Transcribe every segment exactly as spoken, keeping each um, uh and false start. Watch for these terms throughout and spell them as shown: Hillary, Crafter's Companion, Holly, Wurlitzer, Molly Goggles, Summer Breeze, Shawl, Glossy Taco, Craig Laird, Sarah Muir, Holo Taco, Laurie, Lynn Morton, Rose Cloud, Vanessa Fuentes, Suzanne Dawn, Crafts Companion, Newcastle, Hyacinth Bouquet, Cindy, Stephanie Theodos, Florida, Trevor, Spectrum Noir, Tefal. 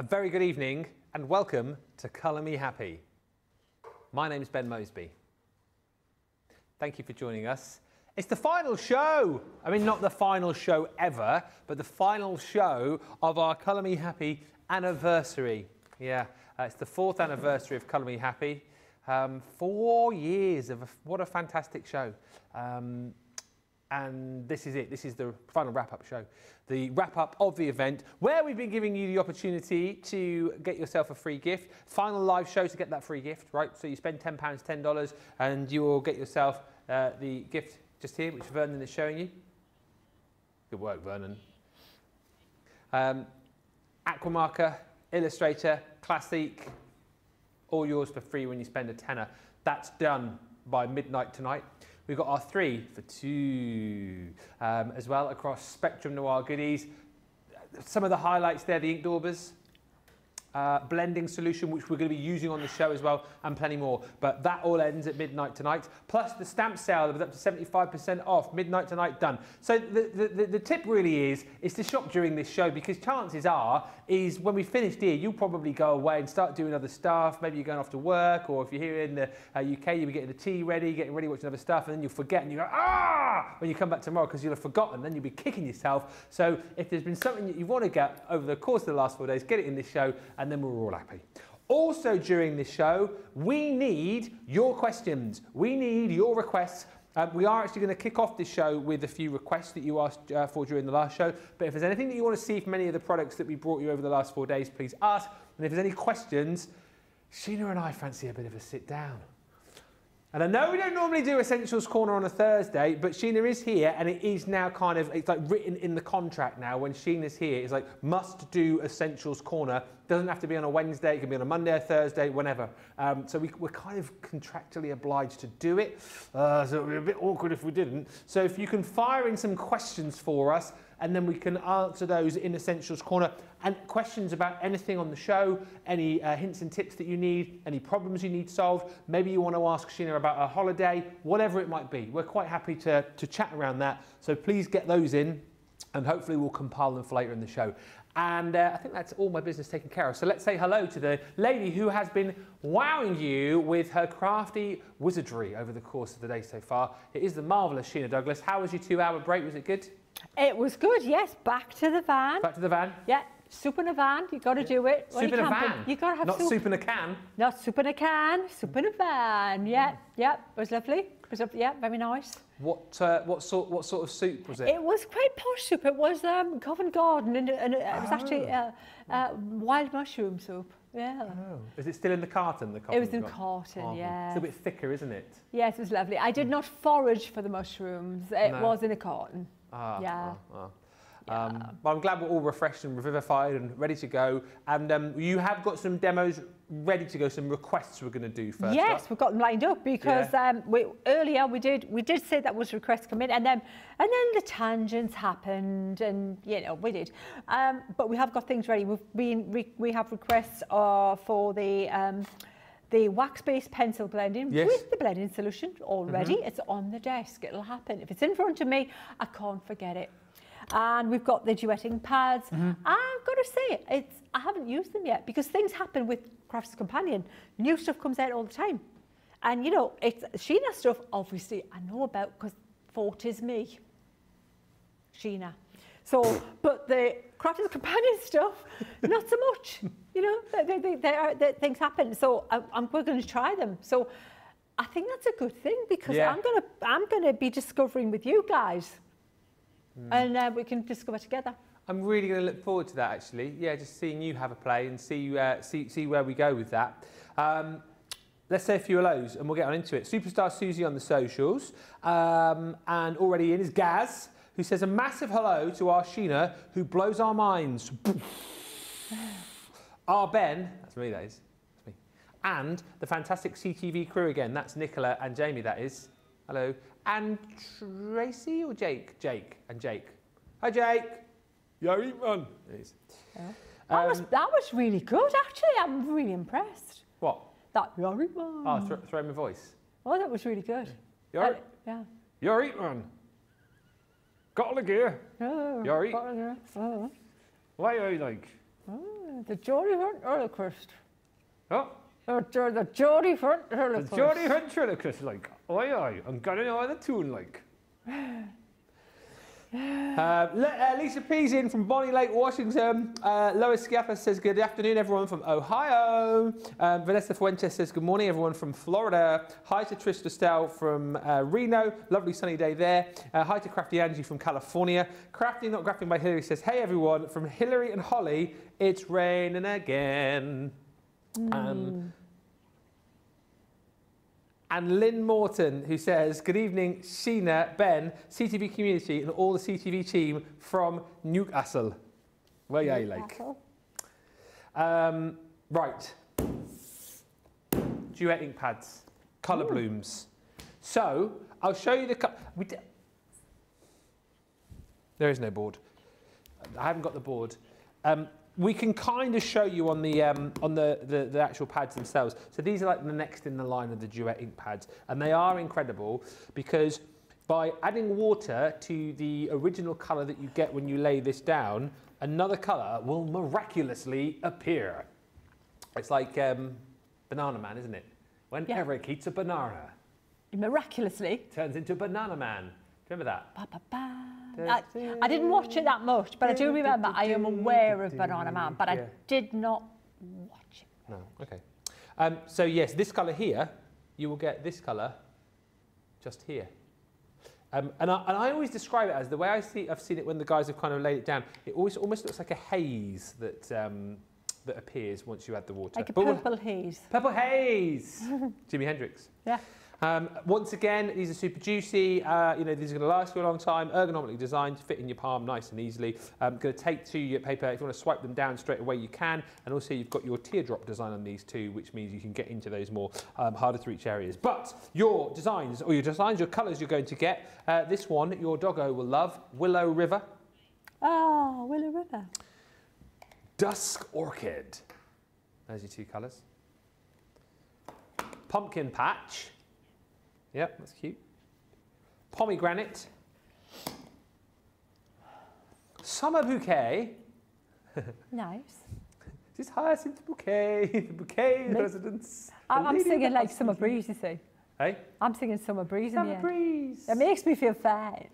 A very good evening and welcome to Colour Me Happy. My name's Ben Mosby. Thank you for joining us. It's the final show. I mean, not the final show ever, but the final show of our Colour Me Happy anniversary. Yeah, uh, it's the fourth anniversary of Colour Me Happy. Um, four years of a, what a fantastic show. Um, And this is it. This is the final wrap-up show, the wrap-up of the event, where we've been giving you the opportunity to get yourself a free gift. Final live show to get that free gift, right? So you spend ten pounds, ten dollars, and you will get yourself uh, the gift just here, which Vernon is showing you. Good work, Vernon. Um, Aquamarker, Illustrator, Classic, all yours for free when you spend a tenner. That's done by midnight tonight. We've got our three for two um, as well across Spectrum Noir goodies. Some of the highlights there, the ink daubers, uh, blending solution, which we're going to be using on the show as well, and plenty more. But that all ends at midnight tonight. Plus the stamp sale that was up to seventy-five percent off, midnight tonight done. So the, the, the, the tip really is, is to shop during this show, because chances are is when we finish here, you'll probably go away and start doing other stuff. Maybe you're going off to work, or if you're here in the uh, U K, you'll be getting the tea ready, getting ready, watching other stuff, and then you'll forget, and you go, ah, when you come back tomorrow, because you'll have forgotten, then you'll be kicking yourself. So if there's been something that you want to get over the course of the last four days, get it in this show, and then we're all happy. Also during this show, we need your questions. We need your requests. Um, we are actually going to kick off this show with a few requests that you asked uh, for during the last show. But if there's anything that you want to see from any of the products that we brought you over the last four days, please ask. And if there's any questions, Sheena and I fancy a bit of a sit down. And I know we don't normally do Essentials Corner on a Thursday, but Sheena is here, and it is now kind of, it's like written in the contract now. When Sheena's here, it's like must do Essentials Corner. Doesn't have to be on a Wednesday, it can be on a Monday, a Thursday, whenever. Um, so we, we're kind of contractually obliged to do it. Uh, so it would be a bit awkward if we didn't. So if you can fire in some questions for us, and then we can answer those in Essentials Corner. And questions about anything on the show, any uh, hints and tips that you need, any problems you need solved, maybe you want to ask Sheena about her holiday, whatever it might be. We're quite happy to, to chat around that, so please get those in, and hopefully we'll compile them for later in the show. And uh, I think that's all my business taken care of. So let's say hello to the lady who has been wowing you with her crafty wizardry over the course of the day so far. It is the marvellous Sheena Douglas. How was your two-hour break? Was it good? It was good, yes. Back to the van. Back to the van? Yeah. Soup in a van, you've got to do it. Soup in a van? You've got to have soup. Not soup in a can? Not soup in a can, soup in a van. Yeah, mm. yeah, it was lovely. It was, yeah, very nice. What uh, what sort what sort of soup was it? It was quite posh soup. It was um, Covent Garden, and, and it was oh. actually uh, uh, wild mushroom soup. Yeah. Oh. Is it still in the carton? The carton. It was in carton. Carton. Yeah. It's a bit thicker, isn't it? Yes, it was lovely. I did mm. not forage for the mushrooms. It no. was in a carton. Ah. Yeah. Ah, ah. Um, but I'm glad we're all refreshed and revivified and ready to go. And um, you have got some demos ready to go, some requests we're going to do first. Yes, up. we've got them lined up, because yeah. um, we, earlier we did we did say that was requests come in, and then and then the tangents happened, and you know we did. Um, but we have got things ready. We've been we, we have requests uh, for the. Um, The wax-based pencil blending yes. with the blending solution already. Mm-hmm. It's on the desk. It'll happen. If it's in front of me, I can't forget it. And we've got the duetting pads. Mm-hmm. I've got to say, it's I haven't used them yet, because things happen with Crafts Companion. New stuff comes out all the time. And, you know, it's Sheena's stuff, obviously, I know about, because Fort is me. Sheena. So, but the Crafted Companion stuff, not so much. You know, they, they, they are, they, things happen. So I, I'm we're going to try them. So I think that's a good thing, because yeah. I'm gonna I'm gonna be discovering with you guys, mm. and uh, we can discover together. I'm really going to look forward to that. Actually, yeah, just seeing you have a play and see uh, see see where we go with that. Um, Let's say a few hellos, and we'll get on into it. Superstar Susie on the socials, um, and already in is Gaz, who says a massive hello to our Sheena, who blows our minds. Our Ben, that's me, that is, that's me. And the fantastic C T V crew again, that's Nicola and Jamie, that is. Hello. And Tracy or Jake? Jake and Jake. Hi, Jake. Yo, eat one. It is. Yeah. Um, that, was, that was really good, actually. I'm really impressed. What? That you're eat one. Oh, th throw my voice. Oh, that was really good. You're, uh, yeah. You're eat one. Got all the gear. Oh, you're eat. Got all the gear. Oh. Why are you like? Oh. the Jody Hunt Holocaust. Oh? The, the, the Jody Hunt Holocaust. The Jody Hunt Holocaust, like, aye aye, I'm gonna know the tune, like. Uh, Le uh, Lisa P's in from Bonnie Lake, Washington. Uh, Lois Scaffa says, good afternoon, everyone from Ohio. Um, Vanessa Fuentes says, good morning, everyone from Florida. Hi to Trish Dostal from uh, Reno. Lovely sunny day there. Uh, hi to Crafty Angie from California. Crafty Not Grafting by Hillary says, hey, everyone, from Hillary and Holly, it's raining again. Mm. Um, And Lynn Morton, who says, good evening, Sheena, Ben, C T V community, and all the C T V team from Newcastle. Where are you, like? Um, right. Duet ink pads, colour blooms. So, I'll show you the... We d there is no board. I haven't got the board. Um, we can kind of show you on the um, on the, the, the actual pads themselves. So these are like the next in the line of the Duet ink pads, and they are incredible because by adding water to the original colour that you get when you lay this down, another colour will miraculously appear. It's like um, Banana Man, isn't it? When yeah. Eric eats a banana, miraculously turns into Banana Man. Remember that? Ba, ba, ba. I, I didn't watch it that much, but I do remember I am aware of Banana Man, but I yeah. did not watch it. No, okay. Um, so yes, this colour here, you will get this colour just here. Um, and, I, and I always describe it as, the way I see, I've seen it when the guys have kind of laid it down, it always almost looks like a haze that, um, that appears once you add the water. Like a but purple haze. Purple haze! Jimi Hendrix. Yeah. Um, once again, these are super juicy, uh, you know, these are going to last you a long time, ergonomically designed, fit in your palm nice and easily. Um, going to take to your paper, if you want to swipe them down straight away you can, and also you've got your teardrop design on these too, which means you can get into those more um, harder to reach areas. But your designs, or your designs, your colours you're going to get, uh, this one your doggo will love, Willow River. Oh, Willow River. Dusk Orchid. Those are your two colours. Pumpkin Patch. Yep, that's cute. Pomegranate. Summer Bouquet. Nice. This is Hyacinth Bouquet, the Bouquet Me? Residence. I'm, I'm singing like Summer Breeze, you see. Hey? I'm singing Summer Breeze Summer in here. Summer Breeze. It makes me feel fine.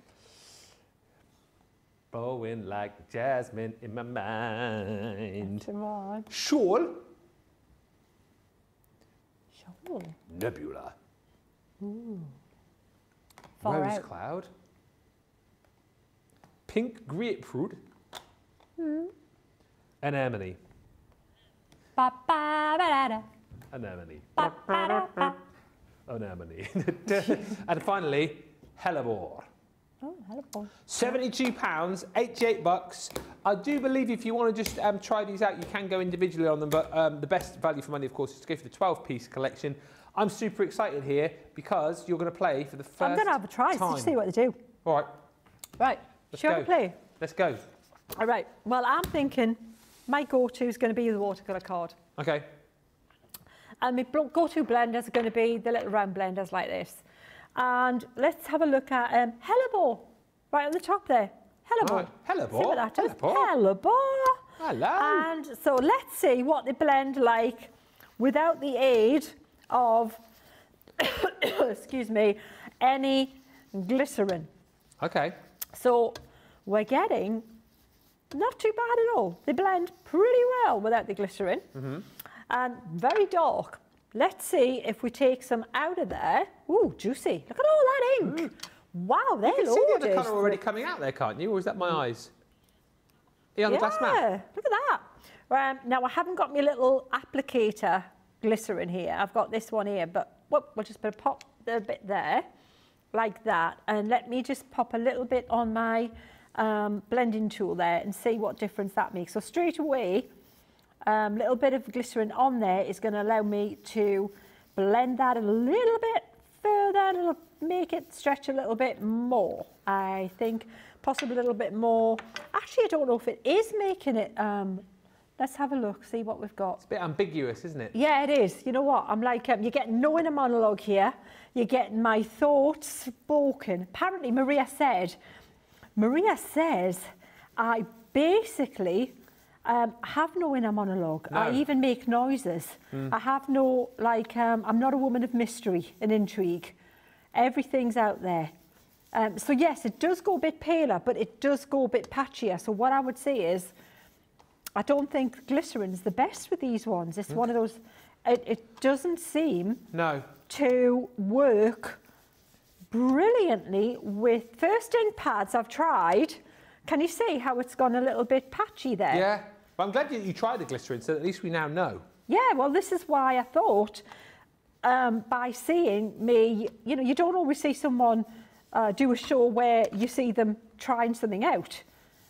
Blowing like jasmine in my mind. Shawl. Shawl. Nebula. Ooh. Far Rose out. Cloud. Pink Grapefruit. Mm. Anemone. Ba, ba, da, da. Anemone. Ba, ba, da, ba. Anemone. And finally, Hellebore. Oh, Hellebore. seventy-two pounds, eighty-eight bucks. I do believe if you want to just um, try these out, you can go individually on them, but um, the best value for money, of course, is to go for the twelve piece collection. I'm super excited here because you're going to play for the first time. I'm going to have a try to see what they do. All right. Right. Shall we play? Let's go. All right. Well, I'm thinking my go-to is going to be the watercolour card. Okay. And my go-to blenders are going to be the little round blenders like this. And let's have a look at um, Hellebore, right on the top there. Hellebore. Hellebore. See what that does. Hellebore. Hello. And so let's see what they blend like without the aid of excuse me any glycerin. Okay, so we're getting not too bad at all. They blend pretty well without the glycerin. Mm-hmm. And very dark. Let's see if we take some out of there. Ooh, juicy, look at all that ink. Mm. Wow, they're loaded. You can see the other colour already coming out there, can't you? Or is that my eyes? Yeah, on the glass mat. Look at that. Um, now I haven't got my little applicator glycerin here. I've got this one here, but whoop, we'll just pop the bit there like that, and let me just pop a little bit on my um, blending tool there and see what difference that makes. So straight away, a um, little bit of glycerin on there is going to allow me to blend that a little bit further, and it'll make it stretch a little bit more, I think, possibly a little bit more. Actually, I don't know if it is making it um, let's have a look, see what we've got. It's a bit ambiguous, isn't it? Yeah, it is. You know what? I'm like, um, you're getting no inner monologue here. You're getting my thoughts spoken. Apparently, Maria said, Maria says, I basically Um, I have no inner monologue. No. I even make noises. Mm. I have no, like, um, I'm not a woman of mystery and intrigue. Everything's out there. Um, so, yes, it does go a bit paler, but it does go a bit patchier. So what I would say is I don't think glycerin's the best with these ones. It's mm. one of those... It, it doesn't seem no. to work brilliantly with... First in pads, I've tried. Can you see how it's gone a little bit patchy there? Yeah. Well, I'm glad you, you tried the glycerin, so at least we now know. Yeah, well, this is why I thought, um, by seeing me, you know, you don't always see someone uh, do a show where you see them trying something out.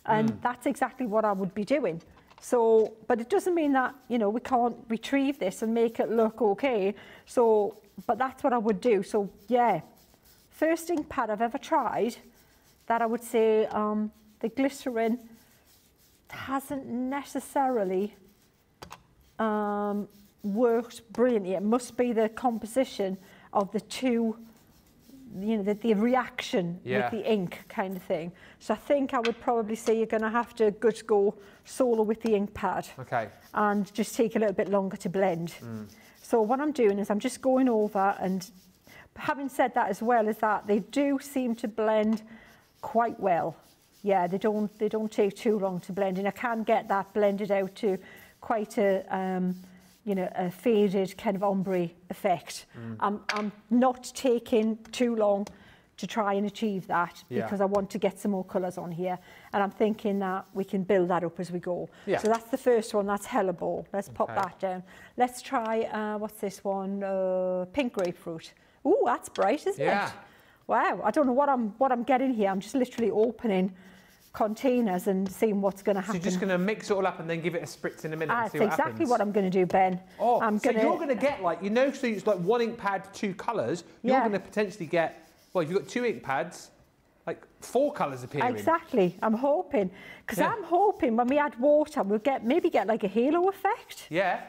And mm. that's exactly what I would be doing. So, but it doesn't mean that, you know, we can't retrieve this and make it look okay. So, but that's what I would do. So, yeah, first ink pad I've ever tried that I would say, um, the glycerin hasn't necessarily um, worked brilliantly. It must be the composition of the two, you know, the, the reaction yeah. with the ink kind of thing. So I think I would probably say you're going to have to just go solo with the ink pad. Okay. And just take a little bit longer to blend. Mm. So what I'm doing is I'm just going over, and having said that as well, is that they do seem to blend quite well. Yeah, they don't, they don't take too long to blend, and I can get that blended out to quite a, um, you know, a faded kind of ombre effect. Mm. I'm, I'm not taking too long to try and achieve that yeah. because I want to get some more colours on here, and I'm thinking that we can build that up as we go. Yeah. So that's the first one, that's Hellebore. Let's okay. pop that down. Let's try, uh, what's this one? Uh, Pink Grapefruit. Ooh, that's bright, isn't yeah. it? Wow, I don't know what I'm what I'm getting here. I'm just literally opening containers and seeing what's going to happen. So you're just going to mix it all up and then give it a spritz in a minute. That's and see what exactly happens. What I'm going to do, Ben. Oh, I'm so gonna... you're going to get like you know, so it's like one ink pad, two colours. You're yeah. going to potentially get well. If you've got two ink pads, like four colours appearing. Exactly. I'm hoping because yeah. I'm hoping when we add water, we'll get maybe get like a halo effect. Yeah.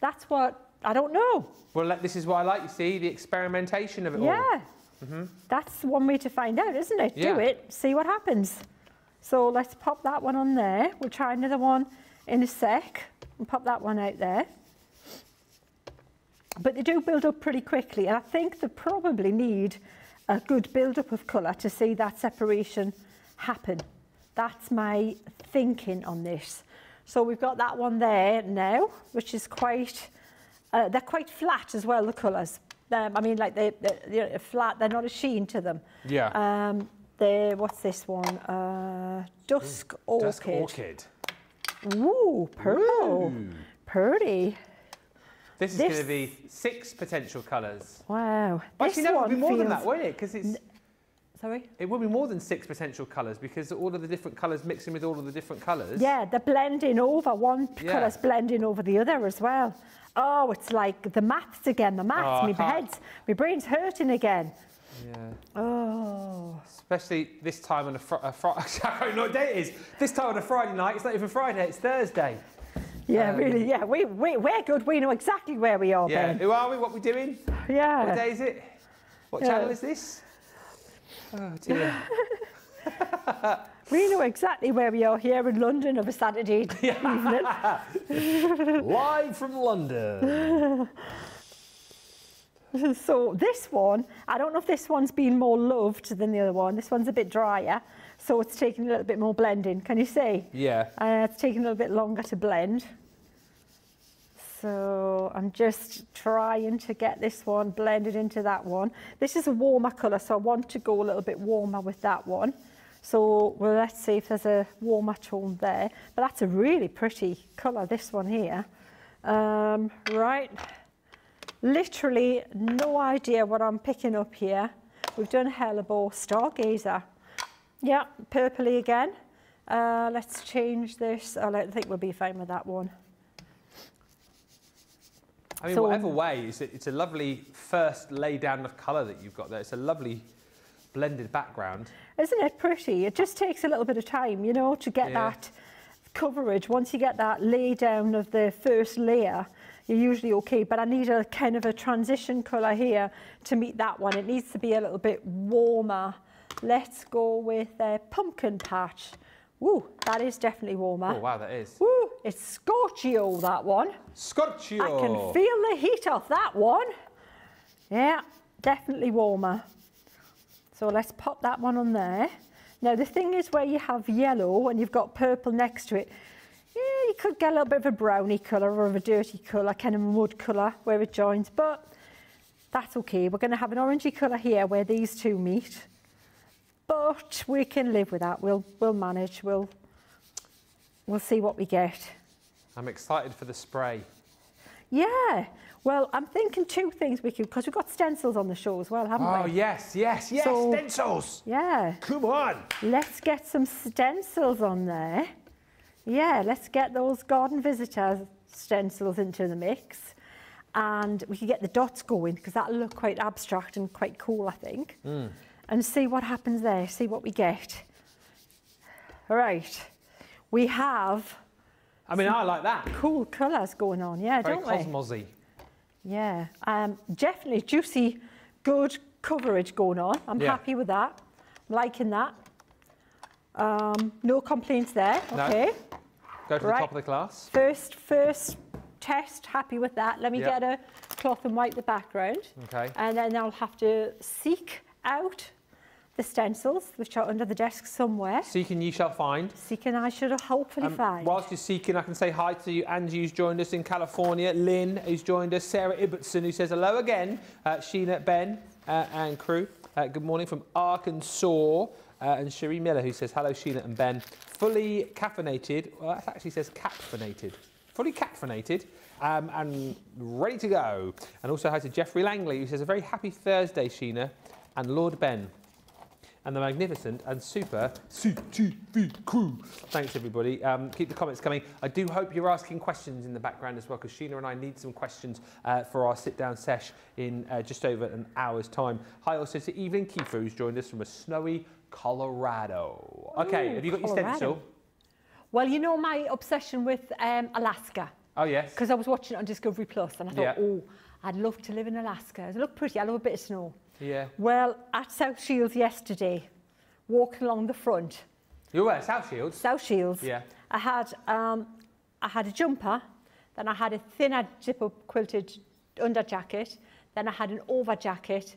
That's what I don't know. Well, this is what I like. You see the experimentation of it yeah. all. Yeah. Mm-hmm. That's one way to find out, isn't it? Yeah. Do it, see what happens. So let's pop that one on there. We'll try another one in a sec and pop that one out there. But they do build up pretty quickly, and I think they probably need a good build-up of colour to see that separation happen. That's my thinking on this. So we've got that one there now, which is quite... Uh, they're quite flat as well, the colours. Um, I mean, like, they, they're flat. They're not a sheen to them. Yeah. Um, they're, what's this one? Uh, Dusk Orchid. Dusk Orchid. Ooh, purple. Ooh. Pretty. This is this... going to be six potential colours. Wow. But actually, no, it would be more feels... than that, won't it? Because it's... Sorry? It will be more than six potential colours because all of the different colours mixing with all of the different colours. Yeah, they're blending over. One yeah. colour's blending over the other as well. Oh, it's like the maths again, the maths, oh, my head's, my brain's hurting again. Yeah. Oh. Especially this time on a Friday, I don't know what day it is. This time on a Friday night, it's not even Friday, it's Thursday. Yeah, um, really, yeah, we, we, we're good, we know exactly where we are, yeah. Ben. Who are we, what we're doing? Yeah. What day is it? What yeah. channel is this? Oh, dear. We know exactly where we are here in London of a Saturday evening. Live from London. So this one, I don't know if this one's been more loved than the other one. This one's a bit drier, so it's taking a little bit more blending. Can you see? Yeah. Uh, it's taking a little bit longer to blend. So I'm just trying to get this one blended into that one. This is a warmer colour, so I want to go a little bit warmer with that one. So well, let's see if there's a warmer tone there. But that's a really pretty colour, this one here. Um, right, literally no idea what I'm picking up here. We've done Hellebore, Stargazer. Yeah, purpley again. Uh, let's change this. I don't think we'll be fine with that one. I mean, so, whatever way, it's a, it's a lovely first lay down of colour that you've got there. It's a lovely blended background. Isn't it pretty? It just takes a little bit of time, you know, to get yeah. that coverage. Once you get that lay down of the first layer, you're usually okay. But I need a kind of a transition colour here to meet that one. It needs to be a little bit warmer. Let's go with uh, Pumpkin Patch. Woo, that is definitely warmer. Oh, wow, that is. Woo. It's Scorchio, that one. Scorchio. I can feel the heat off that one. Yeah, definitely warmer. So let's pop that one on there. Now, the thing is where you have yellow and you've got purple next to it, yeah, you could get a little bit of a browny colour or of a dirty colour, kind of mud colour where it joins, but that's okay. We're going to have an orangey colour here where these two meet, but we can live with that. We'll, we'll manage. We'll, we'll see what we get. I'm excited for the spray. Yeah. Well, I'm thinking two things we could, because we've got stencils on the show as well, haven't oh, we? Oh, yes, yes, yes, so, stencils. Yeah. Come on. Let's get some stencils on there. Yeah, let's get those garden visitor stencils into the mix. And we can get the dots going, because that'll look quite abstract and quite cool, I think. Mm. And see what happens there, see what we get. All right. We have... I mean, I like that. Cool colours going on, yeah, Very don't cosmosy. we? Yeah, um, definitely juicy, good coverage going on. I'm yeah. happy with that. I'm liking that. Um, no complaints there. Okay. No. Go to right. the top of the class. First, first test. Happy with that. Let me yep. get a cloth and wipe the background. Okay. And then I'll have to seek out the stencils, which are under the desk somewhere. Seeking, you shall find. Seeking, I shall hopefully um, find. Whilst you're seeking, I can say hi to you. Angie, who's joined us in California. Lynn, who's joined us. Sarah Ibbotson, who says hello again. Uh, Sheena, Ben, uh, and crew. Uh, good morning from Arkansas. Uh, and Sheree Miller, who says hello, Sheena and Ben. Fully caffeinated. Well, that actually says caffeinated. Fully caffeinated. Um, and ready to go. And also hi to Jeffrey Langley, who says a very happy Thursday, Sheena, and Lord Ben. And the magnificent and super C T V crew. Thanks, everybody. Um, keep the comments coming. I do hope you're asking questions in the background as well, because Sheena and I need some questions uh, for our sit-down sesh in uh, just over an hour's time. Hi also to Evelyn Kiefer, who's joined us from a snowy Colorado. OK, Ooh, have you got Colorado. your stencil? Well, you know my obsession with um, Alaska. Oh, yes. Because I was watching it on Discovery Plus, and I thought, yeah. oh, I'd love to live in Alaska. It looked pretty. I love a bit of snow. Yeah. Well, at South Shields yesterday, walking along the front. You were at South Shields? South Shields. Yeah. I had, um, I had a jumper, then I had a thinner zip-up quilted under jacket, then I had an over jacket,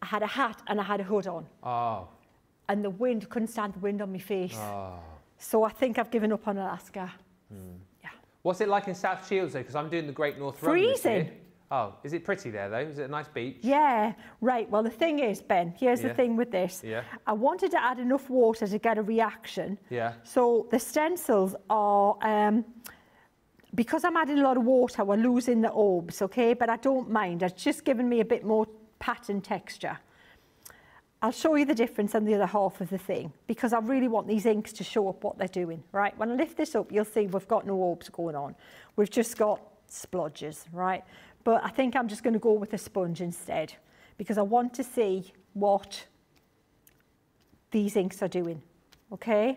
I had a hat and I had a hood on. Oh. And the wind, couldn't stand the wind on my face. Oh. So I think I've given up on Alaska. Mm. Yeah. What's it like in South Shields though? Because I'm doing the Great North Run. Freezing. Oh, is it pretty there, though? Is it a nice beach? Yeah, right. Well, the thing is, Ben, here's yeah. the thing with this. Yeah. I wanted to add enough water to get a reaction. Yeah. So the stencils are... Um, because I'm adding a lot of water, we're losing the orbs, OK? But I don't mind. It's just given me a bit more pattern texture. I'll show you the difference on the other half of the thing, because I really want these inks to show up what they're doing, right? When I lift this up, you'll see we've got no orbs going on. We've just got splodges, right? But I think I'm just going to go with a sponge instead, because I want to see what these inks are doing, OK? Mm.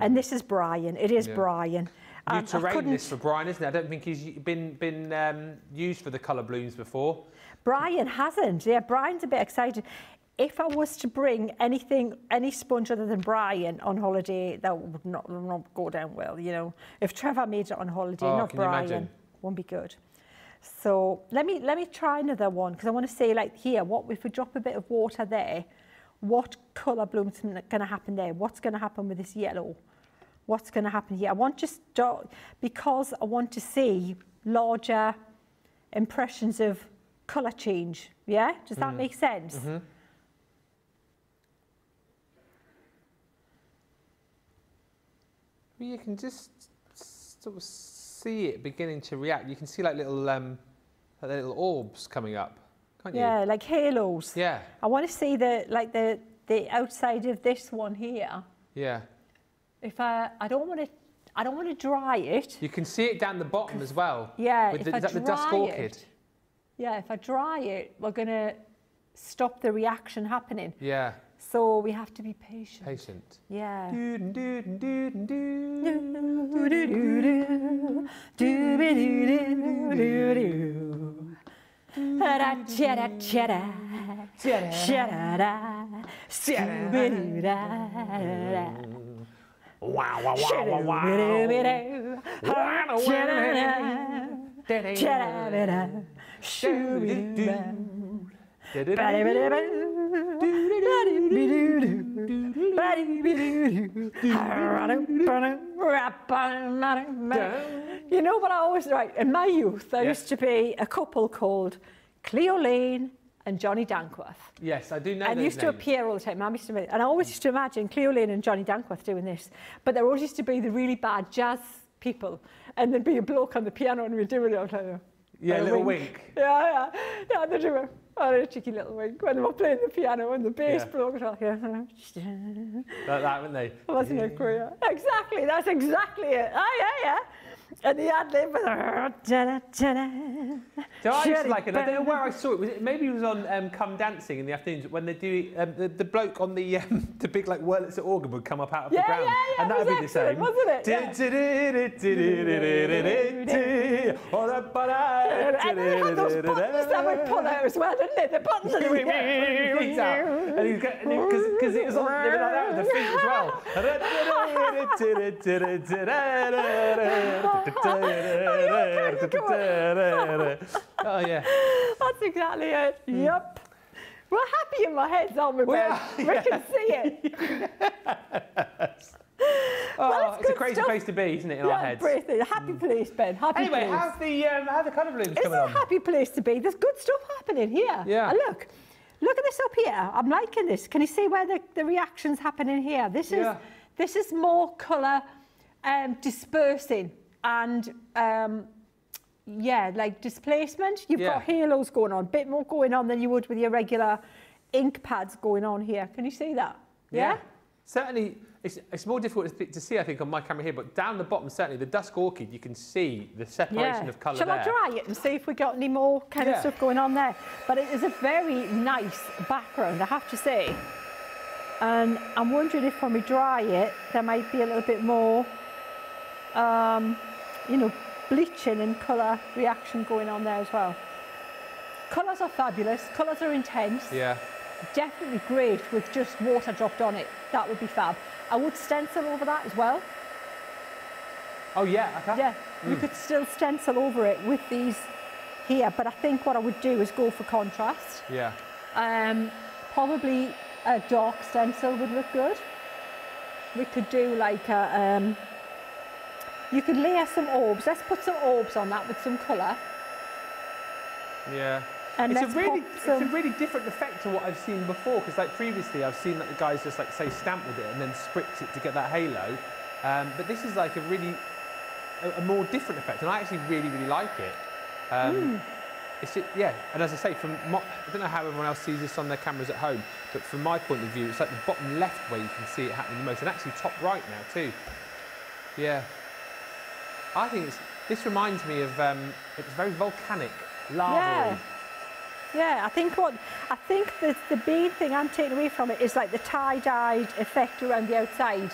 And this is Brian. It is yeah. Brian. New um, terrain this for Brian, isn't it? I don't think he's been, been um, used for the Colour Blooms before. Brian hasn't. Yeah, Brian's a bit excited. If I was to bring anything, any sponge other than Brian on holiday, that would not, not go down well, you know. If Trevor made it on holiday, oh, not Brian, wouldn't be good. So let me let me try another one, because I want to say, like, here, what if we drop a bit of water there, what colour bloom's going to happen there? What's going to happen with this yellow? What's going to happen here? I want just dot, because I want to see larger impressions of colour change. Yeah, does that mm. make sense? Mm-hmm. You can just sort of see it beginning to react. You can see like little um, like little orbs coming up, can't yeah, you? Yeah, like halos. Yeah. I want to see the like the the outside of this one here. Yeah. If I I don't want to I don't want to dry it. You can see it down the bottom as well. Yeah. With the, if I is that dry the Dusk Orchid? It, yeah. If I dry it, we're gonna stop the reaction happening. Yeah. So we have to be patient. Patient. Yeah. Wow, wow, wow, wow, wow. You know what I always write? In my youth, there yes. used to be a couple called Cleo Lane and Johnny Dankworth. Yes, I do know. And those used names. to appear all the time. I used to, and I always used to imagine Cleo Lane and Johnny Dankworth doing this. But there always used to be the really bad jazz people, and there'd be a bloke on the piano, and we'd do it. I don't know. Yeah, a little wink. wink. Yeah, yeah, yeah. They do a, oh, a cheeky little wink when they were playing the piano and the bass yeah. broke it off. Yeah. Like that, weren't they? Wasn't it great? Exactly. That's exactly it. Oh yeah, yeah. And the ad-lib was... So I used to like it. I don't know where I saw it. Was it maybe it was on um, Come Dancing in the afternoons when they do... Um, the, the bloke on the um, the big, like, Wurlitzer organ would come up out of yeah, the ground. Yeah, yeah, and that would be the same. Wasn't it? Yeah. And they had those buttons that would pull out as well, didn't they? The buttons that would get out. And he'd get... Because it was on... They were like that with the feet as well. Oh, oh yeah, that's exactly it. Mm. Yep, we're happy in my head, aren't we? We, are, we yeah. can see it. Yes. Oh, well, it's, it's a crazy stuff. place to be, isn't it? In yeah, our heads, a happy mm. place, Ben. Happy anyway, place. how's the um, how the colour blooms coming on? It's a happy place to be. There's good stuff happening here. Yeah, and look, look at this up here. I'm liking this. Can you see where the, the reaction's happening here? This is yeah. this is more colour um, dispersing. And, um, yeah, like displacement. You've yeah. got halos going on, a bit more going on than you would with your regular ink pads going on here. Can you see that? Yeah. yeah? Certainly, it's, it's more difficult to see, I think, on my camera here, but down the bottom, certainly, the Dusk Orchid, you can see the separation yeah. of colour there. Shall I dry it and see if we got any more kind yeah. of stuff going on there? But it is a very nice background, I have to say. And I'm wondering if when we dry it, there might be a little bit more... Um, you know, bleaching and colour reaction going on there as well. Colours are fabulous, colours are intense. Yeah. Definitely great with just water dropped on it. That would be fab. I would stencil over that as well. Oh yeah, okay. Yeah, mm. you could still stencil over it with these here, but I think what I would do is go for contrast. Yeah. Um, probably a dark stencil would look good. We could do like a... Um, You could layer some orbs. Let's put some orbs on that with some colour. Yeah. And it's a really, some... it's a really different effect to what I've seen before, because like previously I've seen that the guys just like say stamp with it and then spritz it to get that halo. Um, but this is like a really, a, a more different effect, and I actually really, really like it. Um, mm. It's just, yeah, and as I say, from my, I don't know how everyone else sees this on their cameras at home, but from my point of view, it's like the bottom left where you can see it happening the most, and actually top right now too. Yeah. I think it's, this reminds me of um, it's very volcanic lava. Yeah. yeah, I think what I think the the main thing I'm taking away from it is like the tie-dyed effect around the outside.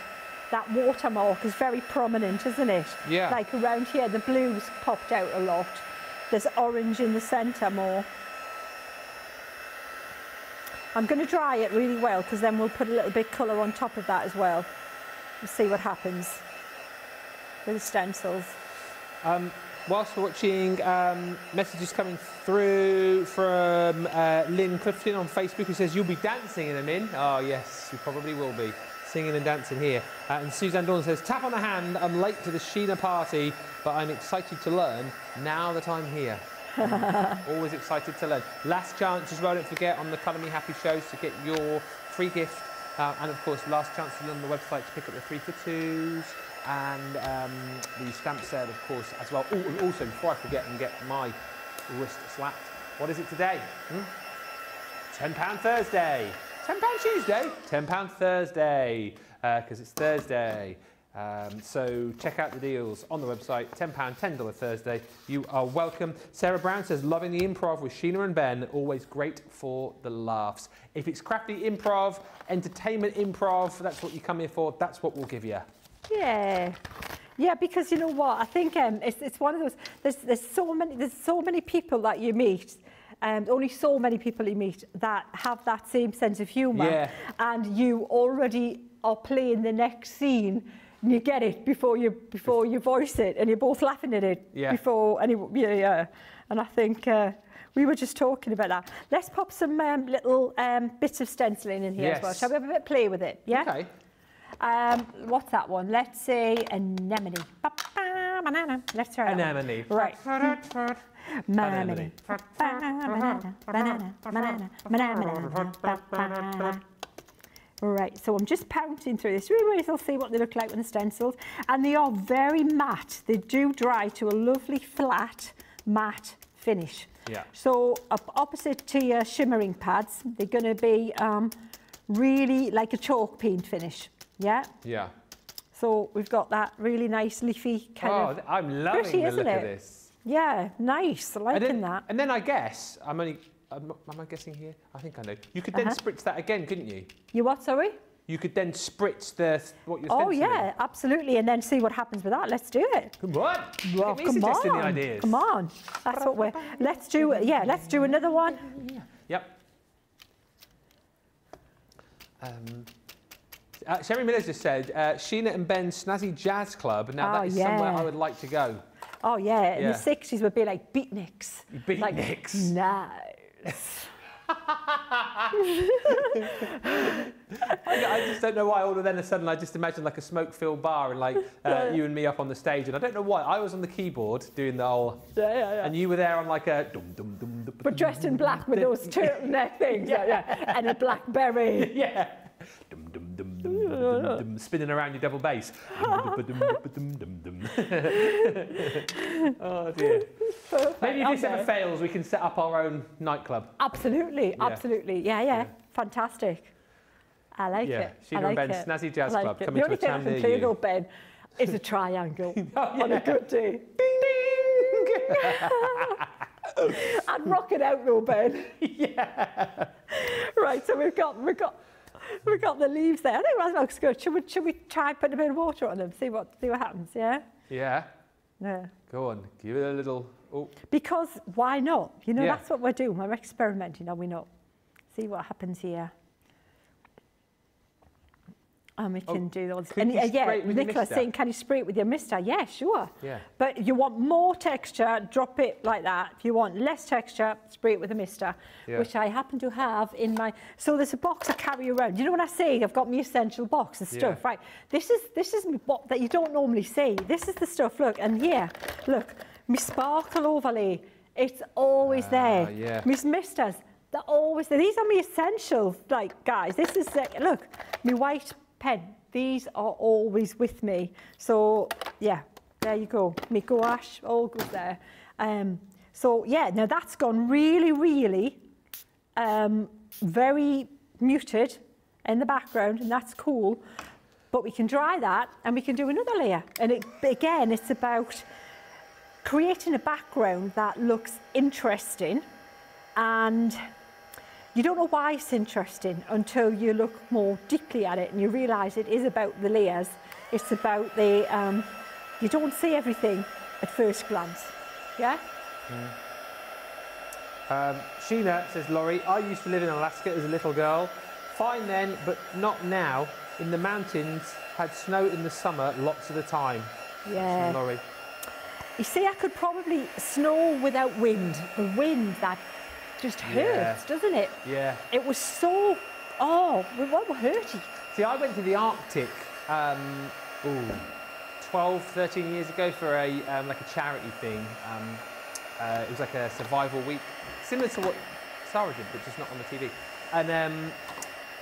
That watermark is very prominent, isn't it? Yeah. Like around here, the blue's popped out a lot. There's orange in the centre more. I'm going to dry it really well because then we'll put a little bit of colour on top of that as well. We'll see what happens. With stencils. Um, whilst we're watching, um, messages coming through from uh, Lynn Clifton on Facebook, who says, you'll be dancing in a min. Oh, yes, you probably will be. Singing and dancing here. Uh, and Suzanne Dawn says, tap on the hand, I'm late to the Sheena party, but I'm excited to learn now that I'm here. Always excited to learn. Last chance as well, don't forget, on the Colour Me Happy shows to get your free gift. Uh, and, of course, last chance to learn on the website to pick up the three for twos. And um, the stamp sale, of course, as well. Ooh, and also, before I forget and get my wrist slapped, what is it today? Hmm? ten pound Thursday. ten pound Tuesday. ten pound Thursday, because uh, it's Thursday. Um, so check out the deals on the website. ten pound, ten dollar Thursday. You are welcome. Sarah Brown says, loving the improv with Sheena and Ben. Always great for the laughs. If it's crappy improv, entertainment improv, that's what you come here for. That's what we'll give you. Yeah, yeah, because you know what? I think um, it's, it's one of those, there's, there's, so many, there's so many people that you meet, um, only so many people you meet that have that same sense of humour, yeah. and you already are playing the next scene and you get it before you before you voice it, and you're both laughing at it yeah. before any yeah, yeah. And I think uh, we were just talking about that. Let's pop some um, little um, bits of stenciling in here yes. as well. Shall we have a bit of play with it? Yeah. Okay. Um, what's that one? Let's say anemone. Banana. Let's try anemone. Right. Anemone. Banana. Banana. Banana. Banana. Right, so I'm just pouncing through this. We will see what they look like when they're stenciled. And they are very matte. They do dry to a lovely flat matte finish. Yeah. So up opposite to your shimmering pads, they're going to be um, really like a chalk paint finish. Yeah. Yeah. So we've got that really nice leafy kind oh, of. Oh, I'm loving pretty, the look it? Of this. Yeah, nice. I liking and then, that. And then I guess I'm only. Um, am I guessing here? I think I know. You could then uh-huh. spritz that again, couldn't you? You what, sorry? You could then spritz the what you're stenciling. Oh yeah, absolutely, and then see what happens with that. Let's do it. Come on. Well, Get me come suggesting on. The ideas. Come on. That's what we're. Let's do. Yeah, let's do another one. Yep. Um, uh, Sherry Miller just said uh, Sheena and Ben's Snazzy Jazz Club. Now oh, that is yeah. somewhere I would like to go. Oh yeah, in yeah. the sixties would be like beatniks. Beatniks. Like, nice. I, I just don't know why all of then a sudden I just imagined like a smoke-filled bar and like uh, yeah. you and me up on the stage, and I don't know why I was on the keyboard doing the whole yeah, yeah, yeah. and you were there on like a dum dum dum, dum but dressed in black with those turtleneck things yeah. Like, yeah, and a blackberry yeah dum, dum. Spinning around your double bass. Oh dear. Perfect. Maybe if this okay. ever fails, we can set up our own nightclub. Absolutely, yeah. absolutely. Yeah, yeah, yeah. Fantastic. I like yeah. it. Sheena like and Ben's Snazzy Jazz like Club it. Coming to a town near you. The only thing I can play though, Ben, is a triangle oh, yeah. on a good day. Ding, ding. I'd rock it out though, Ben. Yeah. Right, so we've got, we've got... We've got the leaves there. I think that looks good. Should we, should we try putting a bit of water on them? See what see what happens, yeah? Yeah. Yeah. Go on, give it a little... Oh. Because why not? You know, yeah. that's what we're doing. We're experimenting, are we not? See what happens here. And we can oh, do those. And, uh, yeah, Nicola's saying, can you spray it with your mister? Yeah, sure. Yeah. But if you want more texture, drop it like that. If you want less texture, spray it with a mister, yeah. which I happen to have in my... So there's a box I carry around. You know what I say? I've got my essential box and stuff, yeah. right? This is this is what that you don't normally see. This is the stuff, look, and here, look, my sparkle overlay, it's always uh, there. Yeah. My misters, they're always there. These are my essentials, like, guys. This is, uh, look, my white... pen, these are always with me. So yeah, there you go. Me gouache, all good there. Um, so yeah, now that's gone really, really um, very muted in the background, and that's cool. But we can dry that and we can do another layer. And it, again, it's about creating a background that looks interesting, and you don't know why it's interesting until you look more deeply at it and you realise it is about the layers. It's about the... Um, you don't see everything at first glance. Yeah? Mm. Um, Sheena says, Laurie, I used to live in Alaska as a little girl. Fine then, but not now. In the mountains, had snow in the summer lots of the time. Yeah. Laurie. You see, I could probably snow without wind. The wind that... just hurts, yeah. doesn't it? Yeah. It was so... Oh, we were hurting. See, I went to the Arctic um, ooh, twelve, thirteen years ago for a um, like a charity thing. Um, uh, it was like a survival week, similar to what Sarah did, but just not on the T V. And um,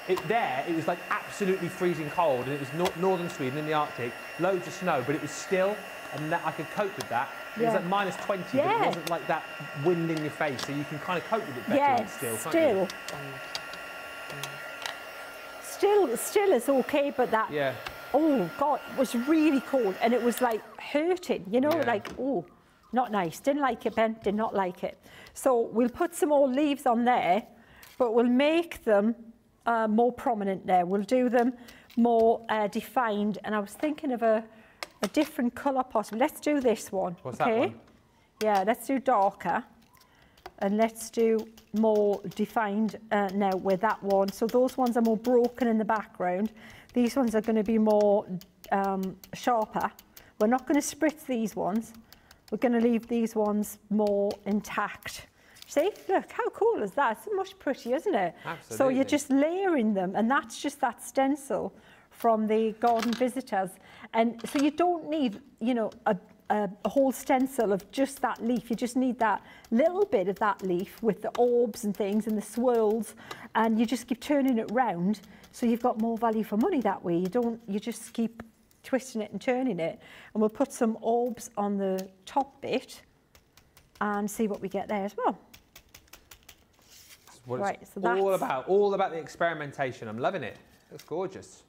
it, there, it was like absolutely freezing cold, and it was no northern Sweden in the Arctic, loads of snow, but it was still, and that I could cope with that. It yeah. was like minus twenty, yeah. but it wasn't like that wind in your face, so you can kind of cope with it better yeah, still, still. Can't you? Still, still it's okay, but that, yeah. oh God, it was really cold, and it was like hurting, you know, yeah. like, oh, not nice. Didn't like it, Ben, did not like it. So we'll put some more leaves on there, but we'll make them uh, more prominent there. We'll do them more uh, defined, and I was thinking of a, a different colour possible. Let's do this one. What's okay? that one? Yeah, let's do darker, and let's do more defined uh, now with that one. So those ones are more broken in the background. These ones are going to be more um, sharper. We're not going to spritz these ones. We're going to leave these ones more intact. See, look, how cool is that? It's much prettier, isn't it? Absolutely. So you're just layering them, and that's just that stencil from the garden visitors. And so you don't need, you know, a, a, a whole stencil of just that leaf. You just need that little bit of that leaf with the orbs and things and the swirls, and you just keep turning it round. So you've got more value for money that way. You don't, you just keep twisting it and turning it. And we'll put some orbs on the top bit and see what we get there as well. What right, it's so all that's... about, all about the experimentation. I'm loving it. It's gorgeous.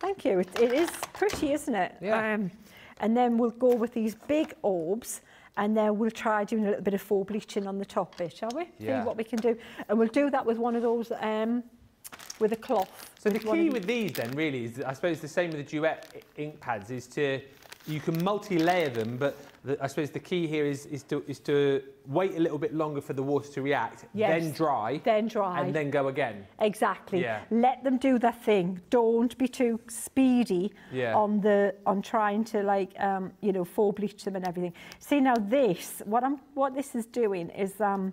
Thank you. It, it is pretty, isn't it? Yeah. Um, and then we'll go with these big orbs, and then we'll try doing a little bit of faux bleaching on the top bit, shall we? Yeah. See what we can do. And we'll do that with one of those, um, with a cloth. So the key with these then really is, I suppose the same with the Duet ink pads, is to, you can multi-layer them, but the, I suppose the key here is, is, to, is to wait a little bit longer for the water to react, yes. then dry. Then dry. And then go again. Exactly. Yeah. Let them do their thing. Don't be too speedy yeah. on the on trying to, like, um, you know, faux bleach them and everything. See, now this, what I'm what this is doing is um,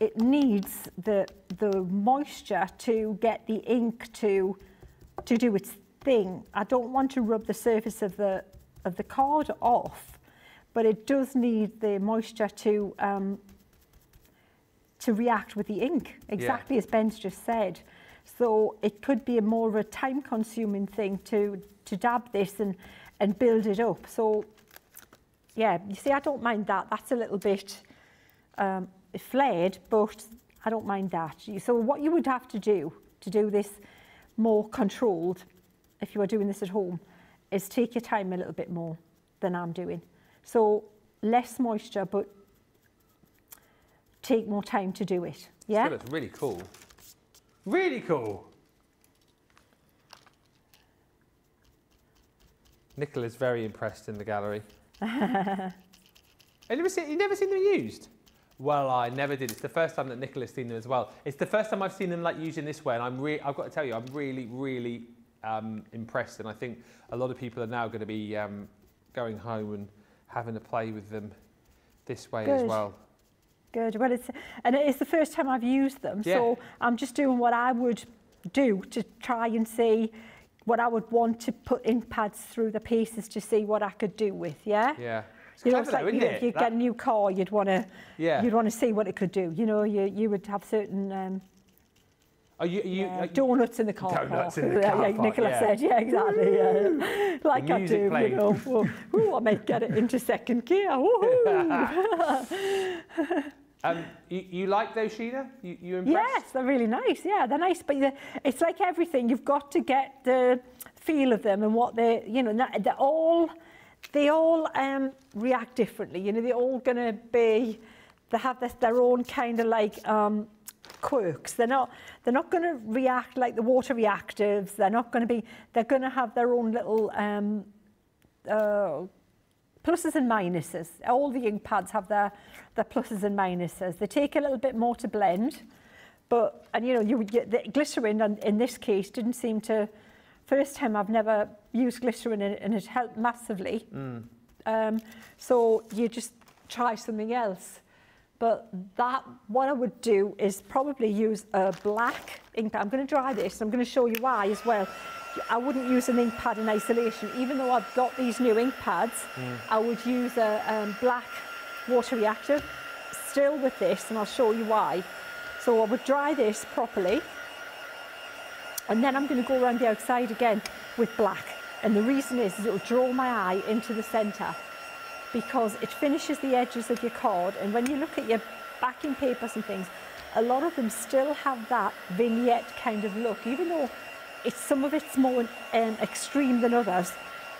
it needs the, the moisture to get the ink to, to do its thing. I don't want to rub the surface of the of the card off, but it does need the moisture to um, to react with the ink, exactly yeah. as Ben's just said. So it could be a more of a time-consuming thing to to dab this and and build it up. So yeah, you see, I don't mind that. That's a little bit um, flared, but I don't mind that. So what you would have to do to do this more controlled, if you are doing this at home, is take your time a little bit more than I'm doing. So less moisture, but take more time to do it. Yeah? Still looks really cool. Really cool. Nicola's very impressed in the gallery. Have you ever seen, you've never seen them used? Well, I never did. It's the first time that Nicola's seen them as well. It's the first time I've seen them like used in this way, and I'm re I've got to tell you, I'm really, really um impressed, and I think a lot of people are now going to be um going home and having a play with them this way. Good. As well. Good. Well, it's, and it's the first time I've used them, yeah. so I'm just doing what I would do to try and see what I would want to put ink pads through the pieces to see what I could do with. Yeah, yeah. It's, you know, it's like, though, you know, it? If you that... get a new car, you'd want to yeah you'd want to see what it could do, you know. You you would have certain um Are you, are you, yeah, are you, donuts in the car donuts park, in the car like park, Nicola yeah. said, yeah, exactly, yeah. Like I do, playing. You know. Well, ooh, I might get it into second gear, woohoo! um, you, you like those, Sheena? You, you impressed? Yes, they're really nice, yeah, they're nice, but it's like everything, you've got to get the feel of them and what they, you know, they're all, they all um, react differently, you know, they're all going to be, they have this, their own kind of like, um, quirks. They're not they're not going to react like the water reactives. They're not going to be, they're going to have their own little um uh pluses and minuses. All the ink pads have their their pluses and minuses. They take a little bit more to blend, but, and you know, you would get the glycerin, and in this case didn't seem to, first time I've never used glycerin, and it helped massively. mm. Um so you just try something else. But that, what I would do is probably use a black ink pad. I'm going to dry this, and I'm going to show you why as well. I wouldn't use an ink pad in isolation. Even though I've got these new ink pads, mm. I would use a um, black water reactive still with this, and I'll show you why. So I would dry this properly, and then I'm going to go around the outside again with black. And the reason is, is it'll draw my eye into the centre, because it finishes the edges of your card. And when you look at your backing papers and things, a lot of them still have that vignette kind of look. Even though it's, some of it's more um, extreme than others,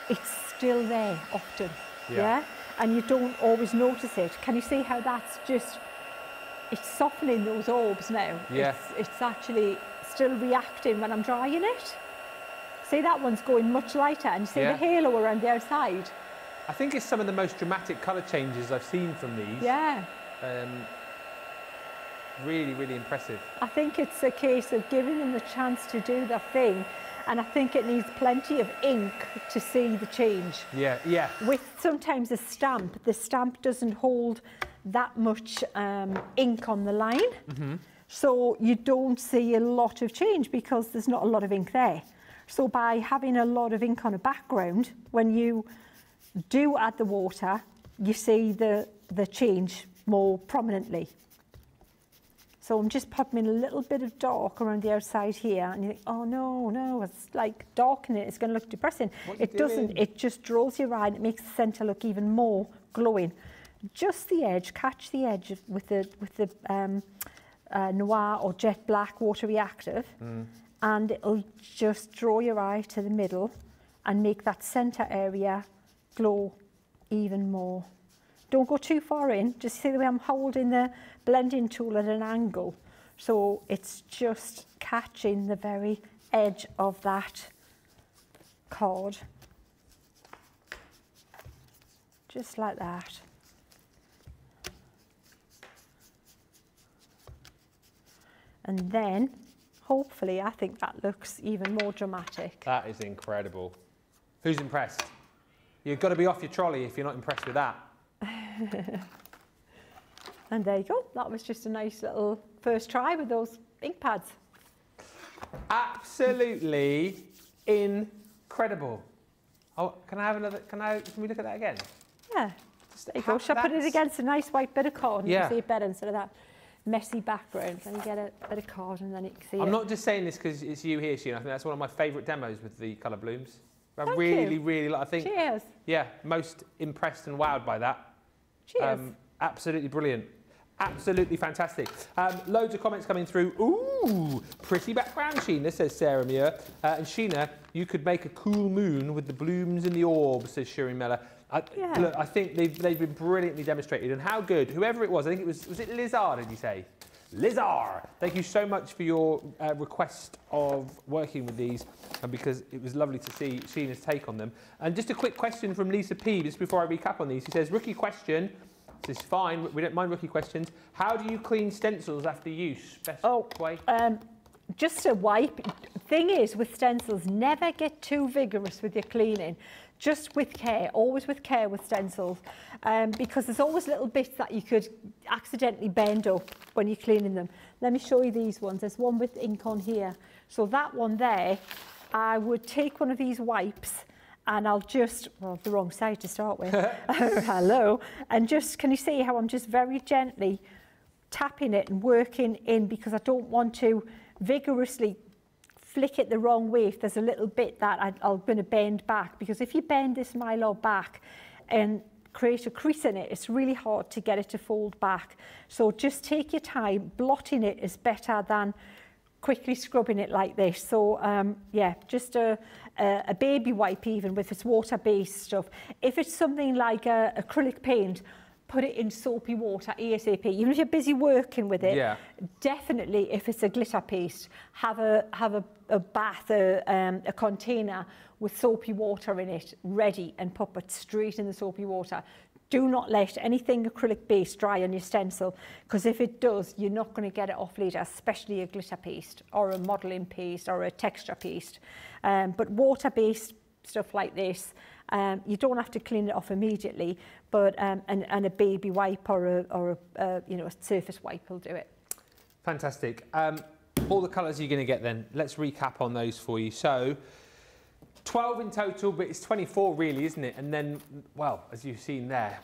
it's still there often, yeah. yeah? And you don't always notice it. Can you see how that's just, it's softening those orbs now. Yeah. It's, it's actually still reacting when I'm drying it. See, that one's going much lighter, and you see yeah. the halo around the outside. I think it's some of the most dramatic colour changes I've seen from these. Yeah. Um, really, really impressive. I think it's a case of giving them the chance to do their thing and I think it needs plenty of ink to see the change. Yeah, yeah. With sometimes a stamp, the stamp doesn't hold that much um, ink on the line, mm-hmm. so you don't see a lot of change because there's not a lot of ink there. So by having a lot of ink on a background, when you do add the water, you see the, the change more prominently. So I'm just popping in a little bit of dark around the outside here, and you think, oh no, no, it's like dark in it, it's going to look depressing. What it doesn't, it just draws you right, it makes the centre look even more glowing. Just the edge, catch the edge with the, with the um, uh, noir or jet black water reactive, mm. and it'll just draw your eye to the middle and make that centre area glow even more. Don't go too far in, just see the way I'm holding the blending tool at an angle. So it's just catching the very edge of that card. Just like that. And then, hopefully, I think that looks even more dramatic. That is incredible. Who's impressed? You've got to be off your trolley if you're not impressed with that. And there you go. That was just a nice little first try with those ink pads. Absolutely incredible. Oh, can I have another? Can I? Can we look at that again? Yeah. Just there you go. Should I put it against a nice white bit of card? And yeah. You can see it better instead of that messy background. Then you get a bit of card and then you can see. I'm it. not just saying this because it's you here, Sheena. I think that's one of my favourite demos with the Colour Blooms. I Thank really, you. really like. I think. Cheers. Yeah, most impressed and wowed by that. Cheers. Um, absolutely brilliant. Absolutely fantastic. Um, loads of comments coming through. Ooh, pretty background, Sheena, says Sarah Muir. Uh, and Sheena, you could make a cool moon with the blooms and the orb, says Shiri Mella. I, yeah. Look, I think they've, they've been brilliantly demonstrated. And how good, whoever it was, I think it was, was it Lizar, did you say? Lizar, thank you so much for your uh, request of working with these, and because it was lovely to see Sheena's take on them. And just a quick question from Lisa P, just before I recap on these. She says, rookie question. It's fine, we don't mind rookie questions. How do you clean stencils after use? Best oh, way? Um, just a wipe. Thing is, with stencils, never get too vigorous with your cleaning. Just with care, always with care with stencils, um, because there's always little bits that you could accidentally bend up when you're cleaning them. Let me show you these ones. There's one with ink on here. So that one there, I would take one of these wipes and I'll just, well, the wrong side to start with, hello, and just, can you see how I'm just very gently tapping it and working in, because I don't want to vigorously flick it the wrong way if there's a little bit that I, I'm gonna bend back, because if you bend this mylar back and create a crease in it, it's really hard to get it to fold back. So just take your time, blotting it is better than quickly scrubbing it like this. So um, yeah, just a, a, a baby wipe, even with it's water-based stuff. If it's something like a, acrylic paint, put it in soapy water ASAP. Even if you're busy working with it, yeah. Definitely if it's a glitter paste, have a have a, a bath, a, um, a container with soapy water in it ready, and pop it straight in the soapy water. Do not let anything acrylic-based dry on your stencil, because if it does, you're not going to get it off later, especially a glitter paste or a modelling paste or a texture paste. Um, but water-based stuff like this, um, you don't have to clean it off immediately, but um, and, and a baby wipe or a, or a uh, you know, a surface wipe will do it. Fantastic. Um, all the colours you're going to get then. Let's recap on those for you. So. twelve in total, but it's twenty-four really, isn't it? And then, well, as you've seen there,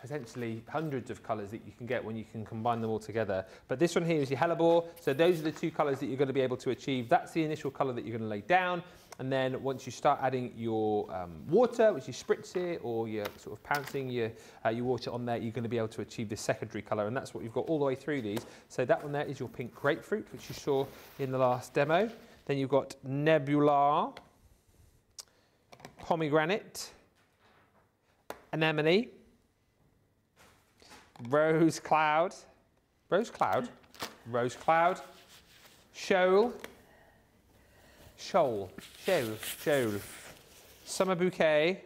potentially hundreds of colours that you can get when you can combine them all together. But this one here is your hellebore, so those are the two colours that you're going to be able to achieve. That's the initial colour that you're going to lay down, and then once you start adding your um, water, which you spritz it, or you're sort of pouncing your, uh, your water on there, you're going to be able to achieve the secondary colour, and that's what you've got all the way through these. So that one there is your pink grapefruit, which you saw in the last demo. Then you've got Nebula, pomegranate, anemone, rose cloud, rose cloud, rose cloud, shoal, shoal, shoal, shoal, summer bouquet,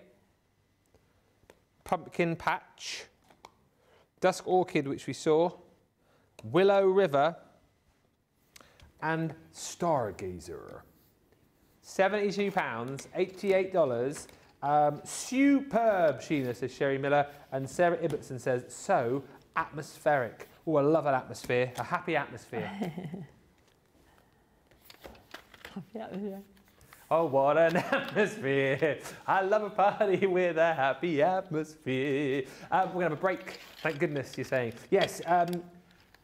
pumpkin patch, dusk orchid, which we saw, willow river, and stargazer. seventy-two pounds, eighty-eight dollars. Um, superb, Sheena, says Sherry Miller. And Sarah Ibbotson says, so atmospheric. Oh, I love an atmosphere, a happy atmosphere. Happy atmosphere. Oh, what an atmosphere. I love a party with a happy atmosphere. Um, we're going to have a break. Thank goodness, you're saying. Yes, um,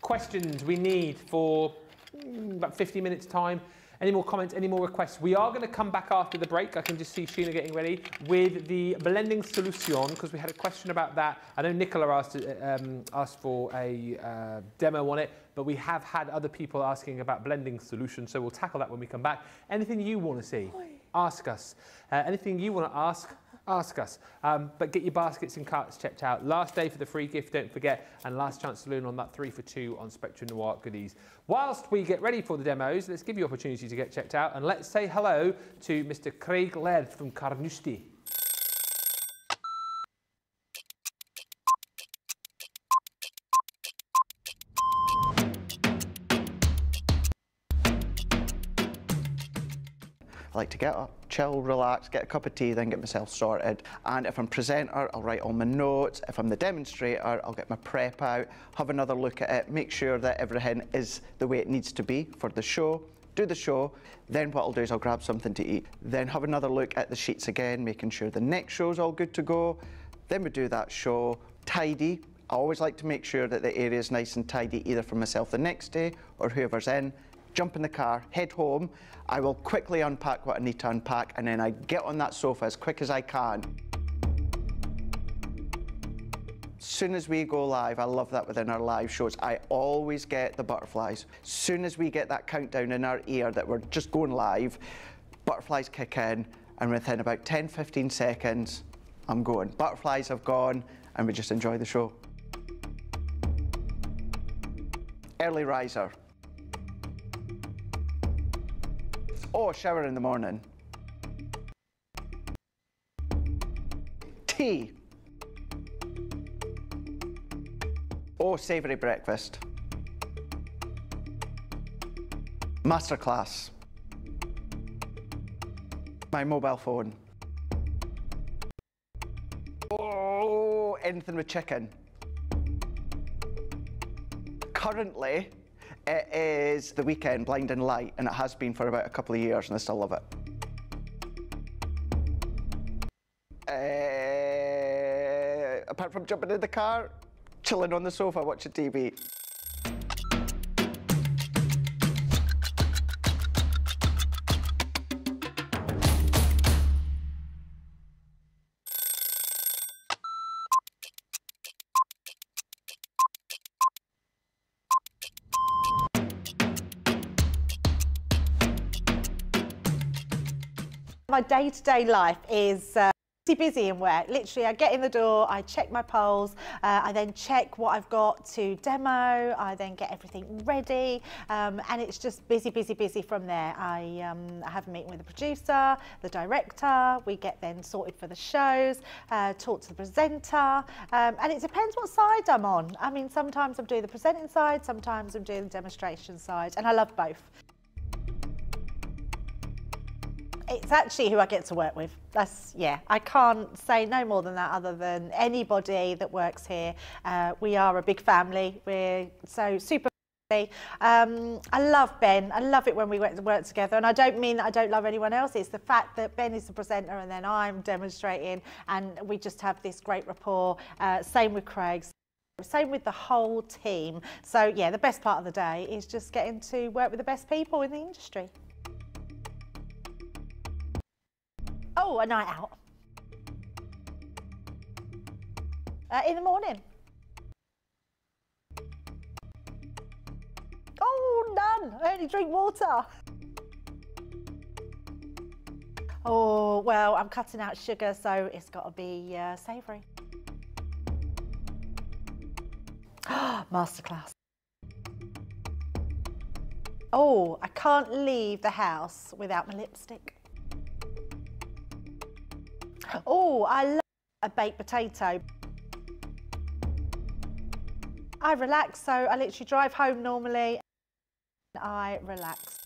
questions we need for mm, about fifty minutes time. Any more comments, any more requests? We are going to come back after the break. I can just see Sheena getting ready with the blending solution, because we had a question about that. I know Nicola asked, um, asked for a uh, demo on it, but we have had other people asking about blending solution, so we'll tackle that when we come back. Anything you want to see, ask us. Uh, anything you want to ask, ask us. Um, but get your baskets and carts checked out. Last day for the free gift, don't forget, and last chance saloon on that three for two on Spectrum Noir goodies. Whilst we get ready for the demos, let's give you opportunity to get checked out, and let's say hello to Mister Craig Laird from Carnoustie. I like to get up, chill, relax, get a cup of tea, then get myself sorted. And if I'm presenter, I'll write all my notes. If I'm the demonstrator, I'll get my prep out, have another look at it, make sure that everything is the way it needs to be for the show, do the show. Then what I'll do is I'll grab something to eat. Then have another look at the sheets again, making sure the next show's all good to go. Then we do that show. Tidy. I always like to make sure that the area's nice and tidy, either for myself the next day or whoever's in. Jump in the car, head home. I will quickly unpack what I need to unpack, and then I get on that sofa as quick as I can. As soon as we go live, I love that within our live shows, I always get the butterflies. As soon as we get that countdown in our ear that we're just going live, butterflies kick in, and within about ten, fifteen seconds, I'm going. Butterflies have gone, and we just enjoy the show. Early riser. Oh, shower in the morning. Tea. Oh, savoury breakfast. Masterclass. My mobile phone. Oh, anything with chicken. Currently, it is The Weeknd, Blinding Light, and it has been for about a couple of years, and I still love it. Uh, apart from jumping in the car, chilling on the sofa, watching T V. My day-to-day life is uh, pretty busy in work. Literally, I get in the door, I check my polls, uh, I then check what I've got to demo, I then get everything ready, um, and it's just busy, busy, busy from there. I, um, I have a meeting with the producer, the director, we get then sorted for the shows, uh, talk to the presenter, um, and it depends what side I'm on. I mean, sometimes I'm doing the presenting side, sometimes I'm doing the demonstration side, and I love both. It's actually who I get to work with. That's, yeah, I can't say no more than that, other than anybody that works here. Uh, we are a big family. We're so super family. Um, I love Ben. I love it when we work, work together. And I don't mean that I don't love anyone else. It's the fact that Ben is the presenter and then I'm demonstrating, and we just have this great rapport. Uh, same with Craig. Same with the whole team. So, yeah, the best part of the day is just getting to work with the best people in the industry. Oh, a night out. Uh, in the morning. Oh, none. I only drink water. Oh, well, I'm cutting out sugar, so it's got to be uh, savoury. Masterclass. Oh, I can't leave the house without my lipstick. Oh, I love a baked potato. I relax, so I literally drive home normally and I relax.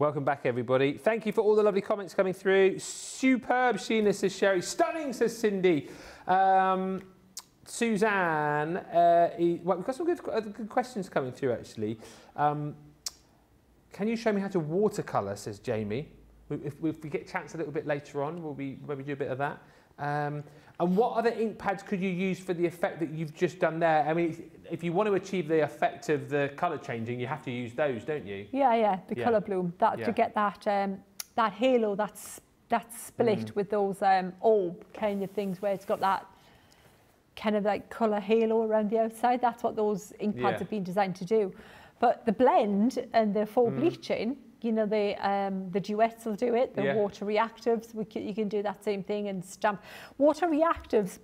Welcome back, everybody. Thank you for all the lovely comments coming through. Superb, Sheena, says Sherry. Stunning, says Cindy. Um, Suzanne, uh, well, we've got some good, good questions coming through, actually. Um, can you show me how to watercolour, says Jamie. If, if we get a chance a little bit later on, we'll be, maybe do a bit of that. Um, and what other ink pads could you use for the effect that you've just done there? I mean, if you want to achieve the effect of the colour changing, you have to use those, don't you? Yeah, yeah, the yeah. colour bloom, that, yeah. to get that um, that halo that's, that's split mm. with those um, orb kind of things where it's got that kind of like colour halo around the outside. That's what those ink pads yeah. have been designed to do. But the blend and the full mm. bleaching, you know, the, um, the duets will do it, the yeah. water reactives, we can, you can do that same thing and stamp. Water reactives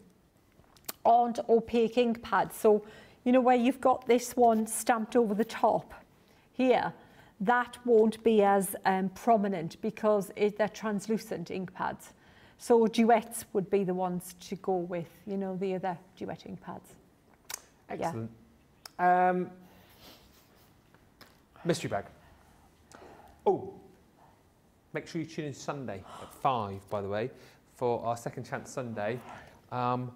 aren't opaque ink pads. So, you know, where you've got this one stamped over the top here, that won't be as um, prominent because it, they're translucent ink pads. So duets would be the ones to go with, you know, the other duet ink pads. Excellent. Yeah. Um, mystery bag. Oh, make sure you tune in Sunday at five, by the way, for our Second Chance Sunday. Um,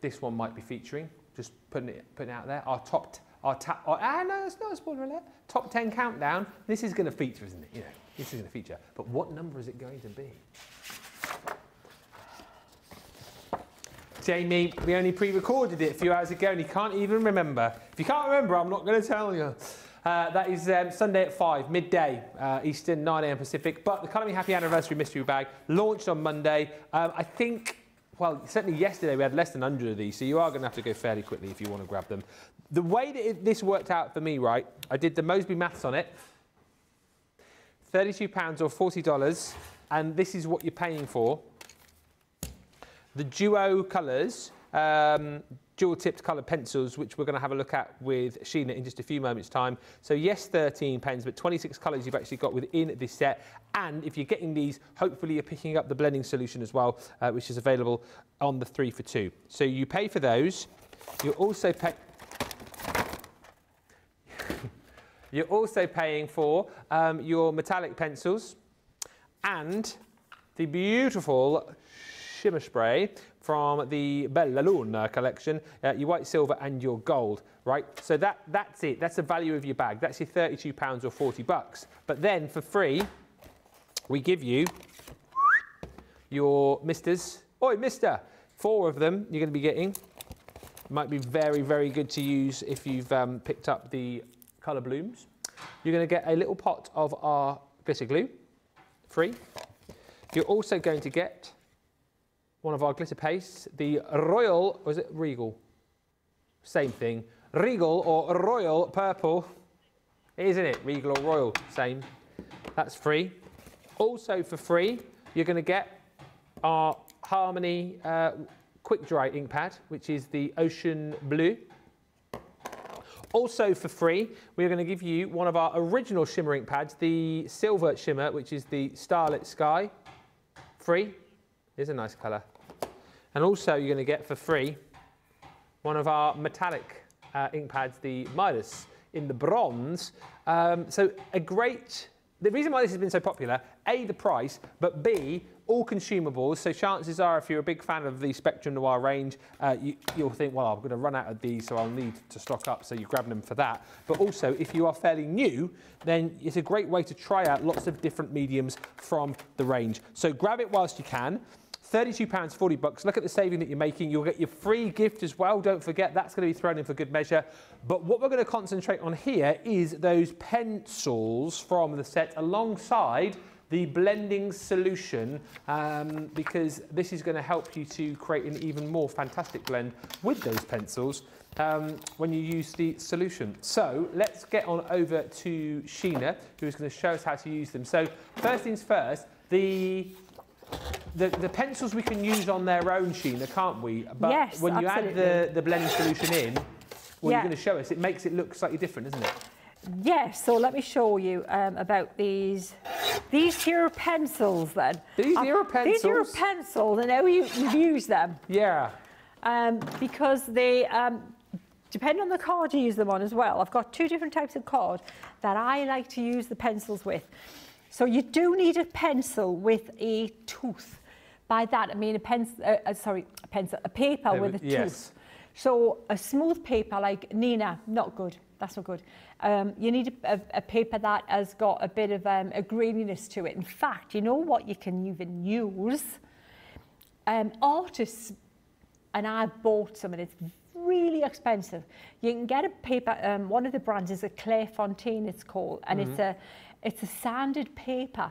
this one might be featuring, just putting it, putting it out there, our top, our top, ah, no, it's not a spoiler alert, top ten countdown. This is going to feature, isn't it? You know, this is going to feature. But what number is it going to be? Jamie, we only pre-recorded it a few hours ago and you can't even remember. If you can't remember, I'm not going to tell you. Uh, that is um, Sunday at five, midday, uh, Eastern, nine A M Pacific. But the Colour Me Happy Anniversary Mystery Bag launched on Monday. Um, I think, well, certainly yesterday we had less than one hundred of these, so you are going to have to go fairly quickly if you want to grab them. The way that it, this worked out for me, right, I did the Mosby maths on it. thirty-two pounds or forty dollars, and this is what you're paying for. The duo colours, um, dual-tipped coloured pencils, which we're going to have a look at with Sheena in just a few moments' time. So, yes, thirteen pens, but twenty-six colours you've actually got within this set. And if you're getting these, hopefully you're picking up the blending solution as well, uh, which is available on the three for two. So you pay for those. You're also pay you're also paying for um, your metallic pencils and the beautiful shimmer spray from the Bella Luna collection, uh, your white, silver and your gold, right? So that, that's it. That's the value of your bag. That's your thirty-two pounds or forty bucks. But then for free, we give you your misters. Oi, mister! Four of them you're going to be getting. Might be very, very good to use if you've um, picked up the Colour Blooms. You're going to get a little pot of our glitter glue, free. You're also going to get one of our glitter pastes, the Royal, was it Regal? Same thing, Regal or Royal Purple. It is, isn't it? Regal or Royal, same. That's free. Also for free, you're going to get our Harmony uh, Quick Dry ink pad, which is the Ocean Blue. Also for free, we're going to give you one of our original shimmer ink pads, the Silver Shimmer, which is the Starlit Sky, free. It is a nice colour. And also you're going to get for free one of our metallic uh, ink pads, the Midas in the bronze. Um, so a great, the reason why this has been so popular, A, the price, but B, all consumables. So chances are if you're a big fan of the Spectrum Noir range, uh, you, you'll think, well, I'm going to run out of these, so I'll need to stock up. So you're grabbing them for that. But also, if you are fairly new, then it's a great way to try out lots of different mediums from the range. So grab it whilst you can. thirty-two pounds, forty bucks. Look at the saving that you're making. You'll get your free gift as well. Don't forget, that's going to be thrown in for good measure. But what we're going to concentrate on here is those pencils from the set alongside the blending solution, um, because this is going to help you to create an even more fantastic blend with those pencils um, when you use the solution. So let's get on over to Sheena, who is going to show us how to use them. So first things first, the... The, the pencils we can use on their own, Sheena, can't we? But yes, when you absolutely. add the, the blending solution in, well, yeah. you're going to show us, it makes it look slightly different, isn't it? Yes, yeah, so let me show you um, about these. These here are pencils, then. These here are pencils? These here are pencils, and how you, you use them. Yeah. Um, because they, um, Depending on the card you use them on as well. I've got two different types of card that I like to use the pencils with. So you do need a pencil with a tooth. By that I mean a pencil, uh, sorry, a pencil, a paper they with would, a yes. tooth. So a smooth paper like Nina, not good. That's not good. Um, you need a, a, a paper that has got a bit of um, a graininess to it. In fact, you know what you can even use? Um, artists, and I bought some and it's really expensive. You can get a paper, um, one of the brands is a Clairefontaine it's called, and mm-hmm. it's a it's a sanded paper,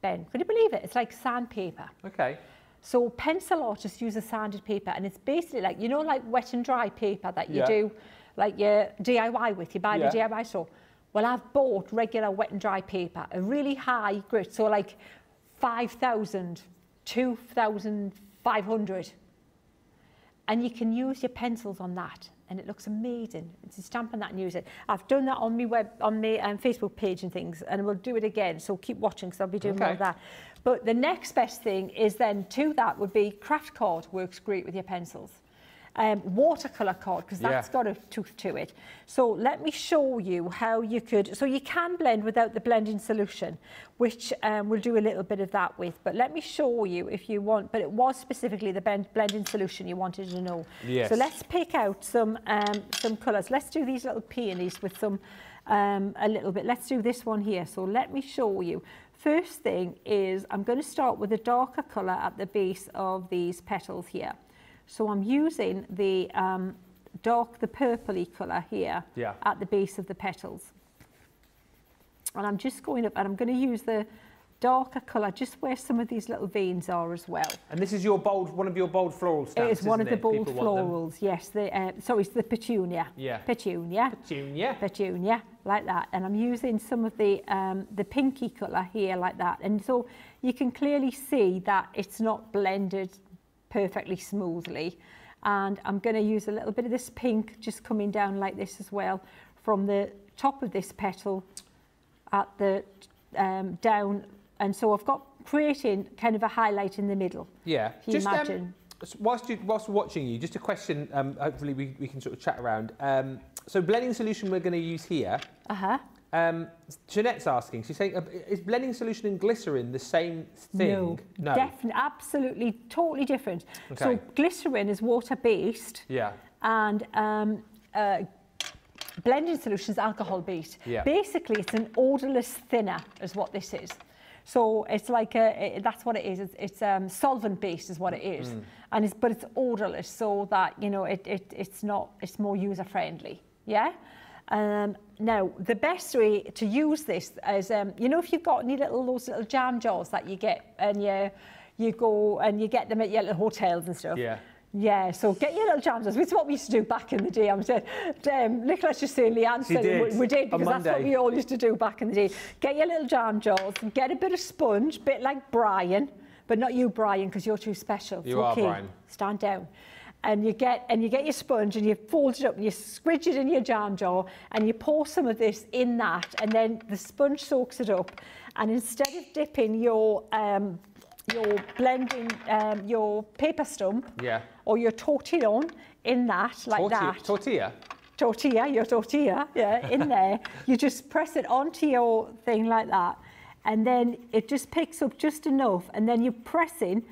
Ben. Could you believe it? It's like sandpaper. Okay. So pencil artists use a sanded paper, and it's basically like, you know, like wet and dry paper that you yeah. do, like your D I Y with, you buy yeah. the D I Y store. Well, I've bought regular wet and dry paper, a really high grit, so like five thousand, two thousand five hundred. And you can use your pencils on that, and it looks amazing. It's a stamp on that and use it. I've done that on my web, on my um, Facebook page and things, and we'll do it again. So keep watching, because I'll be doing okay. more of that. But the next best thing is then to that would be craft card. Works great with your pencils. Um, watercolour card, because that's yeah. got a tooth to it. So let me show you how you could, so you can blend without the blending solution, which um, we'll do a little bit of that with, but let me show you if you want, but it was specifically the blend, blending solution you wanted to know. Yes. So let's pick out some um, some colours. Let's do these little peonies with some, um, a little bit. Let's do this one here. So let me show you. First thing is I'm going to start with a darker colour at the base of these petals here. So I'm using the um, dark, the purpley colour here yeah. at the base of the petals. And I'm just going up and I'm going to use the darker colour just where some of these little veins are as well. And this is your bold, one of your bold floral stamps, It is one of the it? bold People florals, yes. The, uh, sorry, it's the petunia. Yeah. Petunia. Petunia. Petunia, like that. And I'm using some of the, um, the pinky colour here like that. And so you can clearly see that it's not blended perfectly smoothly, and I'm going to use a little bit of this pink just coming down like this as well from the top of this petal at the um, down, and so I've got creating kind of a highlight in the middle. Yeah, if you just imagine. Um, whilst you whilst watching you, just a question. Um, hopefully we, we can sort of chat around. Um, so blending solution we're going to use here. Uh huh. Um, Jeanette's asking, she's saying, uh, is blending solution and glycerin the same thing? No, no. definitely, absolutely, totally different. Okay. So glycerin is water-based, yeah, and um, uh, blending solution is alcohol-based. Yeah. Basically, it's an odorless thinner is what this is. So it's like, a, it, that's what it is, it's, it's um, solvent-based is what it is, mm. and it's, but it's odorless so that, you know, it, it, it's not, it's more user-friendly, yeah? Um, now, the best way to use this is, um, you know, if you've got any little, those little jam jars that you get and you, you go and you get them at your little hotels and stuff. Yeah. Yeah, so get your little jam jars. It's what we used to do back in the day. I'm saying, um, Nicola's just saying, Leanne said did. We, we did, because that's what we all used to do back in the day. Get your little jam jars, get a bit of sponge, a bit like Brian, but not you, Brian, because you're too special. You okay. are, Brian. Stand down. And you get and you get your sponge and you fold it up and you squidge it in your jam jar and you pour some of this in that, and then the sponge soaks it up, and instead of dipping your um, your blending um, your paper stump yeah. or your tortillon in that like Torti that tortilla tortilla your tortilla yeah in there, you just press it onto your thing like that, and then it just picks up just enough, and then you're pressing.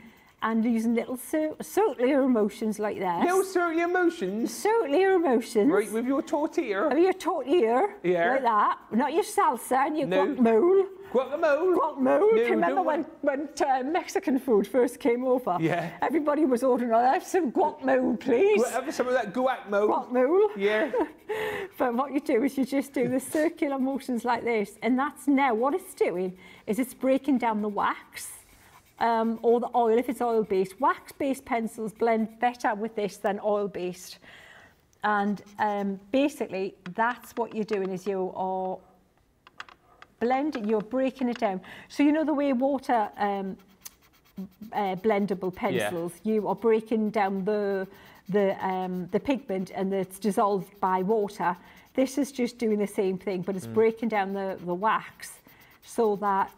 And using little circular motions like that. Little circular motions? Circular motions. Right, with your tortilla. With your tortilla. Yeah. Like that. Not your salsa and your no. guacamole. Guacamole. Guacamole. No, remember no. when, when uh, Mexican food first came over? Yeah. Everybody was ordering, I'll have some guacamole, please. Well, have some of that guacamole. Guacamole. Yeah. But what you do is you just do the circular motions like this. And that's now, what it's doing is it's breaking down the wax. Um, or the oil, if it's oil-based. Wax-based pencils blend better with this than oil-based. And um, basically, that's what you're doing is you are blending, you're breaking it down. So you know the way water um, uh, blendable pencils, yeah. you are breaking down the, the, um, the pigment and it's dissolved by water. This is just doing the same thing, but it's mm. breaking down the, the wax so that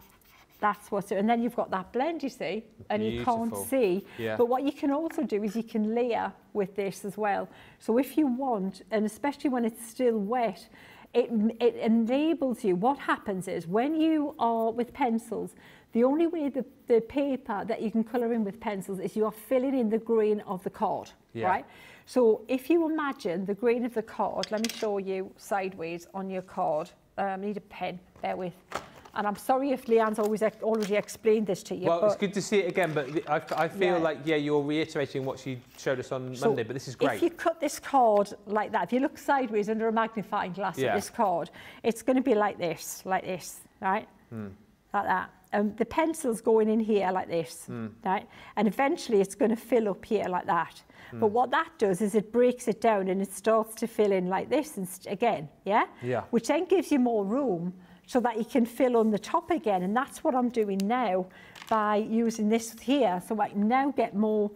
That's what it, and then you've got that blend, you see, and Beautiful. You can't see. Yeah. But what you can also do is you can layer with this as well. So if you want, and especially when it's still wet, it, it enables you, what happens is when you are with pencils, the only way the, the paper that you can colour in with pencils is you are filling in the green of the card, yeah. right? So if you imagine the green of the card, let me show you sideways on your card. Um, I need a pen, bear with. And I'm sorry if Leanne's always ex already explained this to you. Well, it's good to see it again, but I, I feel yeah. like, yeah, you're reiterating what she showed us on so Monday, but this is great. If you cut this card like that, if you look sideways under a magnifying glass yeah. at this card, it's going to be like this, like this, right? Mm. Like that. Um, the pencil's going in here like this, mm. right? And eventually it's going to fill up here like that. Mm. But what that does is it breaks it down and it starts to fill in like this and again, yeah? Yeah. Which then gives you more room so that you can fill on the top again. And that's what I'm doing now by using this here. So I can now get more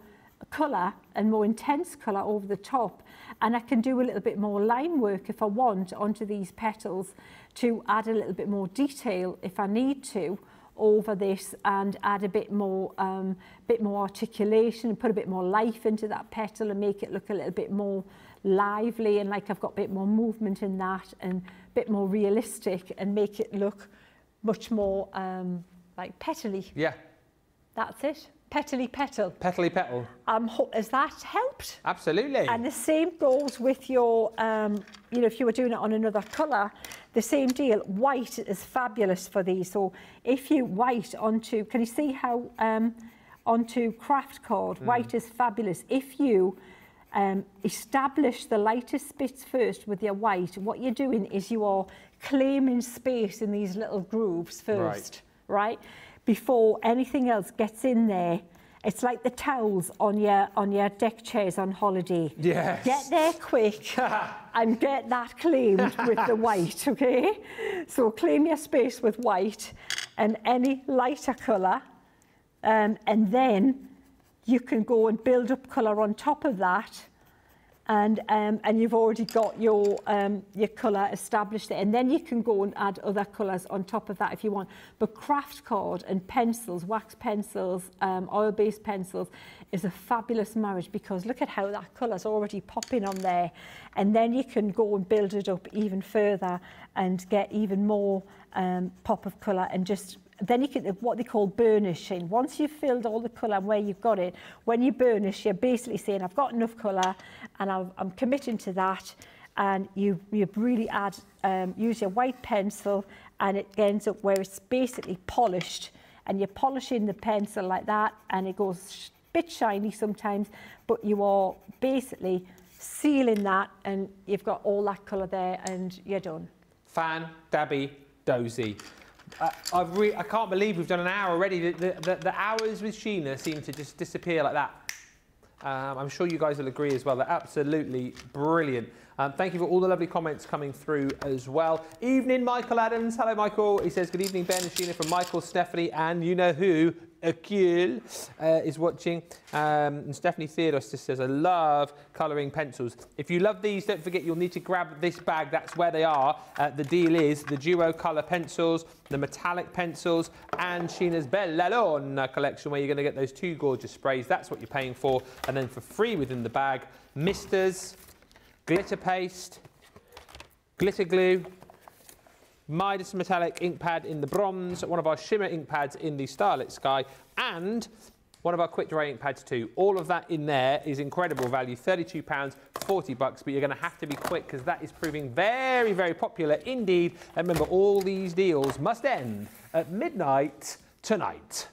colour and more intense colour over the top. And I can do a little bit more line work if I want onto these petals to add a little bit more detail if I need to over this and add a bit more um, bit more articulation and put a bit more life into that petal and make it look a little bit more lively and like I've got a bit more movement in that and a bit more realistic and make it look much more um, like petally. Yeah. That's it. Petally petal. Petally petal. Um, has that helped? Absolutely. And the same goes with your, um, you know, if you were doing it on another colour, the same deal. White is fabulous for these. So if you white onto, can you see how, um, onto craft card, mm. white is fabulous. If you um, establish the lightest bits first with your white, what you're doing is you are claiming space in these little grooves first, right? right? Before anything else gets in there. It's like the towels on your on your deck chairs on holiday. Yes. Get there quick and get that claimed with the white, okay? So claim your space with white and any lighter colour, um, and then you can go and build up colour on top of that. And, um, and you've already got your, um, your colour established there. And then you can go and add other colours on top of that if you want. But craft card and pencils, wax pencils, um, oil-based pencils is a fabulous marriage because look at how that colour's already popping on there. And then you can go and build it up even further and get even more um, pop of colour and just... Then you can, what they call burnishing. Once you've filled all the colour and where you've got it, when you burnish, you're basically saying, I've got enough colour and I'm, I'm committing to that. And you, you really add, um, use your white pencil and it ends up where it's basically polished. And you're polishing the pencil like that and it goes a bit shiny sometimes, but you are basically sealing that and you've got all that colour there and you're done. Fan, dabby, dozy. Uh, I've re I can't believe we've done an hour already. The, the, the hours with Sheena seem to just disappear like that. Um, I'm sure you guys will agree as well. They're absolutely brilliant. Um, thank you for all the lovely comments coming through as well. Evening, Michael Adams. Hello, Michael. He says, good evening, Ben and Sheena, from Michael, Stephanie, and you-know-who, Akil, uh, is watching. Um, and Stephanie Theodos just says, I love colouring pencils. If you love these, don't forget you'll need to grab this bag. That's where they are. Uh, the deal is the duo colour pencils, the metallic pencils, and Sheena's Bella Lonna collection, where you're going to get those two gorgeous sprays. That's what you're paying for. And then for free within the bag, misters, glitter paste, glitter glue, Midas metallic ink pad in the bronze, one of our shimmer ink pads in the starlit sky, and one of our quick dry ink pads too. All of that in there is incredible value, thirty-two pounds, forty bucks, but you're going to have to be quick because that is proving very, very popular indeed. And remember, all these deals must end at midnight tonight.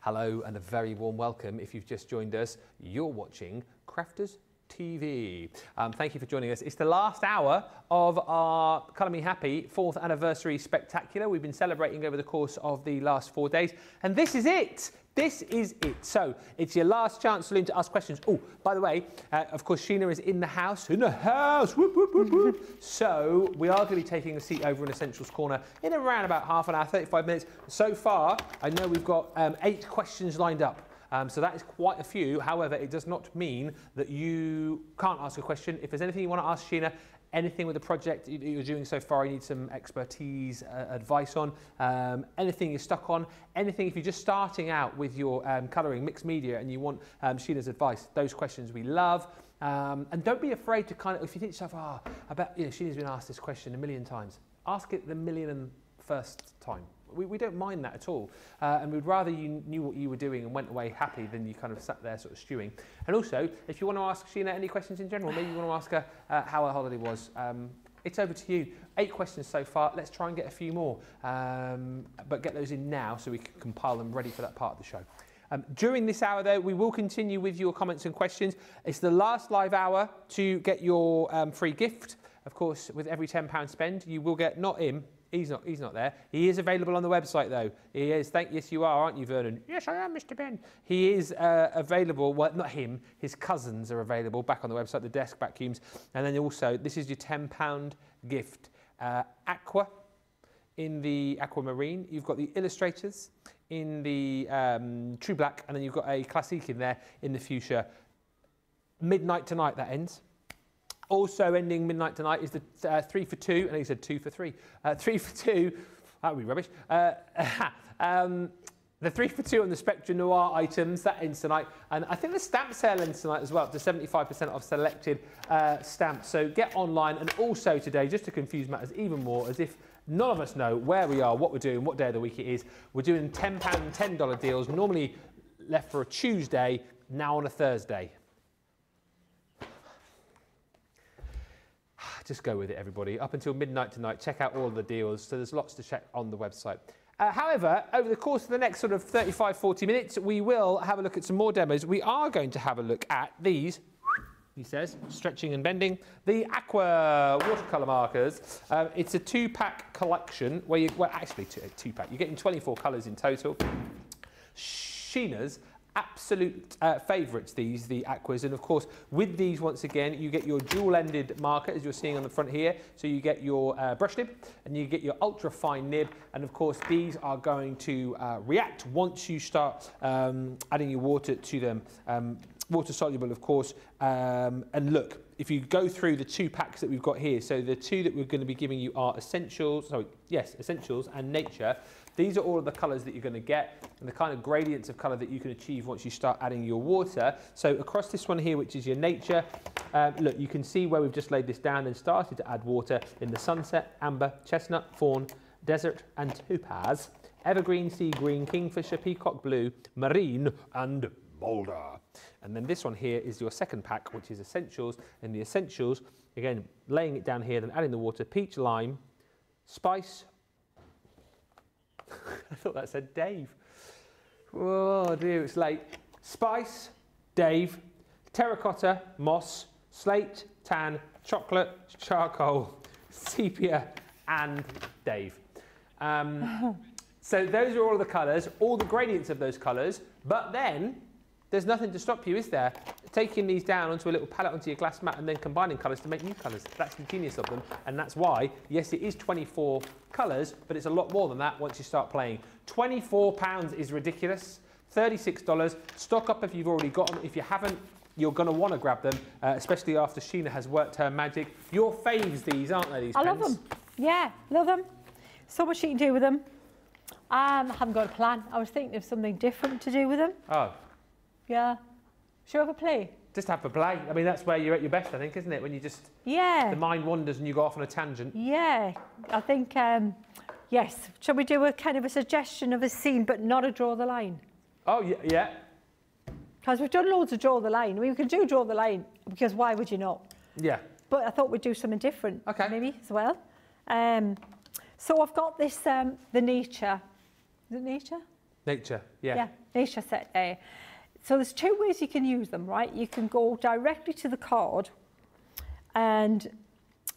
Hello and a very warm welcome if you've just joined us. You're watching Crafters T V. Um, thank you for joining us. It's the last hour of our Colour Me Happy fourth anniversary spectacular. We've been celebrating over the course of the last four days, and this is it. This is it. So it's your last chance, Saloon, to ask questions. Oh, by the way, uh, of course, Sheena is in the house. In the house. Whoop, whoop, whoop, whoop. So we are going to be taking a seat over in Essentials Corner in around about half an hour, thirty-five minutes. So far, I know we've got um, eight questions lined up. Um, so that is quite a few. However, it does not mean that you can't ask a question. If there's anything you want to ask Sheena, anything with the project you're doing so far you need some expertise, uh, advice on, um, anything you're stuck on, anything if you're just starting out with your um, colouring, mixed media, and you want um, Sheena's advice, those questions we love. Um, and don't be afraid to kind of, if you think to yourself, ah, I bet you know, Sheena's been asked this question a million times. Ask it the million and first time. We, we don't mind that at all, uh, and we'd rather you knew what you were doing and went away happy than you kind of sat there sort of stewing. And also, if you want to ask Sheena any questions in general, maybe you want to ask her uh, how her holiday was, um, it's over to you. Eight questions so far, let's try and get a few more, um, but get those in now so we can compile them ready for that part of the show. Um, during this hour, though, we will continue with your comments and questions. It's the last live hour to get your um, free gift. Of course, with every ten pounds spend, you will get not him. He's not, he's not there. He is available on the website, though. He is. Thank, yes, you are, aren't you, Vernon? Yes, I am, Mister Ben. He is uh, available. Well, not him. His cousins are available back on the website, the desk vacuums. And then also, this is your ten pound gift. Uh, aqua in the aquamarine. You've got the illustrators in the um, true black. And then you've got a classique in there in the fuchsia. Midnight tonight, that ends. Also ending midnight tonight is the uh, three for two, and he said two for three. Uh, three for two, that would be rubbish. Uh, um, the three for two on the Spectrum Noir items, that ends tonight. And I think the stamp sale ends tonight as well, up to seventy-five percent of selected uh, stamps. So get online, and also today, just to confuse matters even more, as if none of us know where we are, what we're doing, what day of the week it is. We're doing ten pound and ten dollar deals, normally left for a Tuesday, now on a Thursday. Just go with it, everybody. Up until midnight tonight, check out all of the deals. So there's lots to check on the website. Uh, however, over the course of the next sort of thirty-five, forty minutes, we will have a look at some more demos. We are going to have a look at these, he says, stretching and bending, the Aqua watercolour markers. Um, it's a two-pack collection where you, well, actually two-pack. You're getting twenty-four colours in total. Sheena's absolute uh, favourites, these, the aquas, and of course with these once again you get your dual-ended marker as you're seeing on the front here, so you get your uh, brush nib and you get your ultra fine nib, and of course these are going to uh, react once you start um, adding your water to them, um, water soluble of course, um, and look, if you go through the two packs that we've got here, so the two that we're going to be giving you are essentials, sorry, yes, essentials and nature. These are all of the colours that you're going to get and the kind of gradients of colour that you can achieve once you start adding your water. So across this one here, which is your nature, uh, look, you can see where we've just laid this down and started to add water in the sunset, amber, chestnut, fawn, desert and topaz, evergreen, sea green, kingfisher, peacock blue, marine and boulder. And then this one here is your second pack, which is essentials, and the essentials, again, laying it down here, then adding the water, peach, lime, spice, I thought that said Dave. Oh dear, it's late. Spice, Dave, terracotta, moss, slate, tan, chocolate, charcoal, sepia, and Dave. Um, so those are all the colours, all the gradients of those colours, but then there's nothing to stop you, is there? Taking these down onto a little palette, onto your glass mat, and then combining colours to make new colours. That's the genius of them, and that's why, yes, it is twenty-four colours, but it's a lot more than that once you start playing. twenty-four pounds is ridiculous, thirty-six dollars. Stock up if you've already got them. If you haven't, you're going to want to grab them, uh, especially after Sheena has worked her magic. Your faves, these, aren't they, these I pens? Love them. Yeah, love them. So much you can do with them. Um, I haven't got a plan. I was thinking of something different to do with them. Oh. Yeah. Should we have a play? Just have a play. I mean, that's where you're at your best, I think, isn't it? When you just... Yeah. The mind wanders and you go off on a tangent. Yeah. I think, um, yes. Shall we do a kind of a suggestion of a scene, but not a draw the line? Oh, yeah. Yeah. Because we've done loads of draw the line. I mean, we can do draw the line, because why would you not? Yeah. But I thought we'd do something different, okay, maybe, as well. Um, so I've got this, um, the nature. Is it nature? Nature, yeah. Yeah, nature set there. So there's two ways you can use them, right? You can go directly to the card, and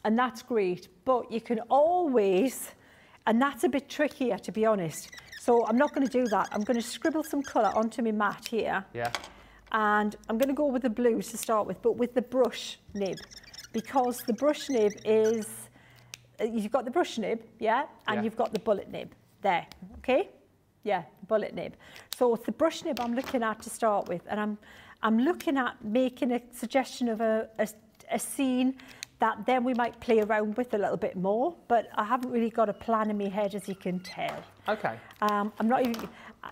and that's great. But you can always, and that's a bit trickier, to be honest. So I'm not going to do that. I'm going to scribble some colour onto my mat here. Yeah. And I'm going to go with the blues to start with, but with the brush nib, because the brush nib is, you've got the brush nib, yeah, and yeah, you've got the bullet nib there, okay? Yeah, bullet nib. So it's the brush nib I'm looking at to start with, and I'm I'm looking at making a suggestion of a, a, a scene that then we might play around with a little bit more, but I haven't really got a plan in my head, as you can tell. Okay. Um, I'm not even,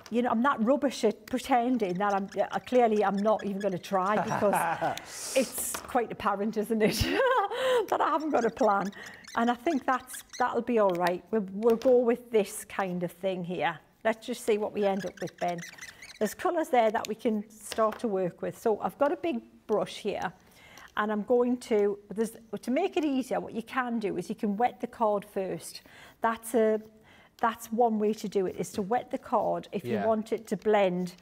you know, I'm not rubbish at pretending that I'm, uh, clearly I'm not even going to try, because it's quite apparent, isn't it, that I haven't got a plan. And I think that's, that'll be all right. We'll, we'll go with this kind of thing here. Let's just see what we end up with, Ben. There's colours there that we can start to work with. So I've got a big brush here. And I'm going to, to make it easier, what you can do is you can wet the card first. That's, a, that's one way to do it, is to wet the card if yeah. you want it to blend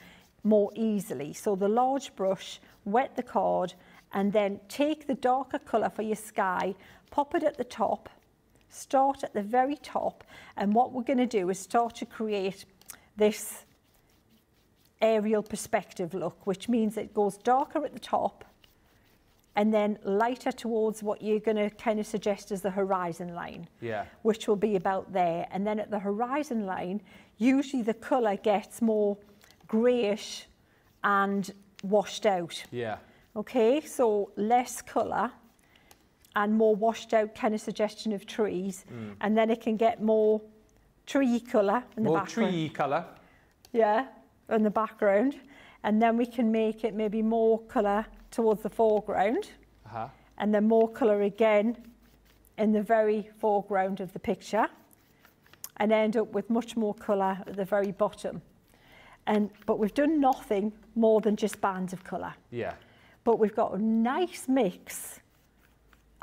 more easily. So the large brush, wet the card, and then take the darker colour for your sky, pop it at the top, start at the very top, and what we're going to do is start to create this aerial perspective look, which means it goes darker at the top, and then lighter towards what you're going to kind of suggest as the horizon line, yeah. which will be about there. And then at the horizon line, usually the colour gets more greyish and washed out. Yeah. Okay, so less colour and more washed out kind of suggestion of trees. Mm. And then it can get more tree colour in the background. More tree colour. Yeah, in the background. And then we can make it maybe more colour towards the foreground, uh-huh. and then more colour again in the very foreground of the picture, and end up with much more colour at the very bottom. And but we've done nothing more than just bands of colour. Yeah. But we've got a nice mix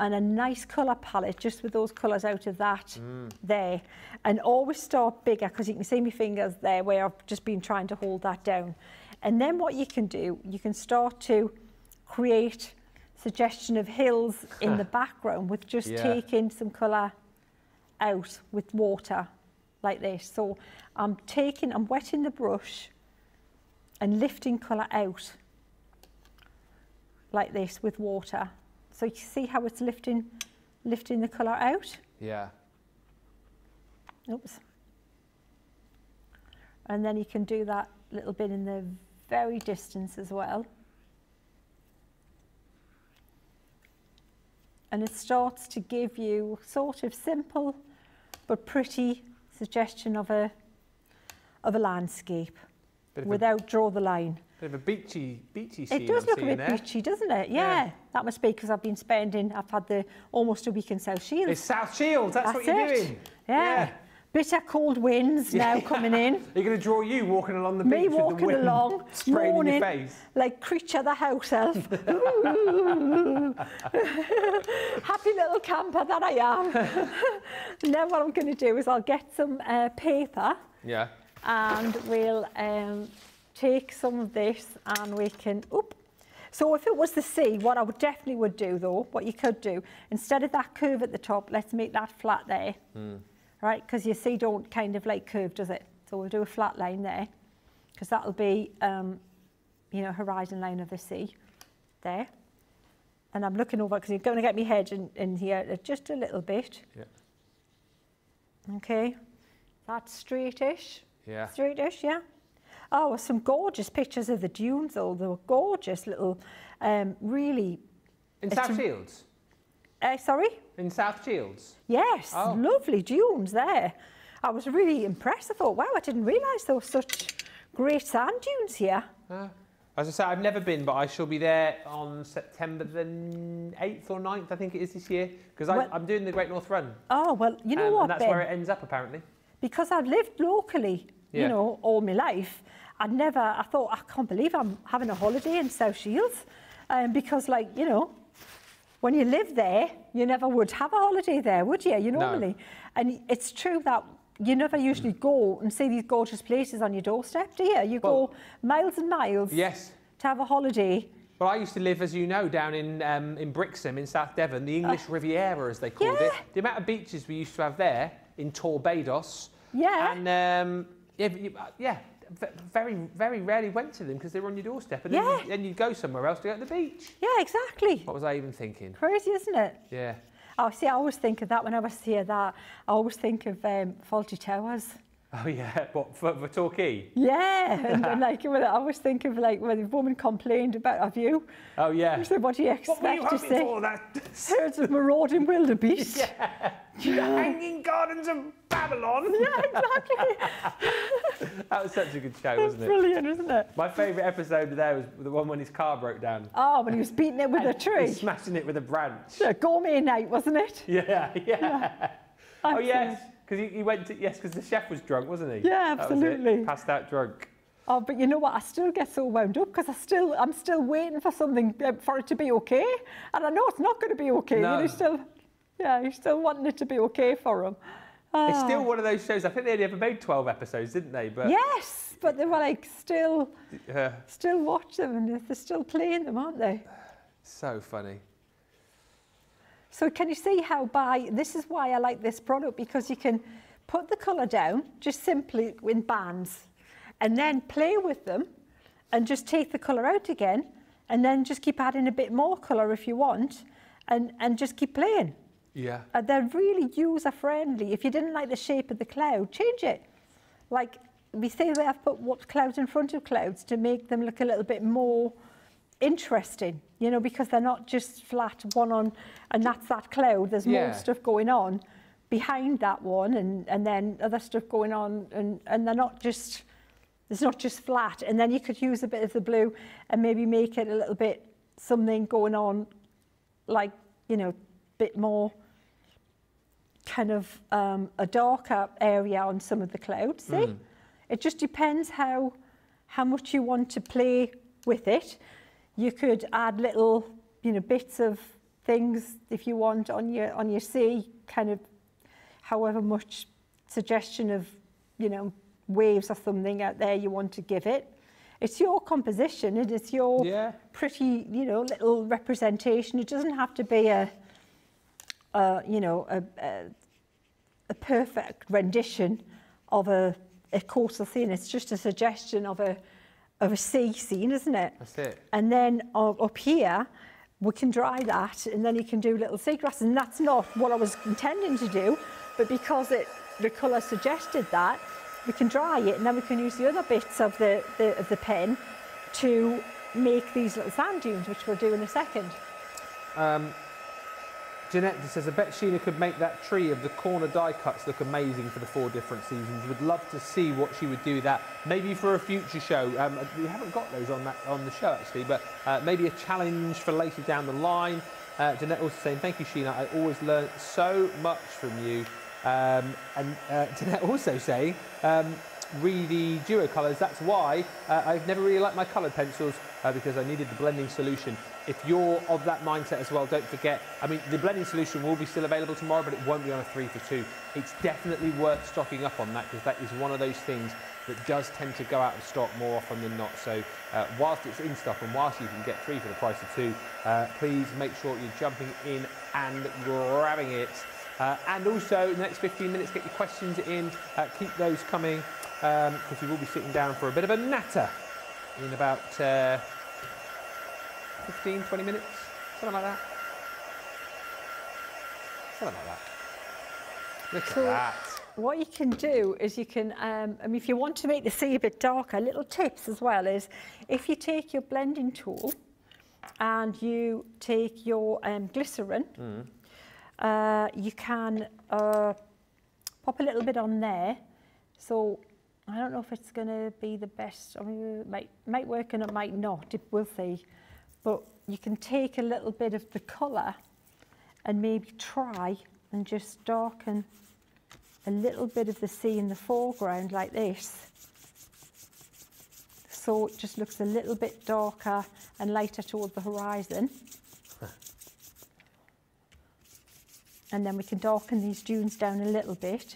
and a nice colour palette just with those colours out of that mm. there. And always start bigger, because you can see my fingers there where I've just been trying to hold that down. And then what you can do, you can start to create suggestion of hills in the background with just yeah. taking some colour out with water like this. So I'm taking, I'm wetting the brush and lifting colour out like this with water. So you see how it's lifting, lifting the colour out? Yeah. Oops. And then you can do that little bit in the very distance as well. And it starts to give you sort of simple but pretty suggestion of a of a landscape without a, draw the line. Bit of a beachy, beachy scene. It does I'm look a bit there. beachy, doesn't it? Yeah, yeah. That must be because I've been spending, I've had the almost a week in South Shields. It's South Shields, that's, that's what you're it. doing. Yeah. yeah. Bitter cold winds now yeah. coming in. Are you going to draw you walking along the beach Me with walking the wind along, spraying morning, in your face? Like creature the house elf. Happy little camper that I am. Now what I'm going to do is I'll get some uh, paper. Yeah. And we'll um, take some of this and we can... Oop. So if it was the sea, what I would definitely would do though, what you could do, instead of that curve at the top, let's make that flat there. Mm. Right, because your sea don't kind of like curve, does it? So we'll do a flat line there, because that'll be, um, you know, horizon line of the sea, there. And I'm looking over, because you're going to get me head in, in here just a little bit. Yeah. Okay, that's straightish. Yeah. Straightish, yeah. Oh, some gorgeous pictures of the dunes, though. They were gorgeous little, um, really. In South Shields. Uh, sorry? In South Shields? Yes, oh. lovely dunes there. I was really impressed. I thought, wow, I didn't realise there were such great sand dunes here. Uh, as I say, I've never been, but I shall be there on September the eighth or ninth, I think it is this year, because well, I'm doing the Great North Run. Oh, well, you know um, what, and that's Ben, where it ends up, apparently. Because I've lived locally, yeah. you know, all my life. I never, I thought, I can't believe I'm having a holiday in South Shields, um, because, like, you know, when you live there, you never would have a holiday there, would you? You normally. No. And it's true that you never usually go and see these gorgeous places on your doorstep, do you? You well, go miles and miles yes. to have a holiday. Well, I used to live, as you know, down in, um, in Brixham in South Devon, the English uh, Riviera, as they called yeah. it. The amount of beaches we used to have there in Torbados. Yeah. And, um, yeah, yeah. very, very rarely went to them because they were on your doorstep, and then, yeah. you, then you'd go somewhere else to go to the beach. Yeah, exactly. What was I even thinking? Crazy, isn't it? Yeah. Oh, see, I always think of that whenever I see that. I always think of um, Fawlty Towers. Oh yeah, what, for, for Torquay? Yeah, and, and like well, I was thinking of like when the woman complained about a view. Oh yeah. I said, what do you expect what were you to see? For that? Herds of marauding wildebeest. Yeah. The hanging gardens of Babylon. Yeah, exactly. That was such a good show, wasn't it? Brilliant, isn't it? My favourite episode there was the one when his car broke down. Oh, when he was beating it with a tree. He's smashing it with a branch. A gourmet night, wasn't it? Yeah, yeah. yeah. Oh yes. Because he, he went to, yes, because the chef was drunk, wasn't he? Yeah, absolutely. Was passed out drunk. Oh, but you know what? I still get so wound up because I still, I'm still waiting for something uh, for it to be okay, and I know it's not going to be okay. No. You know, still, yeah, you're still wanting it to be okay for him. Oh. It's still one of those shows. I think they only ever made twelve episodes, didn't they? But yes, but they were like still, uh, still watch them, and they're still playing them, aren't they? So funny. So can you see how by, this is why I like this product, because you can put the colour down just simply in bands and then play with them and just take the colour out again and then just keep adding a bit more colour if you want and, and just keep playing. Yeah. And they're really user friendly. If you didn't like the shape of the cloud, change it. Like we say that I've put what clouds in front of clouds to make them look a little bit more interesting, you know, because they're not just flat one on and that's that cloud. There's yeah. more stuff going on behind that one and and then other stuff going on and and they're not just it's not just flat. And then you could use a bit of the blue and maybe make it a little bit something going on, like, you know, a bit more kind of um a darker area on some of the clouds. See, mm. it just depends how how much you want to play with it. You could add little, you know, bits of things if you want on your on your sea, kind of however much suggestion of, you know, waves or something out there you want to give it. It's your composition and it's your yeah. pretty, you know, little representation. It doesn't have to be a, a you know, a, a, a perfect rendition of a, a coastal scene. It's just a suggestion of a of a sea scene, isn't it? That's it. And then uh, up here, we can dry that and then you can do little seagrass, and that's not what I was intending to do, but because it, the colour suggested that, we can dry it and then we can use the other bits of the, the, of the pen to make these little sand dunes, which we'll do in a second. Um, Jeanette says, I bet Sheena could make that tree of the corner die cuts look amazing for the four different seasons. Would love to see what she would do that. Maybe for a future show. Um, we haven't got those on that on the show, actually, but uh, maybe a challenge for later down the line. Uh, Jeanette also saying, thank you, Sheena. I always learn so much from you. Um, and uh, Jeanette also saying, um, read the duo colours. That's why uh, I've never really liked my coloured pencils, uh, because I needed the blending solution. If you're of that mindset as well, don't forget, I mean, the blending solution will be still available tomorrow, but it won't be on a three for two. It's definitely worth stocking up on that, because that is one of those things that does tend to go out of stock more often than not. So uh, whilst it's in stock and whilst you can get three for the price of two, uh, please make sure you're jumping in and grabbing it. Uh, and also, in the next fifteen minutes, get your questions in, uh, keep those coming, because um, we will be sitting down for a bit of a natter in about... Uh, fifteen, twenty minutes, something like that. Something like that. Look so at that. What you can do is you can, um, I mean, if you want to make the sea a bit darker, little tips as well is if you take your blending tool and you take your um, glycerin, mm. uh, you can uh, pop a little bit on there. So I don't know if it's going to be the best. I mean, it might, might work and it might not. We'll see. But you can take a little bit of the colour and maybe try and just darken a little bit of the sea in the foreground like this. So it just looks a little bit darker and lighter toward the horizon. Huh. And then we can darken these dunes down a little bit.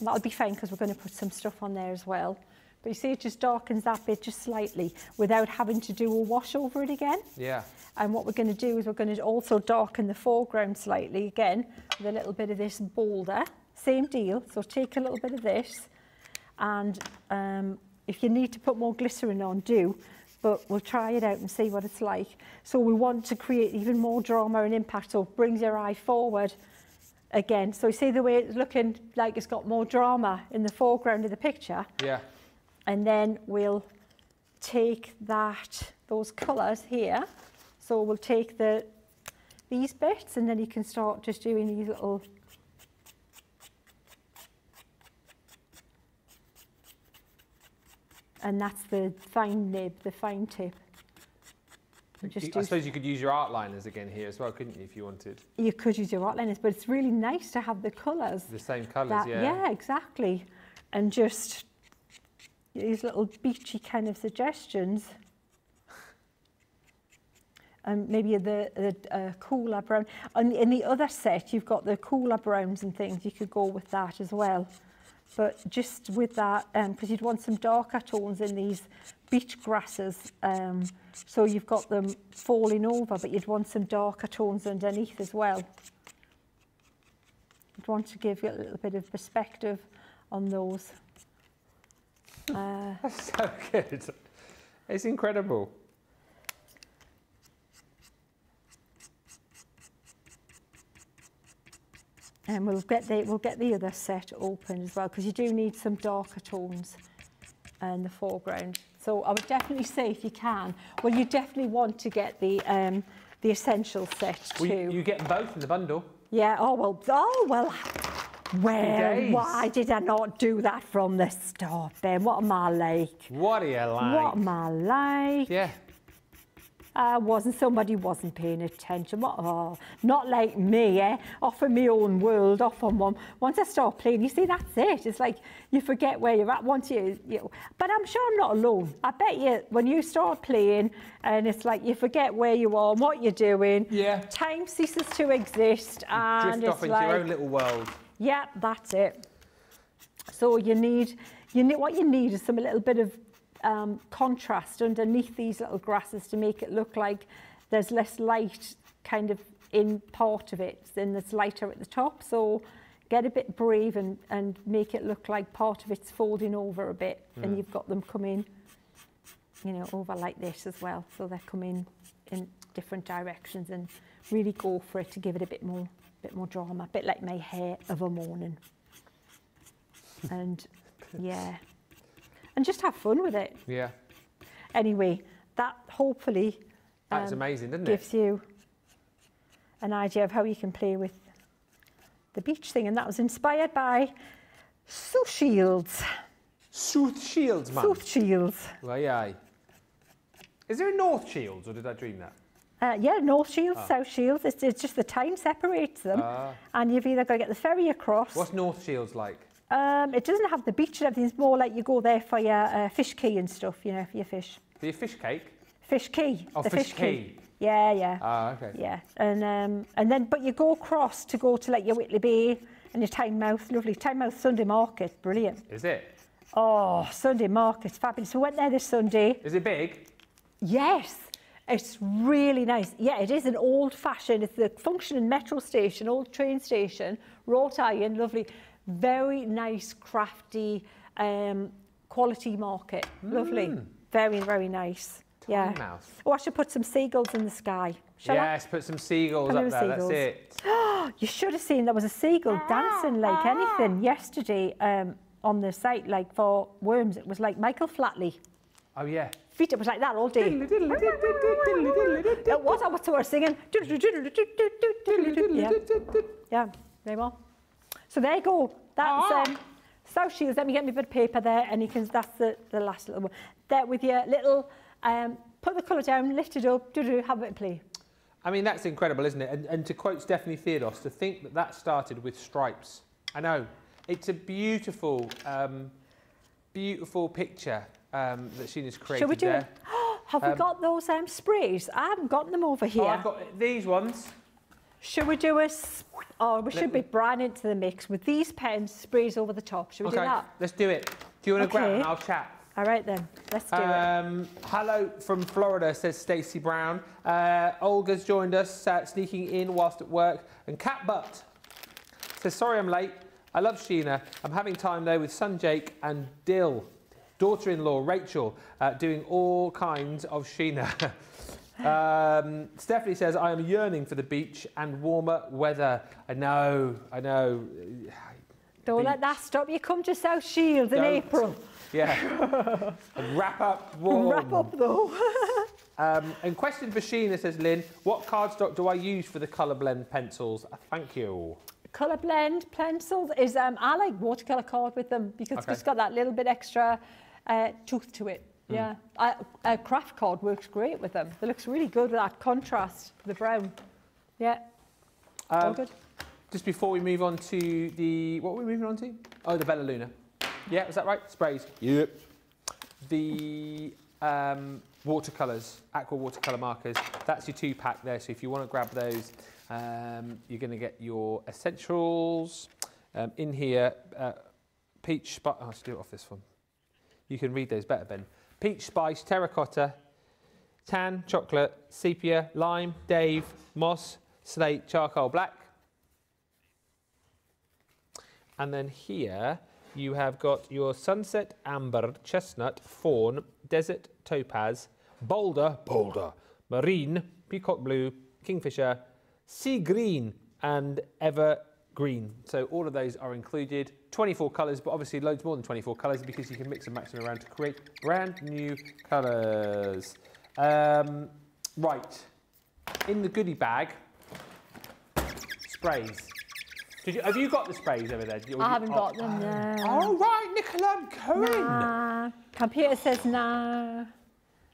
And that'll be fine because we're going to put some stuff on there as well. But you see, it just darkens that bit just slightly without having to do a wash over it again. Yeah. And what we're going to do is we're going to also darken the foreground slightly again with a little bit of this boulder. Same deal. So take a little bit of this. And um, if you need to put more glycerin on, do. But we'll try it out and see what it's like. So we want to create even more drama and impact. So it brings your eye forward again. So see the way it's looking like it's got more drama in the foreground of the picture? Yeah. And then we'll take that, those colours here. So we'll take the these bits, and then you can start just doing these little and that's the fine nib, the fine tip. Just I suppose you could use your art liners again here as well, couldn't you, if you wanted? You could use your art liners, but it's really nice to have the colours. The same colours, yeah. Yeah, exactly. And just these little beachy kind of suggestions. And maybe the, the uh, cooler brown. And in the other set, you've got the cooler browns and things. You could go with that as well. But just with that, because um, you'd want some darker tones in these beach grasses, um, so you've got them falling over, but you'd want some darker tones underneath as well. You'd want to give you a little bit of perspective on those. Uh, That's so good. It's incredible. And we'll get the we'll get the other set open as well, because you do need some darker tones in the foreground. So I would definitely say, if you can, well, you definitely want to get the um, the essential set too. Well, you, you get both in the bundle. Yeah. Oh well. Oh well. Well, why did I not do that from the start, Ben? What am I like? What are you like? What am I like? Yeah. I wasn't, somebody wasn't paying attention. What, oh, not like me, eh? Off in my own world, off on one. Once I start playing, you see, that's it. It's like you forget where you're at once you, you... But I'm sure I'm not alone. I bet you, when you start playing, and it's like you forget where you are and what you're doing. Yeah. Time ceases to exist. And you drift off into like, your own little world. Yeah, that's it. So you need, you need, what you need is some a little bit of Um, contrast underneath these little grasses to make it look like there's less light kind of in part of it than it's lighter at the top. So get a bit brave and, and make it look like part of it's folding over a bit, mm. and you've got them coming, you know, over like this as well. So they're coming in different directions, and really go for it to give it a bit more, bit more drama, a bit like my hair of a morning. And yeah. And just have fun with it. Yeah. Anyway, that hopefully um, that's amazing, doesn't it? Gives you an idea of how you can play with the beach thing. And that was inspired by Sooth Shields. Sooth Shields, man. Sooth Shields. Aye, aye. Is there a North Shields, or did I dream that? Uh, yeah, North Shields, oh. South Shields. It's, it's just the time separates them. Uh. And you've either got to get the ferry across. What's North Shields like? Um, it doesn't have the beach and everything. It's more like you go there for your uh, fish key and stuff, you know, for your fish. For your fish cake? Fish key. Oh, the fish, fish key. key. Yeah, yeah. Ah, okay. Yeah, and um, and then, but you go across to go to like your Whitley Bay and your Tynemouth, lovely. Tynemouth Sunday Market, brilliant. Is it? Oh, Sunday Market's fabulous. We went there this Sunday. Is it big? Yes. It's really nice. Yeah, it is an old-fashioned, it's the functioning metro station, old train station, wrought iron, lovely. Very nice, crafty, um, quality market. Mm. Lovely. Very, very nice. Tiny yeah. Mouth. Oh, I should put some seagulls in the sky. Shall yes, I? put some seagulls Come up there. Seagulls. That's it. You should have seen there was a seagull dancing like anything yesterday um, on the site, like for worms. It was like Michael Flatley. Oh, yeah. Feet, it was like that all day. It was, I was sort of singing. Yeah. Yeah, very well. So there you go. That's ah. um, South Shields. Let me get me a bit of paper there, and you can. That's the, the last little one. There with your little. Um, put the colour down, lift it up, do do, have a bit of play. I mean, that's incredible, isn't it? And, and to quote Stephanie Theodos, to think that that started with stripes. I know. It's a beautiful, um, beautiful picture um, that Sheena's created. Shall we do there. It? have um, we got those um, sprays? I haven't gotten them over here. Oh, I've got these ones. Should we do a... Oh, we should be Brian into the mix with these pens, sprays over the top. Should we okay, do that? Let's do it. Do you want to okay. grab and I'll chat? All right, then. Let's do um, it. Hello from Florida, says Stacey Brown. Uh, Olga's joined us, uh, sneaking in whilst at work. And Cat Butt says, sorry I'm late. I love Sheena. I'm having time, though, with son Jake and Dill. Daughter-in-law, Rachel, uh, doing all kinds of Sheena. Um, Stephanie says, I am yearning for the beach and warmer weather. I know, I know. Don't beach. Let that stop you. Come to South Shields in April. Yeah. Wrap up warm. Wrap up though. Um, and question for Sheena says, Lynn, what cardstock do I use for the colour blend pencils? Thank you. Colour blend pencils is, um, I like watercolour card with them because okay. it's got that little bit extra uh, tooth to it. Mm. Yeah, I, a craft card works great with them. It looks really good with that contrast, the brown. Yeah, um, all good. Just before we move on to the, what were we moving on to? Oh, the Bella Luna. Yeah, was that right? Sprays. Yep. The um, watercolours, aqua watercolour markers. That's your two pack there. So if you want to grab those, um, you're going to get your essentials um, in here. Uh, peach spice. Oh, I should do it off this one. You can read those better, Ben. Peach spice, terracotta, tan, chocolate, sepia, lime, Dave, moss, slate, charcoal, black. And then here you have got your sunset, amber, chestnut, fawn, desert, topaz, boulder, boulder, marine, peacock blue, kingfisher, sea green, and evergreen. So all of those are included. twenty-four colours, but obviously loads more than twenty-four colours because you can mix and match them around to create brand new colours. Um, right, in the goodie bag, sprays. Did you, have you got the sprays over there? I haven't you, got oh, them, no. Oh, right, Nicola, I'm going. Nah. Computer says no. Nah.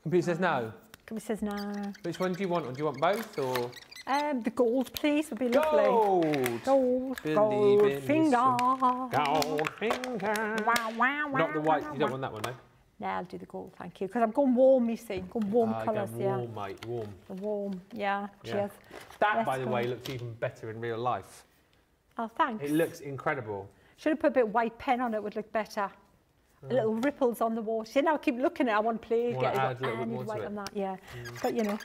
Computer says no? Computer says no. Nah. Which one do you want? Or do you want both? Or? Um, the gold, please, would be lovely. Gold! Gold, gold finger. finger. Gold finger. Wow, wow, wow. Not the white, you don't want that one, though? No, I'll do the gold, thank you. Because I'm going warm, you see. I'm going warm uh, colours, yeah. Warm, mate, warm. Warm, yeah, cheers. Yeah. That, Let's by the go. way, looks even better in real life. Oh, thanks. It looks incredible. Should have put a bit of white pen on it, would look better. Mm. Little ripples on the water. You know, I keep looking at it, I want to play. Well, get add it, a I need white on that, yeah. Mm. But, you know.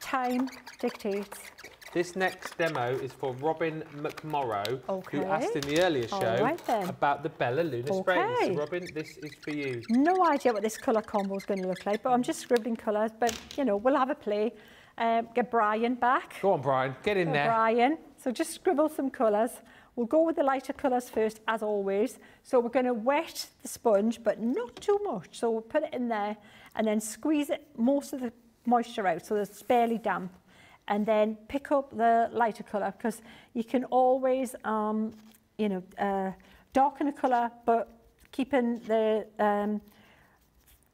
Time dictates. This next demo is for Robin McMorrow, okay. who asked in the earlier show right, about the Bella Luna okay. sprays. So Robin, this is for you. No idea what this colour combo is going to look like, but I'm just scribbling colours. But you know, we'll have a play. Um, get Brian back. Go on, Brian. Get in go there, Brian. So just scribble some colours. We'll go with the lighter colours first, as always. So we're going to wet the sponge, but not too much. So we'll put it in there and then squeeze it most of the moisture out, so it's barely damp, and then pick up the lighter colour because you can always, um, you know, uh, darken a colour, but keeping the um,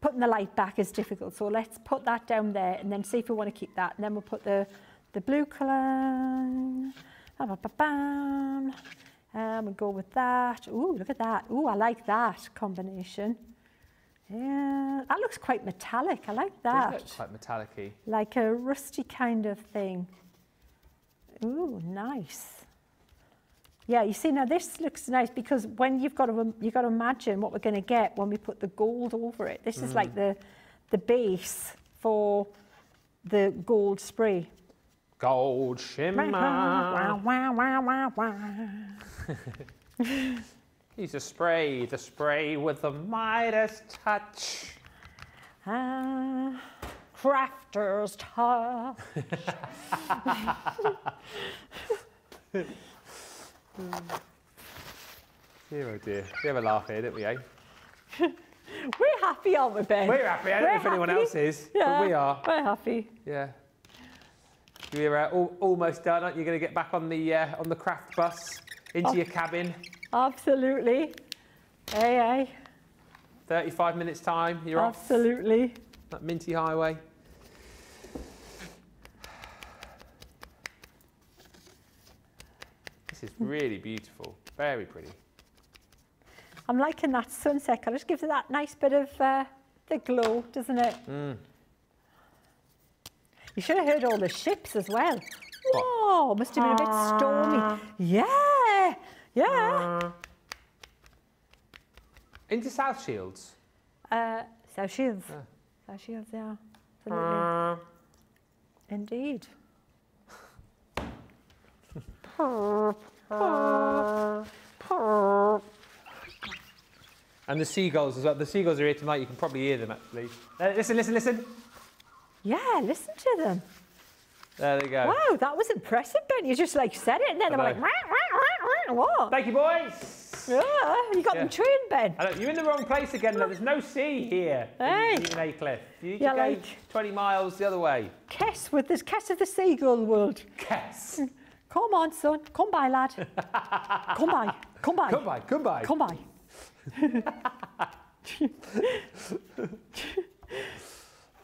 putting the light back is difficult. So let's put that down there, and then see if we want to keep that. And then we'll put the the blue colour. Bam, and we'll go with that. Ooh, look at that. Ooh, I like that combination. Yeah, that looks quite metallic. I like that. It looks quite metallic-y. Like a rusty kind of thing. Ooh, nice. Yeah, you see, now this looks nice because when you've got to, you've got to imagine what we're going to get when we put the gold over it. This mm. is like the, the base for the gold spray. Gold shimmer. Wow, wow, wow, wow, wow. He's a spray, the spray with the Midas touch. Ah, crafter's touch. Dear, oh dear. We have a laugh here, don't we, eh? We're happy, aren't we, Ben? We're happy. I don't We're know if happy. anyone else is, yeah, but we are. We're happy. Yeah. You're uh, all, almost done, aren't you? Going to get back on the, uh, on the craft bus, into oh. your cabin. Absolutely. Hey, hey. thirty-five minutes time, you're Absolutely. off. Absolutely. That minty highway. This is really beautiful. Very pretty. I'm liking that sunset colour. Just gives it that nice bit of uh, the glow, doesn't it? Mm. You should have heard all the ships as well. What? Whoa, must have been a bit stormy. Yeah. Yeah. Uh, into South Shields. Uh, South Shields. Yeah. South Shields, yeah. Absolutely. Uh, Indeed. And the seagulls as well. The seagulls are here tonight. You can probably hear them actually. Uh, listen, listen, listen. Yeah, listen to them. There they go. Wow, that was impressive, Ben. You just like said it and then I'm like, wah, wah, wah, wah, wah. Thank you, boys. Yeah, you got yeah. them trained, Ben. I know, you're in the wrong place again, though. There's no sea here. Hey. In Aycliffe. You need yeah, to go like twenty miles the other way. Kess with this Kess of the Seagull world. Kess. Come on, son. Come by, lad. Come by. Come by. Come by. Come by. Come by.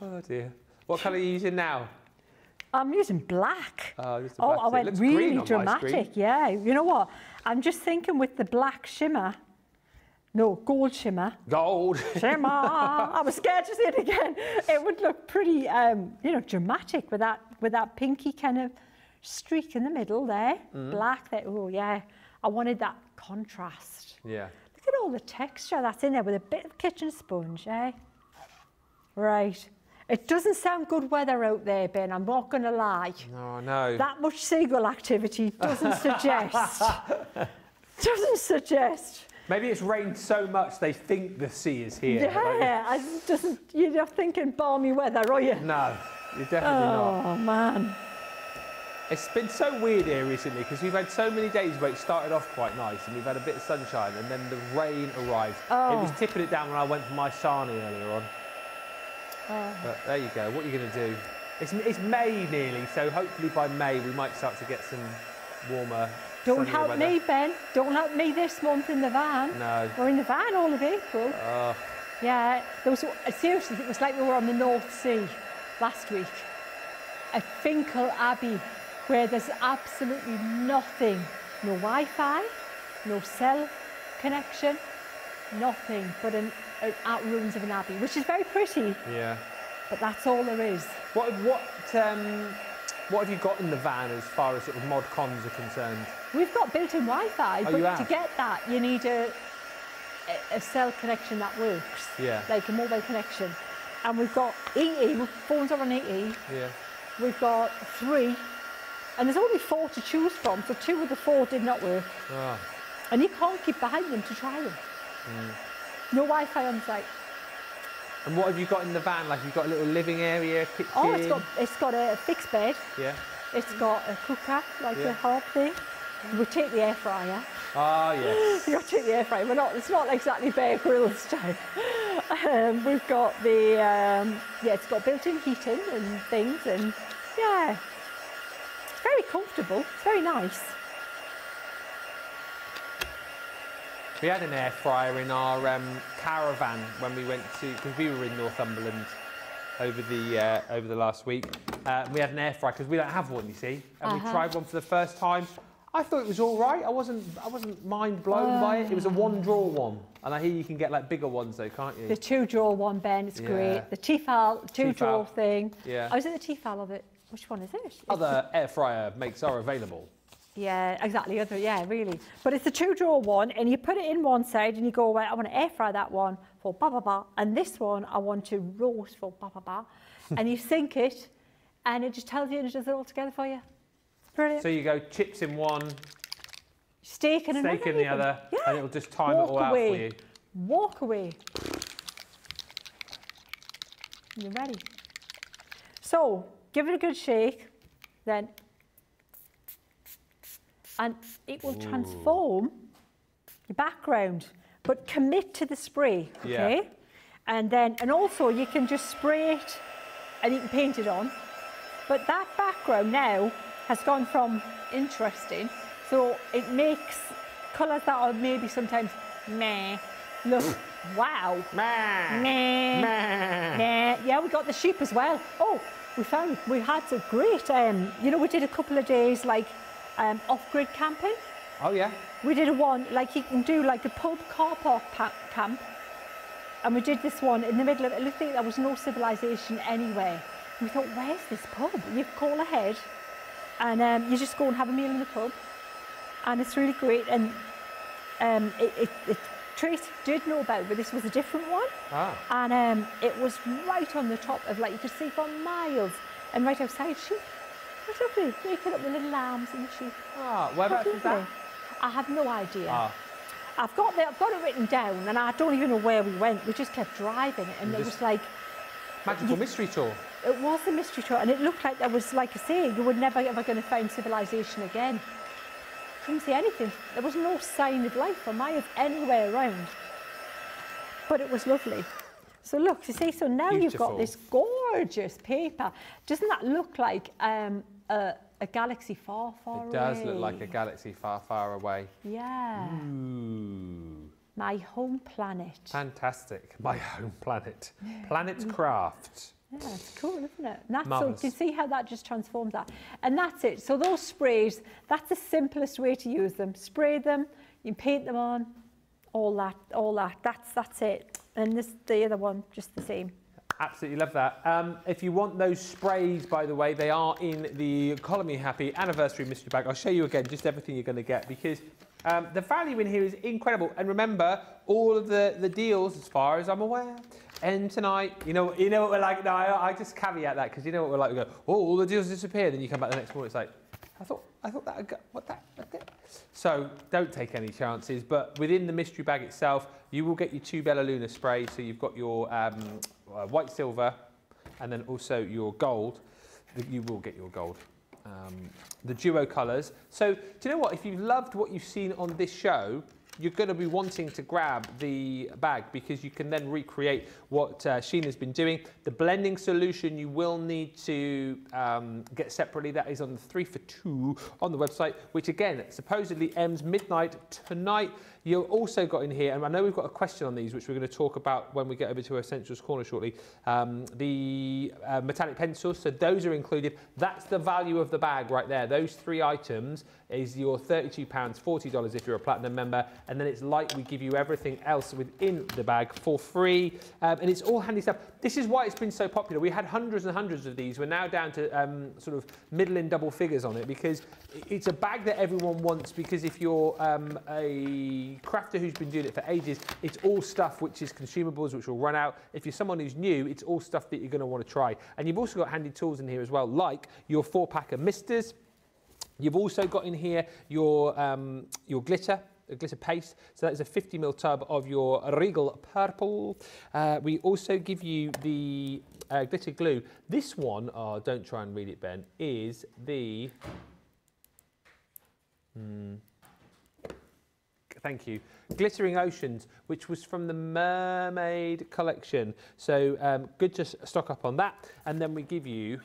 Oh, dear. What colour are you using now? I'm using black. Oh, just the black. Oh, I went really dramatic, yeah. You know what? I'm just thinking with the black shimmer. No, gold shimmer. Gold. Shimmer. I was scared to say it again. It would look pretty, um, you know, dramatic with that, with that pinky kind of streak in the middle there. Mm. Black there. Oh, yeah. I wanted that contrast. Yeah. Look at all the texture that's in there with a bit of kitchen sponge, eh? Right. It doesn't sound good weather out there, Ben, I'm not going to lie. No, no. That much seagull activity doesn't suggest. Doesn't suggest. Maybe it's rained so much they think the sea is here. Yeah, I doesn't, you're not thinking balmy weather, are you? No, you're definitely oh, not. Oh, man. It's been so weird here recently because we've had so many days where it started off quite nice and we've had a bit of sunshine and then the rain arrived. Oh. It was tipping it down when I went for my sarnie earlier on. Uh, but there you go, what are you going to do? It's, it's May nearly, so hopefully by May we might start to get some warmer. Don't help weather. me, Ben. Don't help me this month in the van. No. We're in the van all of April. Uh, yeah, there was, seriously, it was like we were on the North Sea last week at Finkel Abbey, where there's absolutely nothing. No Wi-Fi, no cell connection, nothing but an out ruins of an abbey, which is very pretty. Yeah. But that's all there is. What what um, what have you got in the van as far as sort of mod cons are concerned? We've got built-in Wi-Fi, oh, but you have? To get that you need a, a a cell connection that works. Yeah. Like a mobile connection, and we've got E E. Phones are on E E. Yeah. We've got three, and there's only four to choose from. So two of the four did not work. Oh. And you can't keep behind them to try them. Mm. No Wi-Fi on site. And what have you got in the van? Like, you've got a little living area, kitchen? Oh, it's got, it's got a fixed bed. Yeah. It's got a cooker, like yeah. a hob thing. We take the air fryer. Ah, yes. You've got to take the air fryer. We're not, it's not exactly Bear Grylls time. Um, we've got the, um, yeah, it's got built-in heating and things, and yeah. It's very comfortable. It's very nice. We had an air fryer in our um, caravan when we went to, because we were in Northumberland over the uh, over the last week. Uh, we had an air fryer because we don't have one, you see, and uh-huh. we tried one for the first time. I thought it was all right. I wasn't I wasn't mind blown uh, by it. It was a one drawer one, and I hear you can get like bigger ones though, can't you? The two drawer one, Ben, it's yeah. great. The Tefal two drawer thing. Yeah. Oh, is it the Tefal of it? Which one is it? Other air fryer makes are available. Yeah, exactly. Other, yeah, really. But it's a two-drawer one, and you put it in one side, and you go, well, I want to air fry that one for ba ba ba, and this one I want to roast for ba ba ba, and you sink it, and it just tells you, and it does it all together for you. Brilliant. So you go chips in one, steak in another, steak in the other, yeah. and it'll just time Walk it all out away. for you. Walk away. You're ready. So give it a good shake, then. And it will transform Ooh. your background, but commit to the spray, okay? Yeah. And then, and also you can just spray it and you can paint it on. But that background now has gone from interesting, so it makes colours that are maybe sometimes meh, look, wow. Meh. Meh. Meh. Yeah, we got the sheep as well. Oh, we found, we had a great, um, you know, we did a couple of days like, Um, off-grid camping. Oh yeah. We did a one like you can do like a pub car park pa camp, and we did this one in the middle of it. Looked like there was no civilization anywhere. And we thought, where's this pub? You call ahead, and um, you just go and have a meal in the pub, and it's really great. And um, it, it, it Tracy did know about, but this was a different one. Ah. And um, it was right on the top of like you could see for miles, and right outside she. It's lovely. You put up the little lambs and the sheep. Ah, whereabouts is that? I have no idea. Ah. I've got the, I've got it written down, and I don't even know where we went. We just kept driving, and it was like magical mystery tour. it was the mystery tour, and it looked like there was, like I say, you were never ever going to find civilization again. Couldn't see anything. There was no sign of life or miles anywhere around. But it was lovely. So look, you see, so now Beautiful. You've got this gorgeous paper. Doesn't that look like um, a, a galaxy far, far away? It does look like a galaxy far, far away. Yeah. Ooh. My home planet. Fantastic. My home planet. Planet Craft. Yeah, it's cool, isn't it? And that's so, you see how that just transforms that. And that's it. So those sprays, that's the simplest way to use them. Spray them, you paint them on, all that, all that. That's that's it. And this, the other one, just the same. Absolutely love that. Um, if you want those sprays, by the way, they are in the Colour Me Happy Anniversary Mystery Bag. I'll show you again just everything you're going to get, because um, the value in here is incredible. And remember, all of the, the deals, as far as I'm aware, end tonight. You know, you know what we're like? No, I, I just caveat that, because you know what we're like? We go, oh, all the deals disappear. Then you come back the next morning, it's like, I thought, I thought that, what that, what that. So don't take any chances, but within the mystery bag itself, you will get your two Bella Luna sprays. So you've got your um, uh, white silver, and then also your gold. You will get your gold. Um, the duo colours. So do you know what? If you've loved what you've seen on this show, you're going to be wanting to grab the bag, because you can then recreate what uh, Sheena's been doing. The blending solution you will need to um, get separately. That is on the three for two on the website, which again, supposedly ends midnight tonight. You've also got in here, and I know we've got a question on these, which we're going to talk about when we get over to our Essentials Corner shortly, um, the uh, metallic pencils. So those are included. That's the value of the bag right there. Those three items is your thirty-two pounds, forty dollars if you're a Platinum member. And then it's like we give you everything else within the bag for free. Um, and it's all handy stuff. This is why it's been so popular. We had hundreds and hundreds of these. We're now down to um, sort of middling double figures on it, because it's a bag that everyone wants, because if you're um, a crafter who's been doing it for ages, it's all stuff which is consumables, which will run out. If you're someone who's new, it's all stuff that you're going to want to try. And you've also got handy tools in here as well, like your four-pack of misters. You've also got in here your, um, your glitter. A glitter paste, so that is a fifty mil tub of your Regal Purple. Uh, we also give you the uh, glitter glue. This one, oh, don't try and read it, Ben, is the... Mm, thank you. Glittering Oceans, which was from the Mermaid Collection. So um, good to stock up on that. And then we give you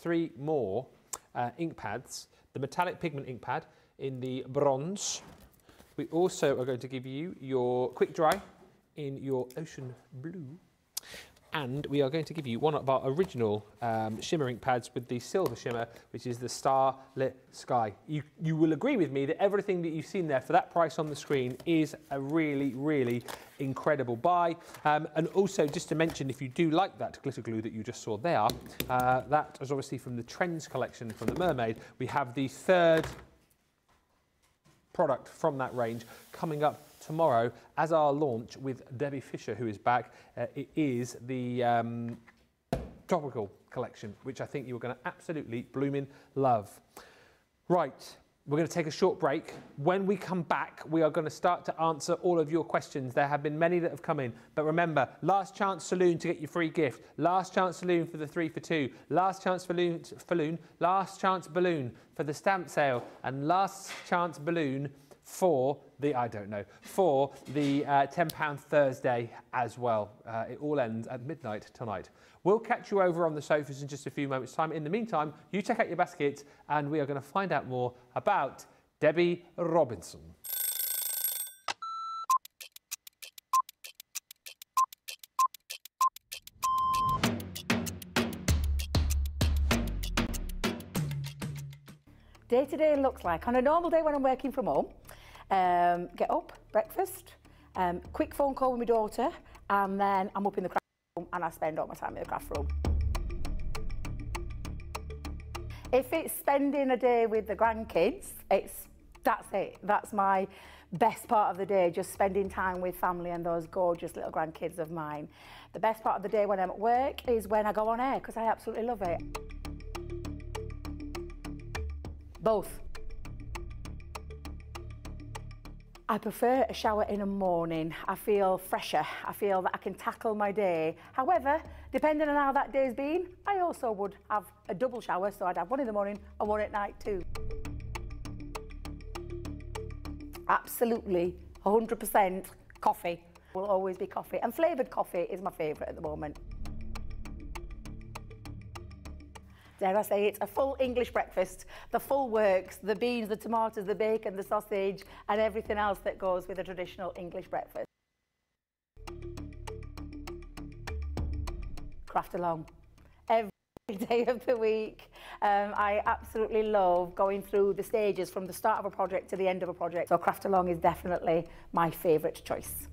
three more uh, ink pads. The Metallic Pigment ink pad in the Bronze. We also are going to give you your Quick Dry in your Ocean Blue. And we are going to give you one of our original um, shimmer ink pads with the silver shimmer, which is the Starlit Sky. You, you will agree with me that everything that you've seen there for that price on the screen is a really, really incredible buy. Um, and also, just to mention, if you do like that glitter glue that you just saw there, uh, that is obviously from the Trends collection from the Mermaid. We have the third product from that range coming up tomorrow as our launch with Debbie Fisher, who is back. Uh, it is the um, Tropical Collection, which I think you're going to absolutely blooming love. Right, we're going to take a short break. When we come back, we are going to start to answer all of your questions. There have been many that have come in, but remember, last chance saloon to get your free gift, last chance saloon for the three for two, last chance balloon, balloon, last chance balloon for the stamp sale, and last chance balloon for the, I don't know, for the uh, ten pound Thursday as well. Uh, it all ends at midnight tonight. We'll catch you over on the sofas in just a few moments' time. In the meantime, you check out your baskets, and we are going to find out more about Debbie Robinson. Day to day looks like on a normal day when I'm working from home. Um, get up, breakfast, um, quick phone call with my daughter, and then I'm up in the craft room, and I spend all my time in the craft room. If it's spending a day with the grandkids, it's that's it. That's my best part of the day, just spending time with family and those gorgeous little grandkids of mine. The best part of the day when I'm at work is when I go on air, because I absolutely love it. Both. I prefer a shower in the morning. I feel fresher. I feel that I can tackle my day. However, Depending on how that day's been, I also would have a double shower, so I'd have one in the morning and one at night too. Absolutely, one hundred percent coffee will always be coffee, and flavoured coffee is my favourite at the moment. Dare I say it's a full English breakfast, the full works, the beans, the tomatoes, the bacon, the sausage, and everything else that goes with a traditional English breakfast. Craft along. Every day of the week. Um, I absolutely love going through the stages from the start of a project to the end of a project. So craft along is definitely my favourite choice.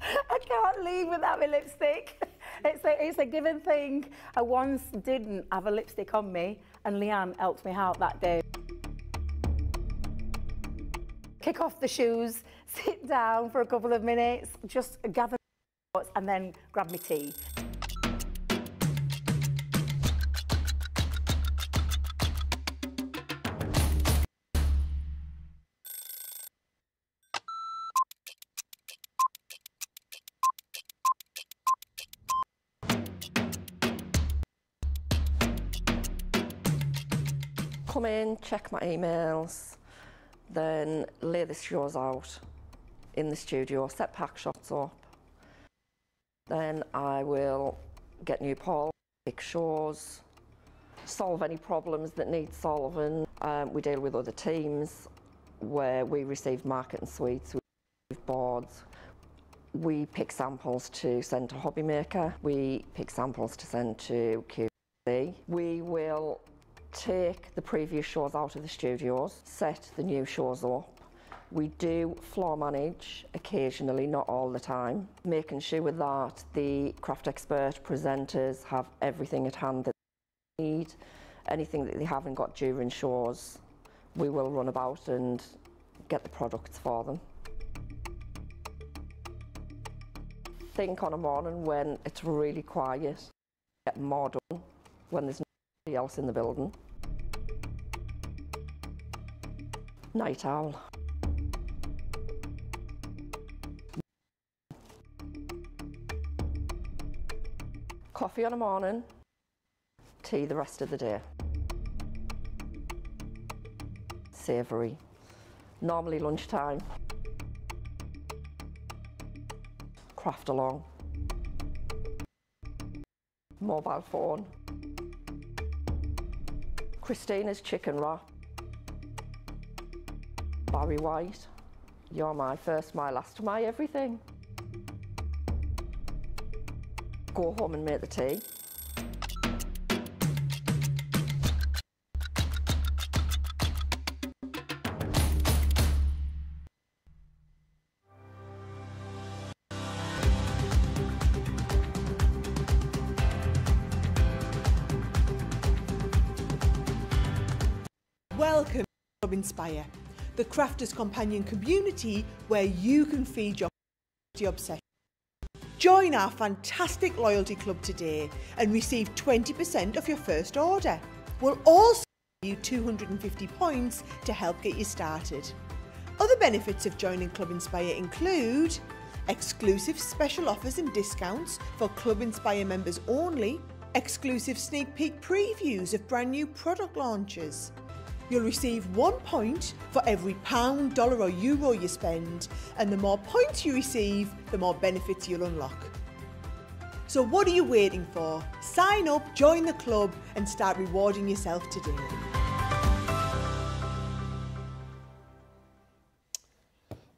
I can't leave without my lipstick. It's a, it's a given thing. I once didn't have a lipstick on me, and Leanne helped me out that day. Kick off the shoes, sit down for a couple of minutes, just gather my thoughts, and then grab my tea. Come in, check my emails, then lay the shows out in the studio, set pack shots up. Then I will get new polls, pick shows, solve any problems that need solving. Um, we deal with other teams where we receive marketing suites, we receive boards. We pick samples to send to Hobby Maker. We pick samples to send to Q C. We will take the previous shows out of the studios, set the new shows up. We do floor manage occasionally, not all the time, making sure that the craft expert presenters have everything at hand that they need. Anything that they haven't got during shows, we will run about and get the products for them. Think on a morning when it's really quiet, get more done when there's nobody else in the building. Night owl. Coffee on a morning, tea the rest of the day. Savoury, normally lunchtime. Craft along. Mobile phone. Christina's chicken wrap. Barry White, you're my first, my last, my everything. Go home and make the tea. Welcome to Job Inspire, the Crafters Companion community where you can feed your obsession. Join our fantastic loyalty club today and receive twenty percent off your first order. We'll also give you two hundred and fifty points to help get you started. Other benefits of joining Club Inspire include exclusive special offers and discounts for Club Inspire members only, exclusive sneak peek previews of brand new product launches. You'll receive one point for every pound, dollar or euro you spend, and the more points you receive, the more benefits you'll unlock. So what are you waiting for? Sign up, join the club and start rewarding yourself today.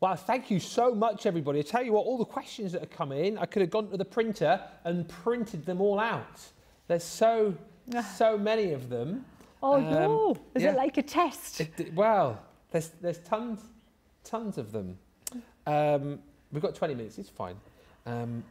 Well, thank you so much, everybody. I tell you what, all the questions that are coming in, I could have gone to the printer and printed them all out. There's so, so many of them. Oh, um, no. Is yeah. it like a test? It, it, well, there's, there's tons, tons of them. Um, we've got twenty minutes, it's fine. Um,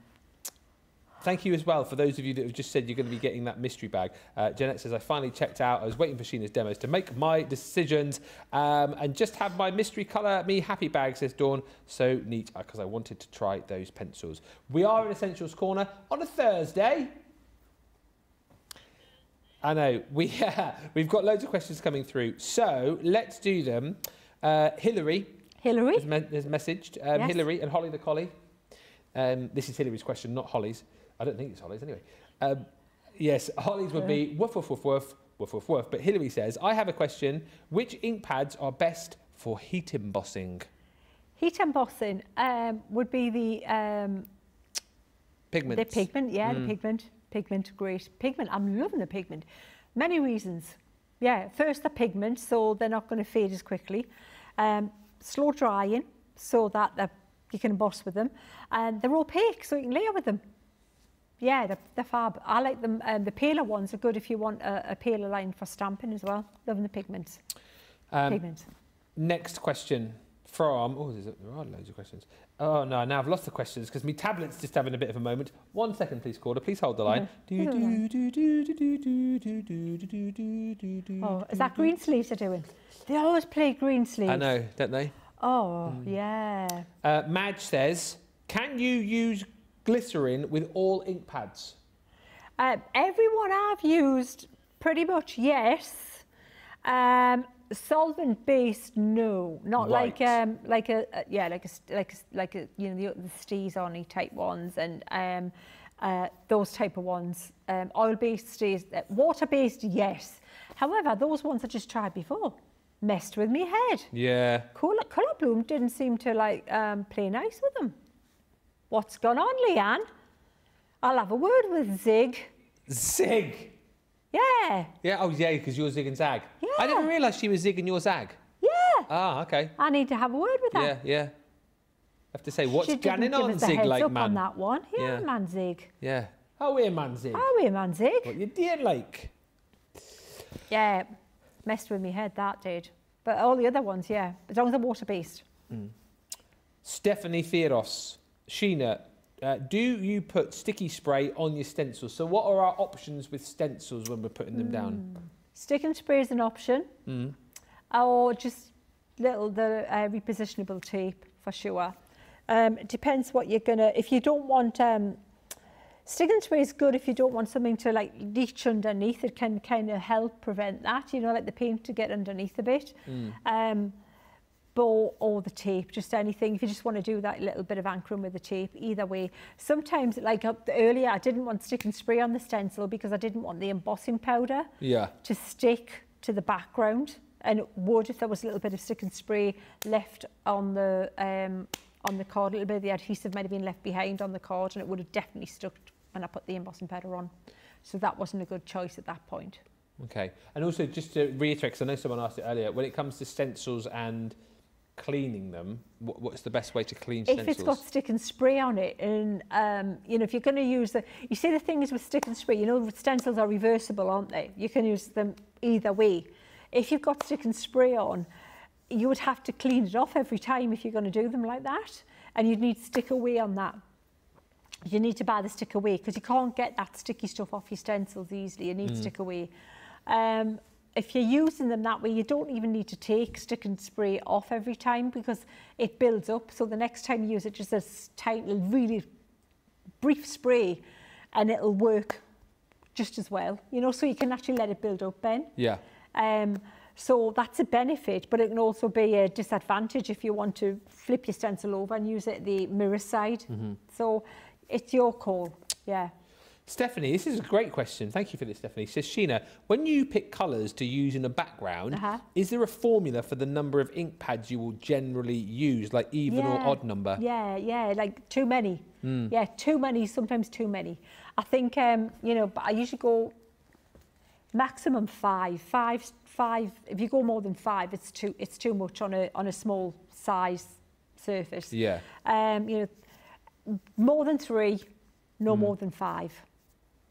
thank you as well for those of you that have just said you're going to be getting that mystery bag. Uh, Jeanette says, I finally checked out. I was waiting for Sheena's demos to make my decisions um, and just have my mystery colour me happy bag, says Dawn. So neat, because I wanted to try those pencils. We are in Essentials Corner on a Thursday. I know, we, uh, we've got loads of questions coming through, so let's do them. Uh, Hillary, Hillary? Has, me has messaged, um, yes. Hillary and Holly the Collie. Um, this is Hillary's question, not Holly's. I don't think it's Holly's anyway. Um, yes, Holly's would be woof, woof, woof, woof, woof, woof, woof. But Hillary says, I have a question. Which ink pads are best for heat embossing? Heat embossing um, would be the... Um, pigment. The pigment, yeah, mm. the pigment. Pigment, great. Pigment, I'm loving the pigment. Many reasons. Yeah, first the pigment, so they're not going to fade as quickly. Um, slow drying, so that they're you can emboss with them, and they're opaque, so you can layer with them. Yeah, they're, they're fab. I like them. Um, the paler ones are good if you want a, a paler line for stamping as well. Loving the pigments. Um, pigments. Next question from... Oh, there's, there are loads of questions. Oh, no, now I've lost the questions because my tablet's just having a bit of a moment. One second, please, caller. Please hold the line. Oh, is that Greensleeves they're doing? They always play Greensleeves. I know, don't they? Oh, mm. yeah. Uh, Madge says, can you use glycerin with all ink pads? Uh, everyone I've used, pretty much, yes. Um, solvent-based, no. Not right. like um, like a, a yeah, like a like a, like a, you know the, the stays only type ones and um, uh, those type of ones. Um, oil-based stays, uh, water-based, yes. However, those ones I just tried before. Messed with me head. Yeah. Colour, Colour Bloom didn't seem to like um, play nice with them. What's gone on, Leanne? I'll have a word with Zig. Zig? Yeah. Yeah, oh yeah, because you're Zig and Zag. Yeah. I didn't realise she was Zig and you're Zag. Yeah. Ah, okay. I need to have a word with that. Yeah, yeah. I have to say, what's going on, Zig, like, man? On that one. Yeah, yeah. man, Zig. Yeah. How are you, man, Zig? How are you, man, Zig? What you did, like? Yeah. Messed with me head, that did. But all the other ones, yeah. As long as they're water-based. Mm. Stephanie Theodos, Sheena, uh, do you put sticky spray on your stencils? So what are our options with stencils when we're putting them mm. down? Stick and spray is an option. Mm. Or just little the uh, repositionable tape, for sure. Um, it depends what you're going to... If you don't want... Um, Stick and spray is good if you don't want something to like leach underneath. It can kind of help prevent that, you know, like the paint to get underneath a bit. Mm. Um, but or the tape, just anything. If you just want to do that little bit of anchoring with the tape, either way. Sometimes, like up earlier, I didn't want stick and spray on the stencil because I didn't want the embossing powder yeah. to stick to the background. And it would if there was a little bit of stick and spray left on the um, on the card, a little bit of the adhesive might have been left behind on the card, and it would have definitely stuck when I put the embossing powder on. So that wasn't a good choice at that point. Okay. And also, just to reiterate, because I know someone asked it earlier, when it comes to stencils and cleaning them, what, what's the best way to clean stencils? If it's got stick and spray on it, and, um, you know, if you're going to use the... You see, the thing is with stick and spray, you know, stencils are reversible, aren't they? You can use them either way. If you've got stick and spray on, you would have to clean it off every time if you're going to do them like that. And you'd need stick away on that. You need to buy the stick away because you can't get that sticky stuff off your stencils easily. You need mm. stick away. Um, if you're using them that way, you don't even need to take stick and spray off every time because it builds up. So the next time you use it, just a tight, really brief spray and it'll work just as well. You know, so you can actually let it build up, Ben. Yeah. Um, So that's a benefit, but it can also be a disadvantage if you want to flip your stencil over and use it the mirror side. Mm-hmm. So it's your call, yeah. Stephanie, this is a great question. Thank you for this, Stephanie. Says, Sheena, when you pick colours to use in a background, uh-huh. is there a formula for the number of ink pads you will generally use, like even yeah. or odd number? Yeah, yeah, like too many. Mm. Yeah, too many, sometimes too many. I think, um, you know, I usually go maximum five, five Five. If you go more than five, it's too it's too much on a on a small size surface. Yeah. Um. You know, more than three, no mm. more than five,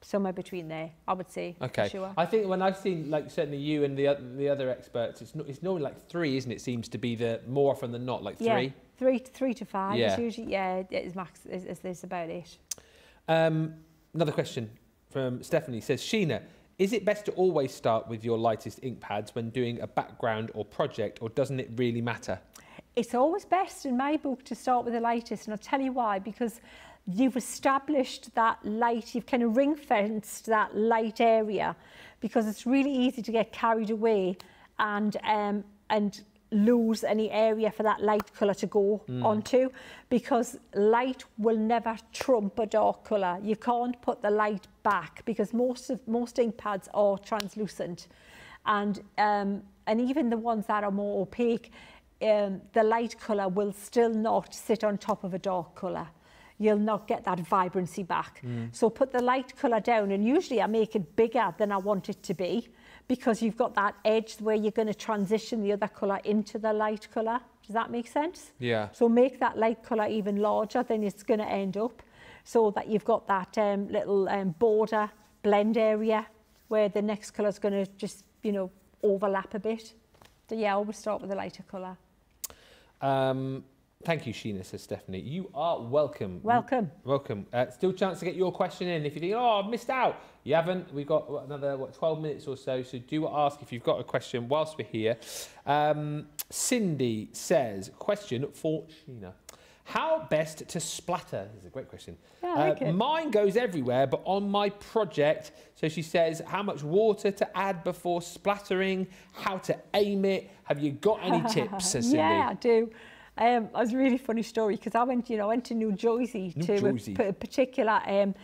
somewhere between there, I would say. Okay. For sure. I think when I've seen like certainly you and the other, the other experts, it's not it's normally like three, isn't it? Seems to be the more often than not like three. Yeah. Three three to five. Yeah. It's usually yeah. It's max. Is this about it? Um. Another question from Stephanie says, Sheena, is it best to always start with your lightest ink pads when doing a background or project, or doesn't it really matter? It's always best in my book to start with the lightest, and I'll tell you why, because you've established that light, you've kind of ring-fenced that light area, because it's really easy to get carried away and, um, and lose any area for that light colour to go mm. onto, because light will never trump a dark colour. You can't put the light back because most of most ink pads are translucent, and um, and even the ones that are more opaque, um, the light colour will still not sit on top of a dark colour. You'll not get that vibrancy back. Mm. So put the light colour down, and usually I make it bigger than I want it to be, because you've got that edge where you're going to transition the other colour into the light colour. Does that make sense? Yeah. So make that light colour even larger than it's going to end up, so that you've got that um, little um, border blend area where the next colour's going to just, you know, overlap a bit. So yeah, I always start with a lighter colour. Um, thank you, Sheena, says Stephanie. You are welcome. Welcome. Welcome. Uh, still a chance to get your question in. If you think, oh, I've missed out. You haven't. We've got another, what, twelve minutes or so. So do ask if you've got a question whilst we're here. Um, Cindy says, question for Sheena. How best to splatter? This is a great question. Yeah, I like uh, it. Mine goes everywhere, but on my project. So she says, how much water to add before splattering? How to aim it? Have you got any tips, says Cindy? Yeah, I do. Um, it was a really funny story, because I went, you know, I went to New Jersey New to Jersey. A, a particular um,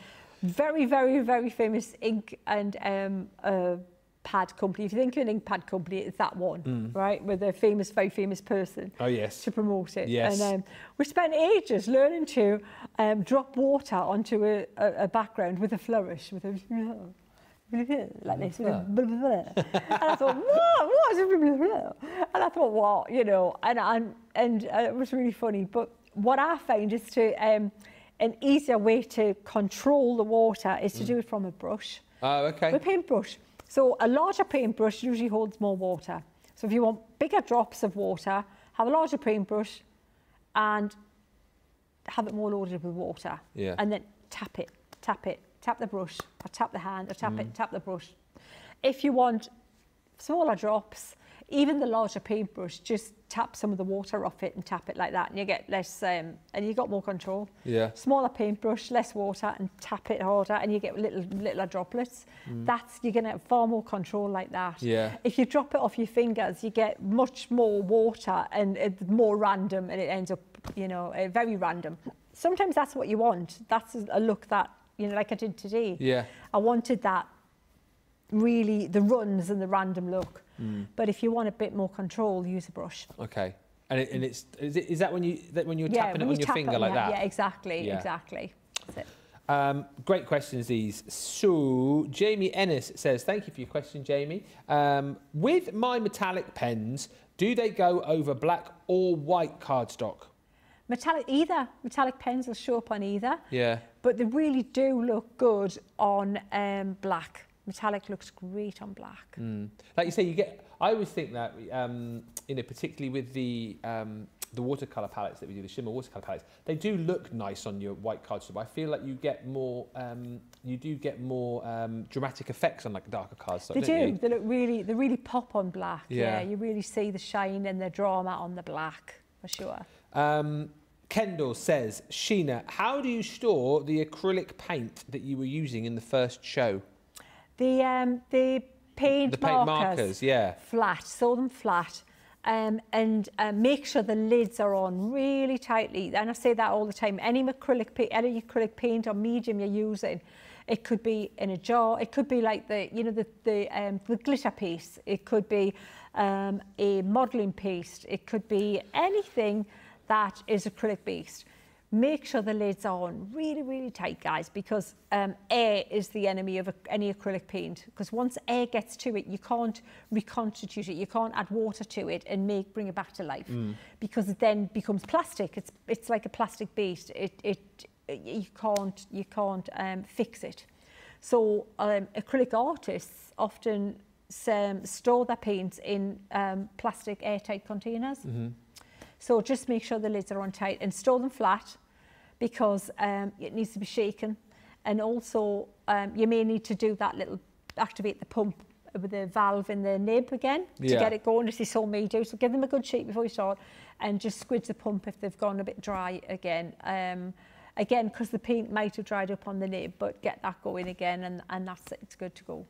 very, very, very famous ink and um, uh, pad company. If you think of an ink pad company, it's that one, mm. right? With a famous, very famous person. Oh yes. To promote it. Yes. And um, we spent ages learning to um, drop water onto a, a, a background with a flourish, with a like this, with a and I thought, what? What is it? And I thought, what? You know, and and and it was really funny. But what I found is to um, an easier way to control the water is to mm. do it from a brush. Oh, okay. With a paintbrush. So a larger paintbrush usually holds more water. So if you want bigger drops of water, have a larger paintbrush, and have it more loaded with water. Yeah. And then tap it, tap it. Tap the brush, or tap the hand, or tap mm. it, tap the brush. If you want smaller drops, even the larger paintbrush, just tap some of the water off it and tap it like that, and you get less, um, and you got more control. Yeah. Smaller paintbrush, less water, and tap it harder, and you get little, littler droplets. Mm. That's, you're gonna have far more control like that. Yeah. If you drop it off your fingers, you get much more water, and it's more random, and it ends up, you know, uh, very random. Sometimes that's what you want. That's a look that, you know, like I did today. Yeah. I wanted that, really, the runs and the random look. Mm. But if you want a bit more control, use a brush. Okay. And, it, and it's is, it, is that when you that when you're yeah, tapping when it you on your tap finger on like that? that? Yeah, exactly, yeah. exactly. That's it. Um, great questions these. So Jamie Ennis says, thank you for your question, Jamie. Um, with my metallic pens, do they go over black or white cardstock? Metallic, either. Metallic pens will show up on either. Yeah. But they really do look good on um, black. Metallic looks great on black. Mm. Like you say, you get. I always think that, um, you know, particularly with the um, the watercolor palettes that we do, the shimmer watercolor palettes, they do look nice on your white cardstock. I feel like you get more. Um, you do get more um, dramatic effects on like darker cardstock. They do. You? They look really. They really pop on black. Yeah. yeah. You really see the shine and the drama on the black for sure. Um, Kendall says, Sheena, how do you store the acrylic paint that you were using in the first show? The um, the paint, the paint markers, markers, yeah, flat. Store them flat, um, and uh, make sure the lids are on really tightly. And I say that all the time. Any acrylic paint, any acrylic paint or medium you're using, it could be in a jar. It could be like the you know the the, um, the glitter paste. It could be um, a modelling paste. It could be anything that is acrylic based. Make sure the lids are on really, really tight, guys, because um, air is the enemy of any acrylic paint. Because once air gets to it, you can't reconstitute it. You can't add water to it and make bring it back to life, mm. because it then becomes plastic. It's it's like a plastic base. It it you can't you can't um, fix it. So um, acrylic artists often um, store their paints in um, plastic airtight containers. Mm-hmm. So just make sure the lids are on tight and store them flat, because um, it needs to be shaken. And also um, you may need to do that little, activate the pump with the valve in the nib again yeah. to get it going, as you saw me do. So give them a good shake before you start, and just squidge the pump if they've gone a bit dry again. Um, again, because the paint might have dried up on the nib, but get that going again, and, and that's it, it's good to go.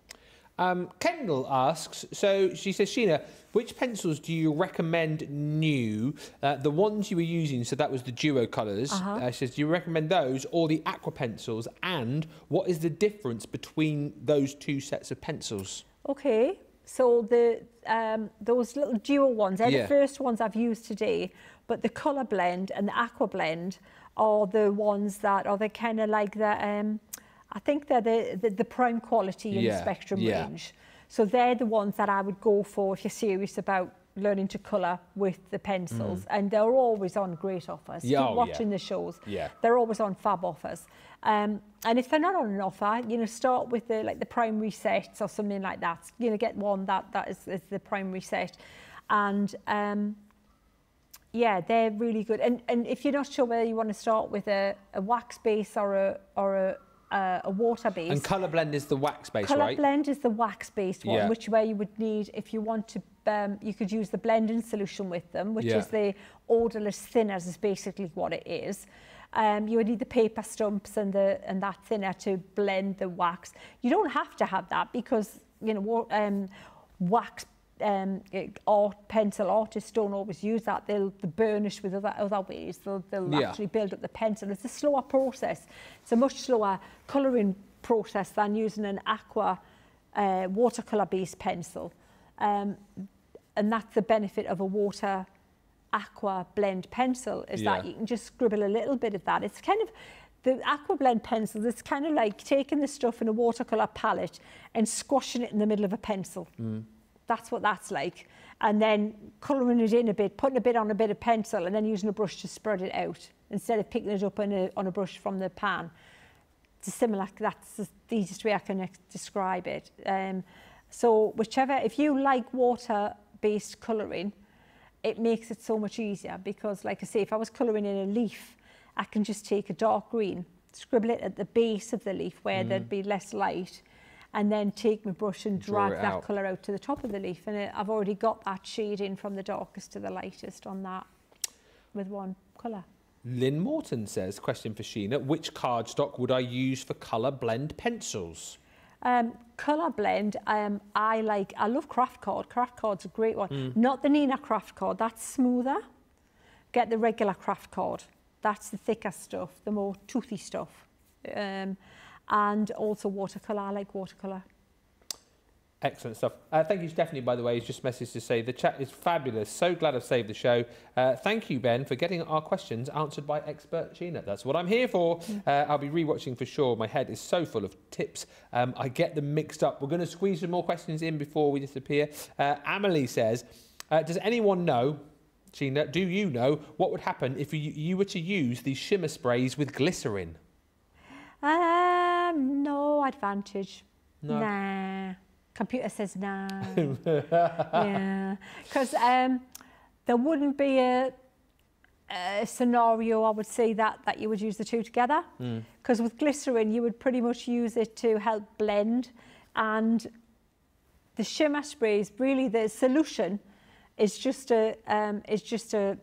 Um, Kendall asks, so she says, Sheena, which pencils do you recommend new? Uh, the ones you were using, so that was the duo colours. Uh-huh. uh, she says, do you recommend those or the aqua pencils? And what is the difference between those two sets of pencils? Okay, so the um, those little duo ones, they're yeah. the first ones I've used today, but the colour blend and the aqua blend are the ones that are the kind of like the... Um, I think they're the, the, the prime quality in yeah, the Spectrum yeah. range. So they're the ones that I would go for if you're serious about learning to colour with the pencils. Mm. And they're always on great offers. Yeah, Keep oh, watching yeah. the shows. Yeah. They're always on fab offers. Um, and if they're not on an offer, you know, start with the, like the primary sets or something like that. You know, get one that, that is, is the primary set. And... Um, yeah, they're really good. And, and if you're not sure whether you want to start with a, a wax base or a... Or a Uh, a water base. And colour blend is the wax based, right? Colour blend is the wax based one, yeah. which where you would need, if you want to, um, you could use the blending solution with them, which yeah. is the odorless thinners, is basically what it is. Um, you would need the paper stumps and the and that thinner to blend the wax. You don't have to have that because you know um, wax. Um, art pencil artists don't always use that. They'll, they'll burnish with other other ways. They'll, they'll yeah. actually build up the pencil. It's a slower process. It's a much slower colouring process than using an aqua uh, watercolour based pencil, um, and that's the benefit of a water aqua blend pencil is yeah. that you can just scribble a little bit of that. It's kind of the aqua blend pencils. It's kind of like taking the stuff in a watercolour palette and squashing it in the middle of a pencil. Mm. That's what that's like. And then colouring it in a bit, putting a bit on a bit of pencil and then using a brush to spread it out instead of picking it up in a, on a brush from the pan. It's similar, that's the easiest way I can describe it. Um, so whichever, if you like water-based colouring, it makes it so much easier because like I say, if I was colouring in a leaf, I can just take a dark green, scribble it at the base of the leaf where mm. there'd be less light, and then take my brush and drag that colour out to the top of the leaf. And it, I've already got that shade in from the darkest to the lightest on that with one colour. Lynn Morton says, question for Sheena, which cardstock would I use for colour blend pencils? Um, colour blend, um, I like, I love craft card. Craft card's a great one. Mm. Not the Nina craft card, that's smoother. Get the regular craft card. That's the thicker stuff, the more toothy stuff. Um, and also watercolour, I like watercolour. Excellent stuff. Uh, thank you, Stephanie, by the way, who's just messaged to say the chat is fabulous. So glad I've saved the show. Uh, thank you, Ben, for getting our questions answered by expert Sheena. That's what I'm here for. Uh, I'll be rewatching for sure. My head is so full of tips. Um, I get them mixed up. We're going to squeeze some more questions in before we disappear. Uh, Amelie says, uh, does anyone know, Sheena, do you know what would happen if you, you were to use these shimmer sprays with glycerin? Um, no advantage. No. Nah. Computer says nah. yeah. Because um, there wouldn't be a, a scenario, I would say, that, that you would use the two together. Because mm. with glycerin, you would pretty much use it to help blend. And the shimmer sprays, really, the solution is just a... Um, is just a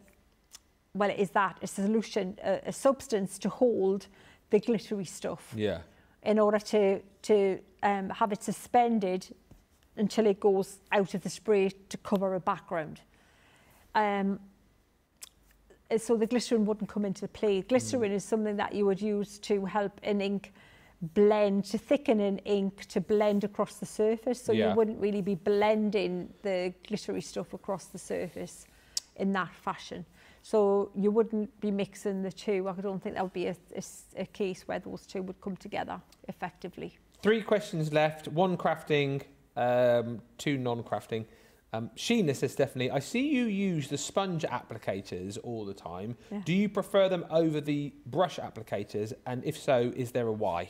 well, it is that. It's a solution, a, a substance to hold the glittery stuff yeah in order to to um have it suspended until it goes out of the spray to cover a background, um so the glycerin wouldn't come into play. Glycerin mm. is something that you would use to help an ink blend, to thicken an ink, to blend across the surface, so yeah. you wouldn't really be blending the glittery stuff across the surface in that fashion. So you wouldn't be mixing the two. I don't think that would be a, a, a case where those two would come together effectively. Three questions left, one crafting, um, two non-crafting. Um, Sheena says, Stephanie, I see you use the sponge applicators all the time. Yeah. Do you prefer them over the brush applicators? And if so, is there a why?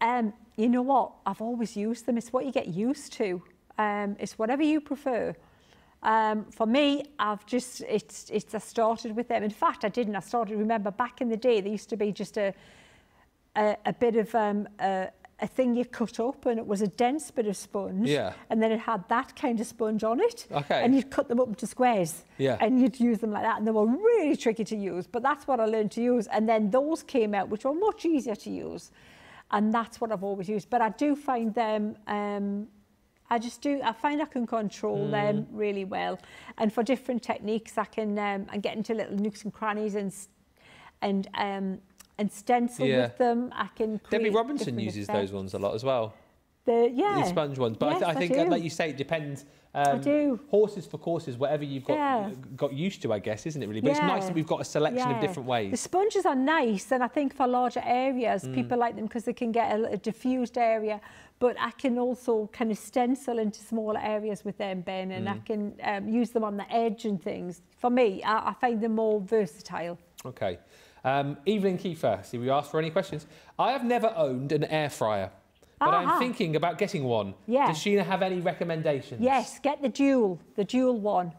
Um, you know what? I've always used them. It's what you get used to. Um, it's whatever you prefer. Um, for me, I've just, it's, it's, I started with them. In fact, I didn't, I started, remember back in the day, there used to be just a, a, a bit of um, a, a thing you cut up and it was a dense bit of sponge. Yeah. And then it had that kind of sponge on it. Okay. And you'd cut them up into squares. Yeah. And you'd use them like that. And they were really tricky to use, but that's what I learned to use. And then those came out, which were much easier to use. And that's what I've always used. But I do find them, um, I just do, I find I can control mm. them really well. And for different techniques, I can um, I get into little nooks and crannies and and um, and stencil yeah. with them. I can create Debbie Robinson uses effects. those ones a lot as well. The, yeah. the sponge ones, but yes, I, th I think, I like you say, it depends. Um, I do. Horses for courses, whatever you've got yeah. got used to, I guess, isn't it really? But yeah. it's nice that we've got a selection yeah. of different ways. The sponges are nice, and I think for larger areas, mm. people like them because they can get a, a diffused area. But I can also kind of stencil into smaller areas with them, Ben, and mm. I can um, use them on the edge and things. For me, I, I find them more versatile. Okay, um, Evelyn Kiefer, see, we asked for any questions. I have never owned an air fryer. But uh-huh. I'm thinking about getting one. Yeah. Does Sheena have any recommendations? Yes, get the dual, the dual one.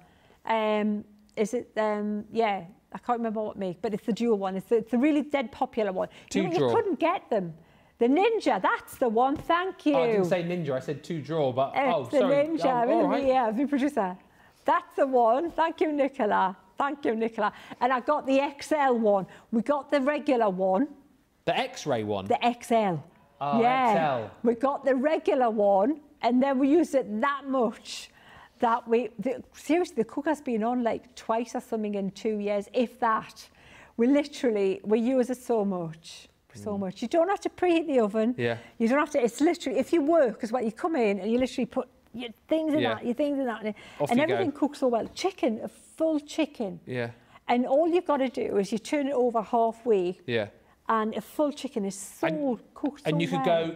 Um, is it, um, yeah, I can't remember what make, but it's the dual one. It's the, it's the really dead popular one. Two you, draw. You couldn't get them. The Ninja, that's the one, thank you. Oh, I didn't say Ninja, I said two draw, but, it's oh, the sorry. Ninja, oh, all right. yeah, the producer. That's the one, thank you, Nicola. Thank you, Nicola. And I got the X L one. We got the regular one. The X-ray one? The X L. Oh, yeah, X L. We got the regular one, and then we used it that much that we... The, seriously, the cooker's been on like twice or something in two years, if that. We literally, we use it so much, so mm. much. You don't have to preheat the oven. Yeah. You don't have to... It's literally... If you work, is what you come in and you literally put your things in yeah. that, your things in that, and, and everything go. cooks so well. Chicken, a full chicken. Yeah. And all you've got to do is you turn it over halfway. Yeah. And a full chicken is so and, cooked. And so you well. could go,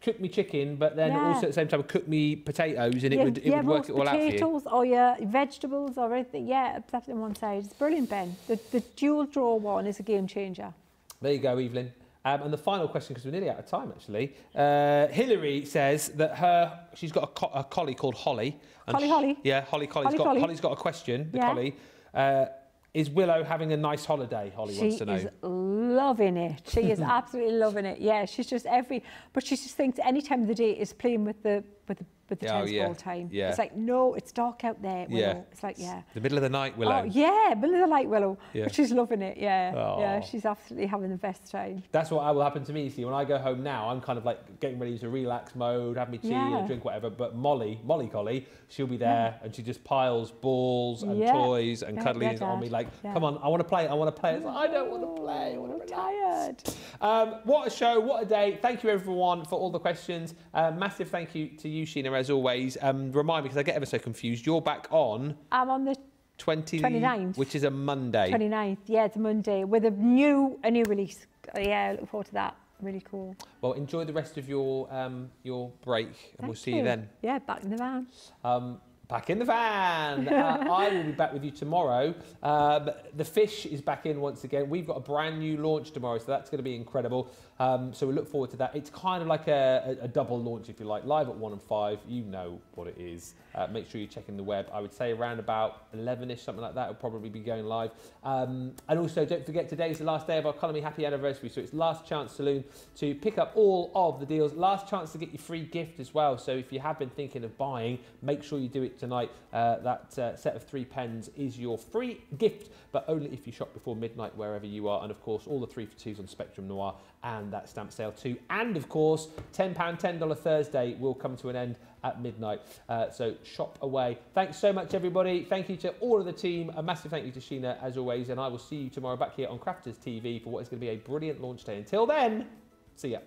cook me chicken, but then yeah. also at the same time cook me potatoes, and yeah, it would, it yeah, would work it all potatoes, out. Potatoes or your vegetables or anything. Yeah, that's on one side. It's brilliant, Ben. The, the dual draw one is a game changer. There you go, Evelyn. Um, and the final question, because we're nearly out of time, actually. Uh, Hillary says that her, she's got a, co a collie called Holly. And Holly, she, Holly. Yeah, Holly, Collie's Holly, got, Holly. Holly's got a question. The yeah. collie. Uh, Is Willow having a nice holiday? Holly she wants to know. She is loving it. She is absolutely loving it. Yeah, she's just every... But she just thinks any time of the day is playing with the with the, with the oh, tennis yeah. ball time. Yeah. It's like, no, it's dark out there, Willow. Yeah. It's like, yeah. The middle of the night, Willow. Oh, yeah, middle of the night, Willow. Yeah. But she's loving it, yeah. Aww. Yeah, she's absolutely having the best time. That's what will happen to me, see. When I go home now, I'm kind of like getting ready to relax mode, have me tea yeah. and a drink, whatever. But Molly, Molly Collie, she'll be there yeah. and she just piles balls and yeah. toys and yeah, cuddlies yeah, on me like, Yeah. Come on, I want to play, I want to play. It's like, I don't want to play, I want to relax. Tired. Um, what a show, what a day. Thank you, everyone, for all the questions. Uh, massive thank you to you, Sheena, as always. Um, remind me, because I get ever so confused, you're back on... I'm on the twenty, twenty-ninth. Which is a Monday. twenty-ninth, yeah, it's a Monday, with a new a new release. Yeah, look forward to that. Really cool. Well, enjoy the rest of your, um, your break, and thank we'll see you. you then. Yeah, back in the van. Um, Back in the van. uh, I will be back with you tomorrow. Um, the fish is back in once again. We've got a brand new launch tomorrow, so that's going to be incredible. Um, so we look forward to that. It's kind of like a, a, a double launch, if you like. Live at one and five. You know what it is. Uh, make sure you're checking the web. I would say around about eleven-ish, something like that. It'll probably be going live. Um, and also, don't forget, today's the last day of our Colour Me Happy anniversary. So it's last chance saloon to pick up all of the deals. Last chance to get your free gift as well. So if you have been thinking of buying, make sure you do it tonight. Uh, that uh, set of three pens is your free gift, but only if you shop before midnight wherever you are. And of course, all the three for twos on Spectrum Noir and that stamp sale too. And of course, ten pound ten dollar Thursday will come to an end at midnight. Uh, so shop away. Thanks so much, everybody. Thank you to all of the team. A massive thank you to Sheena as always. And I will see you tomorrow back here on Crafters T V for what is going to be a brilliant launch day. Until then, see ya.